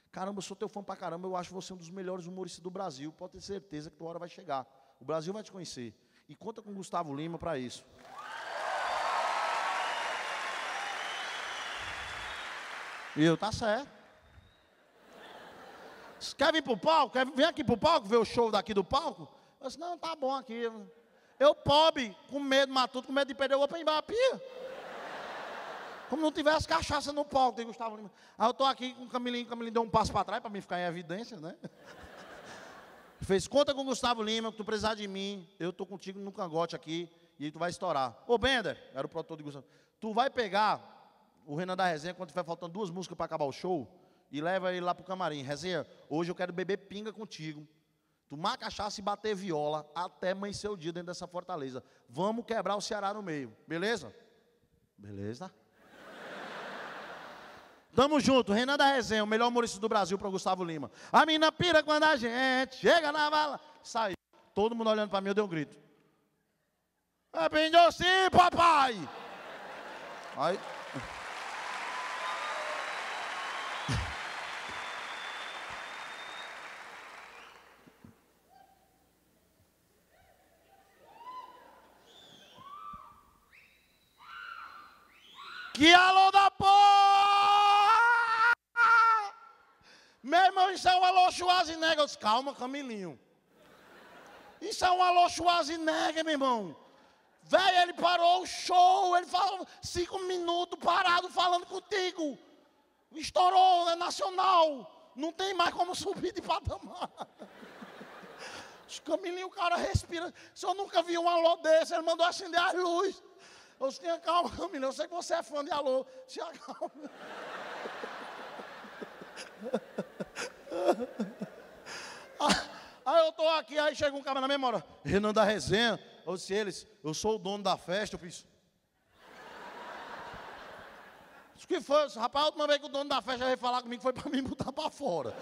Caramba, eu sou teu fã pra caramba, eu acho você um dos melhores humoristas do Brasil, pode ter certeza que tua hora vai chegar, o Brasil vai te conhecer. E conta com o Gustavo Lima para isso. E eu, tá certo. Quer vir pro palco? Quer vir aqui pro palco, ver o show daqui do palco? Eu disse, não, tá bom aqui. Eu pobre, com medo, matuto, com medo de perder o open bar, pia. Como não tivesse cachaça no palco, tem Gustavo Lima. Aí eu tô aqui com o Camilinho deu um passo para trás, para mim ficar em evidência, né? Fez conta com o Gustavo Lima, que tu precisar de mim, eu tô contigo no cangote aqui, e aí tu vai estourar. Ô, Bender, era o produtor de Gustavo, tu vai pegar o Renan da Resenha, quando tiver faltando 2 músicas para acabar o show, e leva ele lá pro camarim. Resenha, hoje eu quero beber pinga contigo, tomar cachaça e bater viola até amanhecer o dia dentro dessa fortaleza. Vamos quebrar o Ceará no meio, beleza? Beleza. Tamo junto, Renan da Resenha, o melhor humorista do Brasil para Gustavo Lima. A mina pira quando a gente chega na bala. Saiu. Todo mundo olhando para mim, eu dei um grito. É bem doce, papai! Aí... Que alô da porra! Meu irmão, isso é um alô Schwarzenegger. Eu disse, calma, Camilinho. Isso é um alô Schwarzenegger, meu irmão. Velho, ele parou o show, ele falou 5 minutos parado falando contigo. Estourou, é nacional. Não tem mais como subir de patamar. Camilinho, o cara respira. Se eu nunca vi um alô desse, ele mandou acender as luzes. Eu disse, tenha calma, Camilinho, eu sei que você é fã de alô. Tinha calma. Aí eu tô aqui, aí chega um cara na mesma hora. Renan da Resenha. Eu disse, eles, eu sou o dono da festa. Eu fiz. Isso que foi? Eu disse, rapaz, a última vez que o dono da festa veio falar comigo foi pra me botar pra fora.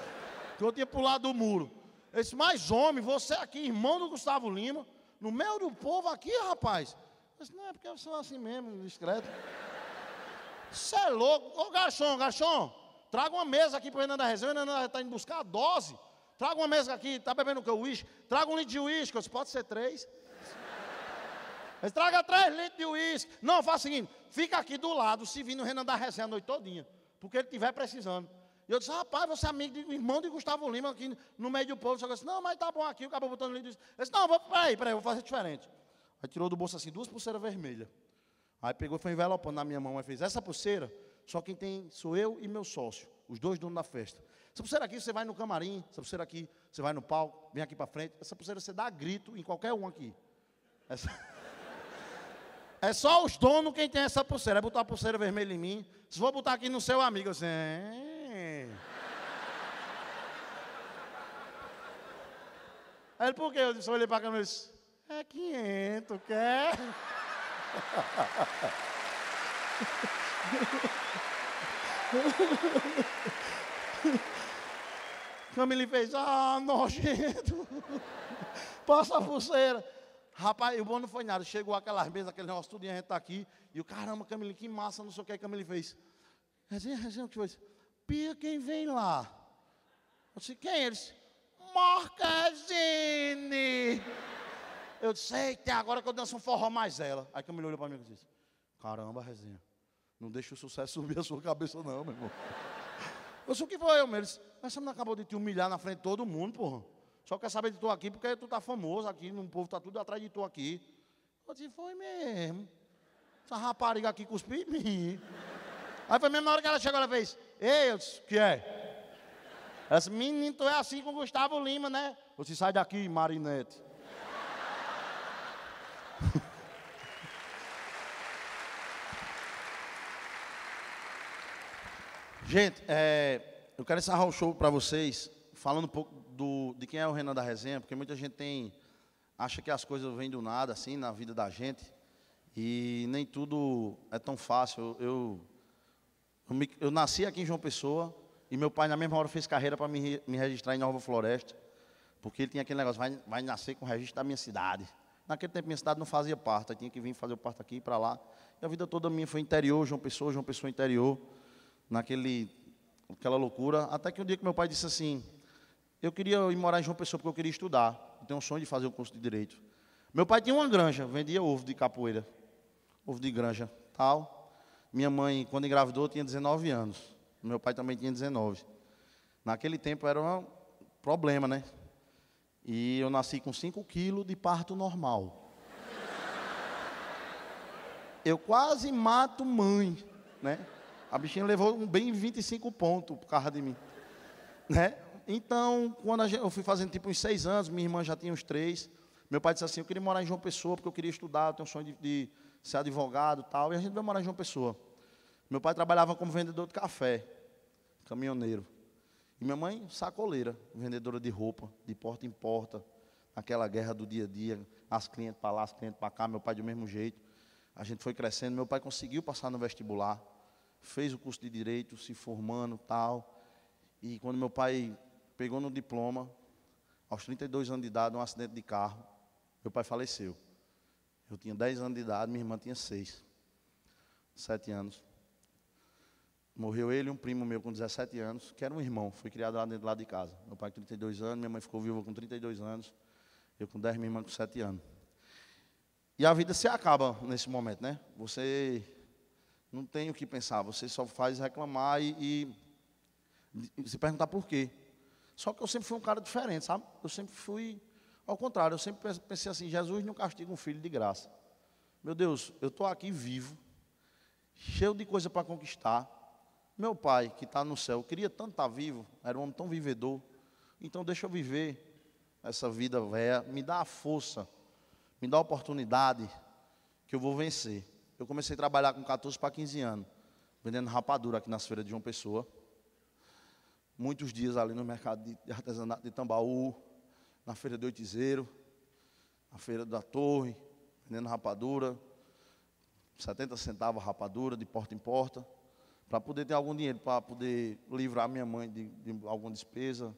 Que eu tinha pulado do muro. Eu disse, mas homem, você aqui, irmão do Gustavo Lima, no meio do povo aqui, rapaz. Eu disse, não, é porque eu sou assim mesmo, discreto. Você é louco. Ô, garçom, traga uma mesa aqui para o Renan da Resenha. O Renan está indo buscar a dose. Traga uma mesa aqui, tá bebendo o que? Uísque? Traga 1 litro de uísque. Eu disse, pode ser 3. Mas traga 3 litros de uísque. Não, faz o seguinte, fica aqui do lado, se vir no Renan da Resenha a noite todinha, porque ele estiver precisando. E eu disse, rapaz, você é amigo, irmão de Gustavo Lima aqui no meio do povo. Eu disse, não, mas tá bom aqui, o cara botando 1 litro de uísque. Eu disse, não, peraí, vou fazer diferente. Aí tirou do bolso assim 2 pulseiras vermelhas. Aí pegou e foi envelopando na minha mão. Aí fez, essa pulseira, só quem tem sou eu e meu sócio, os 2 donos da festa. Essa pulseira aqui você vai no camarim, essa pulseira aqui você vai no palco, vem aqui pra frente. Essa pulseira você dá grito em qualquer um aqui. Essa... é só os donos quem tem essa pulseira. Aí botou a pulseira vermelha em mim. Se vou botar aqui no seu amigo, assim... Aí ele, por quê? Eu disse, olhei pra câmera e disse... É 500, quer? Camille fez, ah, nojento. Passa a pulseira. Rapaz, o bom não foi nada. Chegou aquelas mesas, aquele negócio, tudo e a gente tá aqui. E o caramba, Camille, que massa, não sei o que. Aí Camille fez, resenha, o que foi? Pia, quem vem lá? Eu disse, quem é eles? Marquezine. Eu disse, eita, agora que eu danço um forró mais ela. Aí Camila olhou pra mim e disse, caramba, Resenha, não deixa o sucesso subir a sua cabeça não, meu irmão. Eu disse, o que foi eu, meu? Ele disse, mas você não acabou de te humilhar na frente de todo mundo, porra. Só quer saber de tu aqui, porque tu tá famoso aqui, o povo tá tudo atrás de tu aqui. Eu disse, foi mesmo. Essa rapariga aqui cuspiu em mim. Aí foi mesmo na hora que ela chegou, ela fez, ei, eu disse, o que é? Ela disse, menino, tu é assim com o Gustavo Lima, né? Eu disse, sai daqui, marinete. Gente, eu quero encerrar o show para vocês falando um pouco de quem é o Renan da Resenha, porque muita gente acha que as coisas vêm do nada assim na vida da gente e nem tudo é tão fácil. Eu nasci aqui em João Pessoa e meu pai na mesma hora fez carreira para me registrar em Nova Floresta, porque ele tinha aquele negócio, vai nascer com o registro da minha cidade. Naquele tempo, minha cidade não fazia parto, eu tinha que vir fazer o parto aqui e para lá. E a vida toda minha foi interior, João Pessoa interior, naquela loucura. Até que um dia que meu pai disse assim, eu queria ir morar em João Pessoa porque eu queria estudar, eu tenho um sonho de fazer um curso de Direito. Meu pai tinha uma granja, vendia ovo de capoeira, ovo de granja, tal. Minha mãe, quando engravidou, tinha 19 anos. Meu pai também tinha 19. Naquele tempo era um problema, né? E eu nasci com 5 quilos de parto normal. Eu quase mato mãe, né? A bichinha levou bem 25 pontos por causa de mim, né? Então, quando eu fui fazendo tipo uns 6 anos, minha irmã já tinha uns 3. Meu pai disse assim, eu queria morar em João Pessoa, porque eu queria estudar, eu tenho um sonho de ser advogado e tal. E a gente veio morar em João Pessoa. Meu pai trabalhava como vendedor de café, caminhoneiro. E minha mãe, sacoleira, vendedora de roupa, de porta em porta, naquela guerra do dia a dia, as clientes para lá, as clientes para cá, meu pai do mesmo jeito. A gente foi crescendo, meu pai conseguiu passar no vestibular, fez o curso de Direito, se formando e tal. E quando meu pai pegou no diploma, aos 32 anos de idade, um acidente de carro, meu pai faleceu. Eu tinha 10 anos de idade, minha irmã tinha 6, 7 anos. Morreu ele e um primo meu com 17 anos, que era um irmão, foi criado lá dentro de casa. Meu pai com 32 anos, minha mãe ficou viúva com 32 anos, eu com 10, minha irmã com 7 anos. E a vida se acaba nesse momento, né? Você não tem o que pensar, você só faz reclamar e se perguntar por quê. Só que eu sempre fui um cara diferente, sabe? Eu sempre fui ao contrário, eu sempre pensei assim, Jesus não castiga um filho de graça. Meu Deus, eu estou aqui vivo, cheio de coisa para conquistar. Meu pai, que está no céu, queria tanto estar vivo, era um homem tão vivedor. Então deixa eu viver essa vida velha, me dá a força, me dá a oportunidade que eu vou vencer. Eu comecei a trabalhar com 14 para 15 anos, vendendo rapadura aqui nas feiras de João Pessoa. Muitos dias ali no mercado de artesanato de Tambaú, na feira do Oitizeiro, na feira da Torre, vendendo rapadura, 70 centavos rapadura, de porta em porta, para poder ter algum dinheiro, para poder livrar minha mãe de alguma despesa,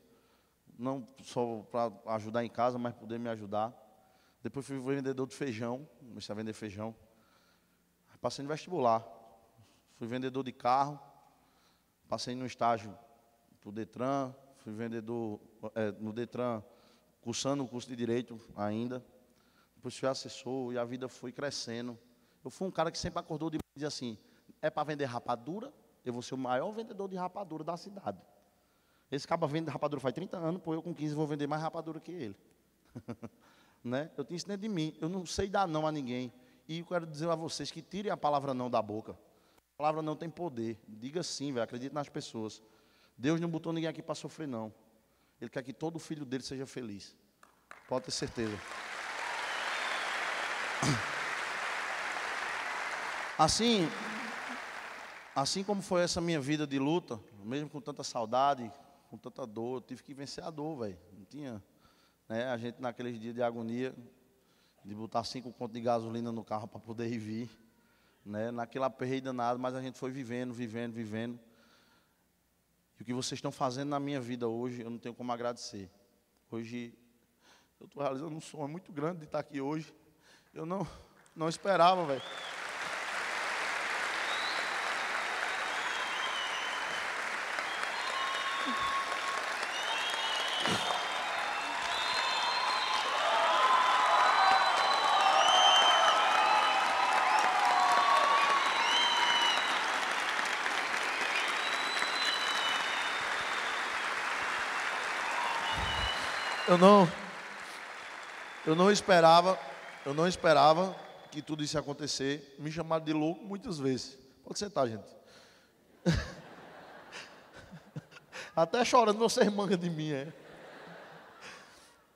não só para ajudar em casa, mas poder me ajudar. Depois fui vendedor de feijão, comecei a vender feijão. Passei no vestibular, fui vendedor de carro, passei no estágio para o DETRAN, fui vendedor no DETRAN, cursando o curso de Direito ainda, depois fui assessor e a vida foi crescendo. Eu fui um cara que sempre acordou de manhã e dizia assim, é para vender rapadura, eu vou ser o maior vendedor de rapadura da cidade. Esse cara vende rapadura faz 30 anos, pô, eu com 15 vou vender mais rapadura que ele. Né? Eu tenho isso dentro de mim, eu não sei dar não a ninguém. E eu quero dizer a vocês que tirem a palavra não da boca. A palavra não tem poder, diga sim, velho, acredite nas pessoas. Deus não botou ninguém aqui para sofrer, não. Ele quer que todo filho dele seja feliz. Pode ter certeza. Assim como foi essa minha vida de luta, mesmo com tanta saudade, com tanta dor, eu tive que vencer a dor, velho. Não tinha, né? A gente naqueles dias de agonia, de botar 5 contos de gasolina no carro para poder ir vir, né? Naquele aperreio danado, mas a gente foi vivendo, vivendo, vivendo. E o que vocês estão fazendo na minha vida hoje, eu não tenho como agradecer. Hoje, eu estou realizando um sonho muito grande de estar aqui hoje. Eu não esperava, velho. Eu não esperava que tudo isso ia acontecer. Me chamaram de louco muitas vezes. Pode sentar, gente. Até chorando, vocês mangam de mim, é.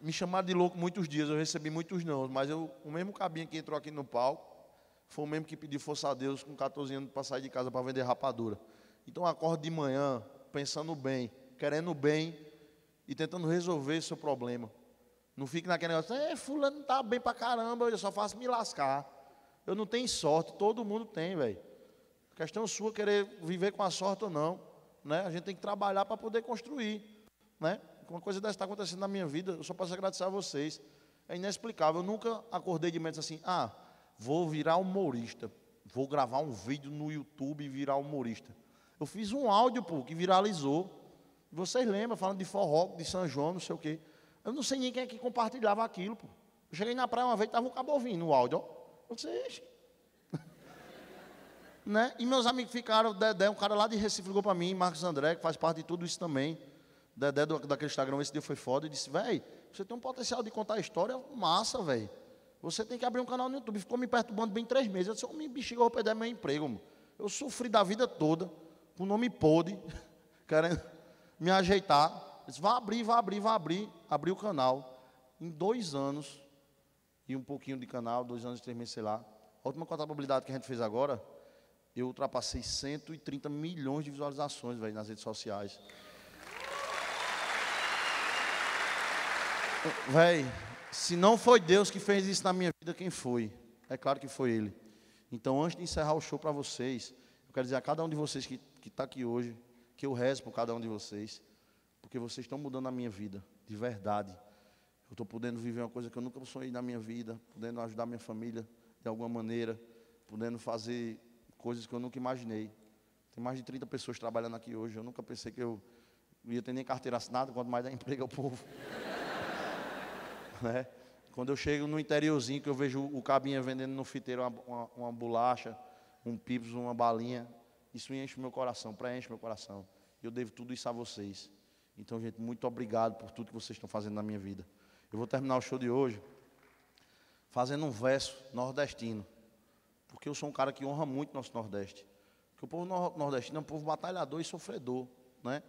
Me chamaram de louco muitos dias, eu recebi muitos não, mas o mesmo cabinho que entrou aqui no palco, foi o mesmo que pediu força a Deus com 14 anos para sair de casa para vender rapadura. Então eu acordo de manhã, pensando bem, querendo bem, e tentando resolver seu problema. Não fique naquele negócio, fulano não tá bem pra caramba, eu só faço me lascar. Eu não tenho sorte, todo mundo tem, velho. A questão sua é querer viver com a sorte ou não, né? A gente tem que trabalhar para poder construir, né? Uma coisa dessa está acontecendo na minha vida, eu só posso agradecer a vocês. É inexplicável, eu nunca acordei de mente assim, vou virar humorista, vou gravar um vídeo no YouTube e virar humorista. Eu fiz um áudio, pô, que viralizou. Vocês lembram, falando de forró, de São João, não sei o quê. Eu não sei nem quem é que compartilhava aquilo, pô. Eu cheguei na praia uma vez, tava um cabovinho no áudio, ó. Eu disse, ixi. Né? E meus amigos ficaram, Dedé, um cara lá de Recife ligou para mim, Marcos André, que faz parte de tudo isso também. Dedé, daquele Instagram, esse dia foi foda, e disse, véi, você tem um potencial de contar história massa, véi. Você tem que abrir um canal no YouTube. Ficou me perturbando bem 3 meses. Eu disse, ô, bexiga, eu vou perder meu emprego, mano. Eu sofri da vida toda, com o nome podre, querendo me ajeitar. Eu disse, vai abrir. Abri o canal. Em 2 anos, e um pouquinho de canal, 2 anos e 3 meses, sei lá. A última contabilidade que a gente fez agora, eu ultrapassei 130 milhões de visualizações, véio, nas redes sociais. Véi, se não foi Deus que fez isso na minha vida, quem foi? É claro que foi Ele. Então, antes de encerrar o show para vocês, eu quero dizer a cada um de vocês que está aqui hoje, que eu rezo por cada um de vocês, porque vocês estão mudando a minha vida, de verdade. Eu estou podendo viver uma coisa que eu nunca sonhei na minha vida, podendo ajudar minha família de alguma maneira, podendo fazer coisas que eu nunca imaginei. Tem mais de 30 pessoas trabalhando aqui hoje. Eu nunca pensei que eu ia ter nem carteira assinada, quanto mais dar emprego ao povo. Né? Quando eu chego no interiorzinho, que eu vejo o cabinha vendendo no fiteiro uma bolacha, um pips, uma balinha, isso enche o meu coração, preenche meu coração. Eu devo tudo isso a vocês. Então, gente, muito obrigado por tudo que vocês estão fazendo na minha vida. Eu vou terminar o show de hoje fazendo um verso nordestino. Porque eu sou um cara que honra muito nosso Nordeste. Porque o povo nordestino é um povo batalhador e sofredor, né?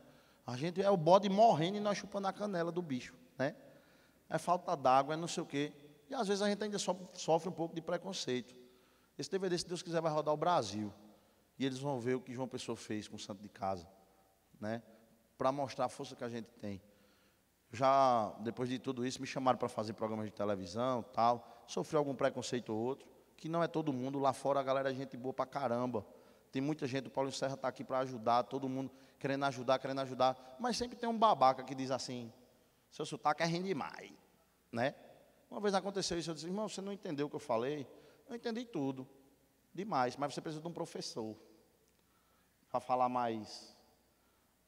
A gente é o bode morrendo e nós chupando a canela do bicho, né? É falta d'água, é não sei o quê. E às vezes a gente ainda sofre um pouco de preconceito. Esse DVD, se Deus quiser, vai rodar o Brasil. E eles vão ver o que João Pessoa fez com o Santo de Casa, né? Para mostrar a força que a gente tem. Já, depois de tudo isso, me chamaram para fazer programas de televisão, tal. Sofri algum preconceito ou outro. Que não é todo mundo, lá fora a galera é gente boa pra caramba. Tem muita gente, o Paulo Serra está aqui para ajudar, todo mundo querendo ajudar. Mas sempre tem um babaca que diz assim, seu sotaque é ruim demais, né? Uma vez aconteceu isso, eu disse, irmão, você não entendeu o que eu falei? Eu entendi tudo, demais, mas você precisa de um professor para falar mais.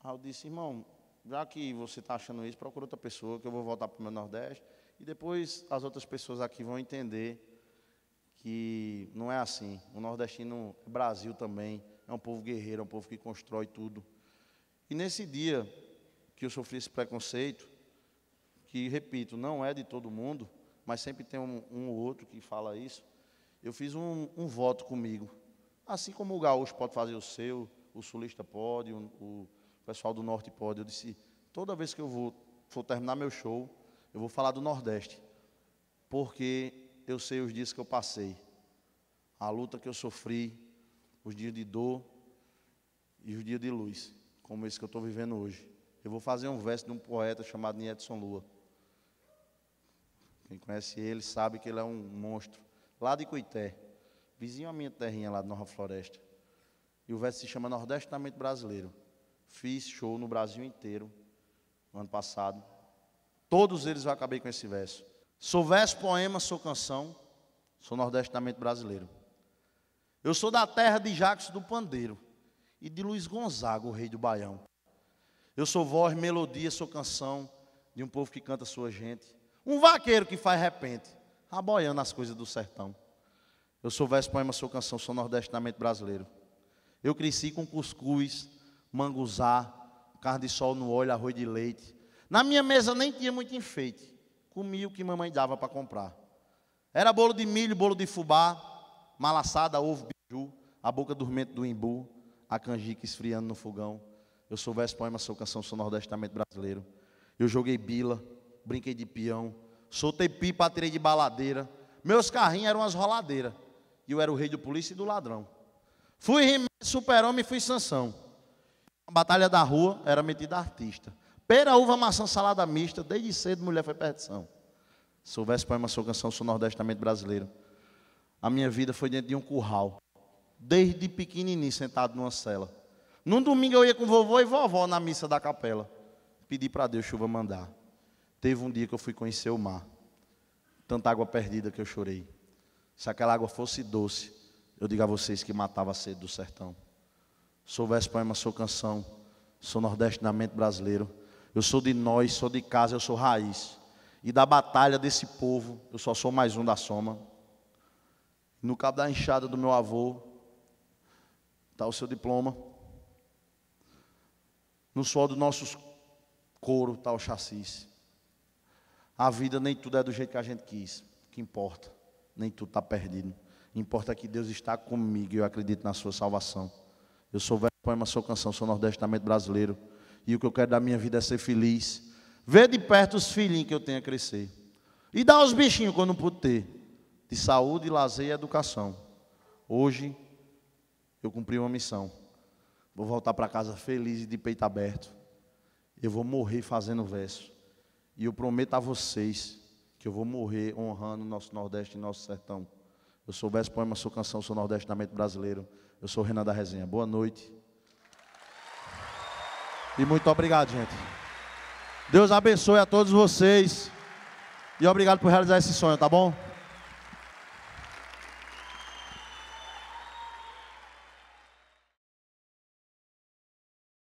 Aí eu disse, irmão, já que você está achando isso, procura outra pessoa, que eu vou voltar para o meu Nordeste, e depois as outras pessoas aqui vão entender que não é assim. O nordestino, o Brasil também, é um povo guerreiro, é um povo que constrói tudo. E nesse dia que eu sofri esse preconceito, que, repito, não é de todo mundo, mas sempre tem um ou outro que fala isso, eu fiz um voto comigo. Assim como o gaúcho pode fazer o seu, o sulista pode, o pessoal do norte pode. Eu disse, toda vez que eu for terminar meu show, eu vou falar do Nordeste, porque eu sei os dias que eu passei, a luta que eu sofri, os dias de dor e os dias de luz, como esse que eu estou vivendo hoje. Eu vou fazer um verso de um poeta chamado Edson Lua. Quem conhece ele sabe que ele é um monstro, lá de Cuité, vizinho à minha terrinha lá de Nova Floresta. E o verso se chama Nordestinamente Brasileiro. Fiz show no Brasil inteiro, no ano passado. Todos eles eu acabei com esse verso. Sou verso, poema, sou canção, sou nordestinamente brasileiro. Eu sou da terra de Jacques do Pandeiro e de Luiz Gonzaga, o rei do Baião. Eu sou voz, melodia, sou canção de um povo que canta sua gente. Um vaqueiro que faz repente, aboiando as coisas do sertão. Eu sou verso, poema, sou canção, sou nordestinamente brasileiro. Eu cresci com cuscuz, manguzá, carne de sol no óleo, arroz de leite. Na minha mesa nem tinha muito enfeite. Comi o que mamãe dava para comprar. Era bolo de milho, bolo de fubá, malaçada, ovo, biju, a boca dormente do imbu, a canjica esfriando no fogão. Eu sou verso, poema, sou canção, sou nordestinamente brasileiro. Eu joguei bila, brinquei de peão, soltei pipa, atirei de baladeira. Meus carrinhos eram as roladeiras. E eu era o rei do polícia e do ladrão. Fui He-Man, super-homem e fui Sansão. A batalha da rua era metida artista. Pera, uva, maçã, salada mista, desde cedo mulher foi perdição. Sou verso, poema, sou canção, sou nordestinamente brasileiro. A minha vida foi dentro de um curral, desde pequenininho, sentado numa cela. Num domingo eu ia com vovô e vovó na missa da capela. Pedi para Deus chuva mandar. Teve um dia que eu fui conhecer o mar. Tanta água perdida que eu chorei. Se aquela água fosse doce, eu digo a vocês que matava a sede do sertão. Sou verso, poema, sou canção, sou nordestinamente brasileiro. Eu sou de nós, sou de casa, eu sou raiz. e da batalha desse povo, eu só sou mais um da soma. No cabo da enxada do meu avô, está o seu diploma. No suor dos nossos couro está o chassis. A vida nem tudo é do jeito que a gente quis. O que importa? Nem tudo está perdido. Importa que Deus está comigo e eu acredito na sua salvação. Eu sou velho poema, sou canção, sou nordestinamente brasileiro. E o que eu quero da minha vida é ser feliz. Ver de perto os filhinhos que eu tenho a crescer. E dar aos bichinhos quando não pude ter. De saúde, lazer e educação. Hoje, eu cumpri uma missão. Vou voltar para casa feliz e de peito aberto. Eu vou morrer fazendo verso. E eu prometo a vocês que eu vou morrer honrando o nosso Nordeste e nosso sertão. Eu sou verso, poema, sou canção, sou nordestinamente brasileiro. Eu sou Renan da Resenha. Boa noite. E muito obrigado, gente. Deus abençoe a todos vocês. E obrigado por realizar esse sonho, tá bom?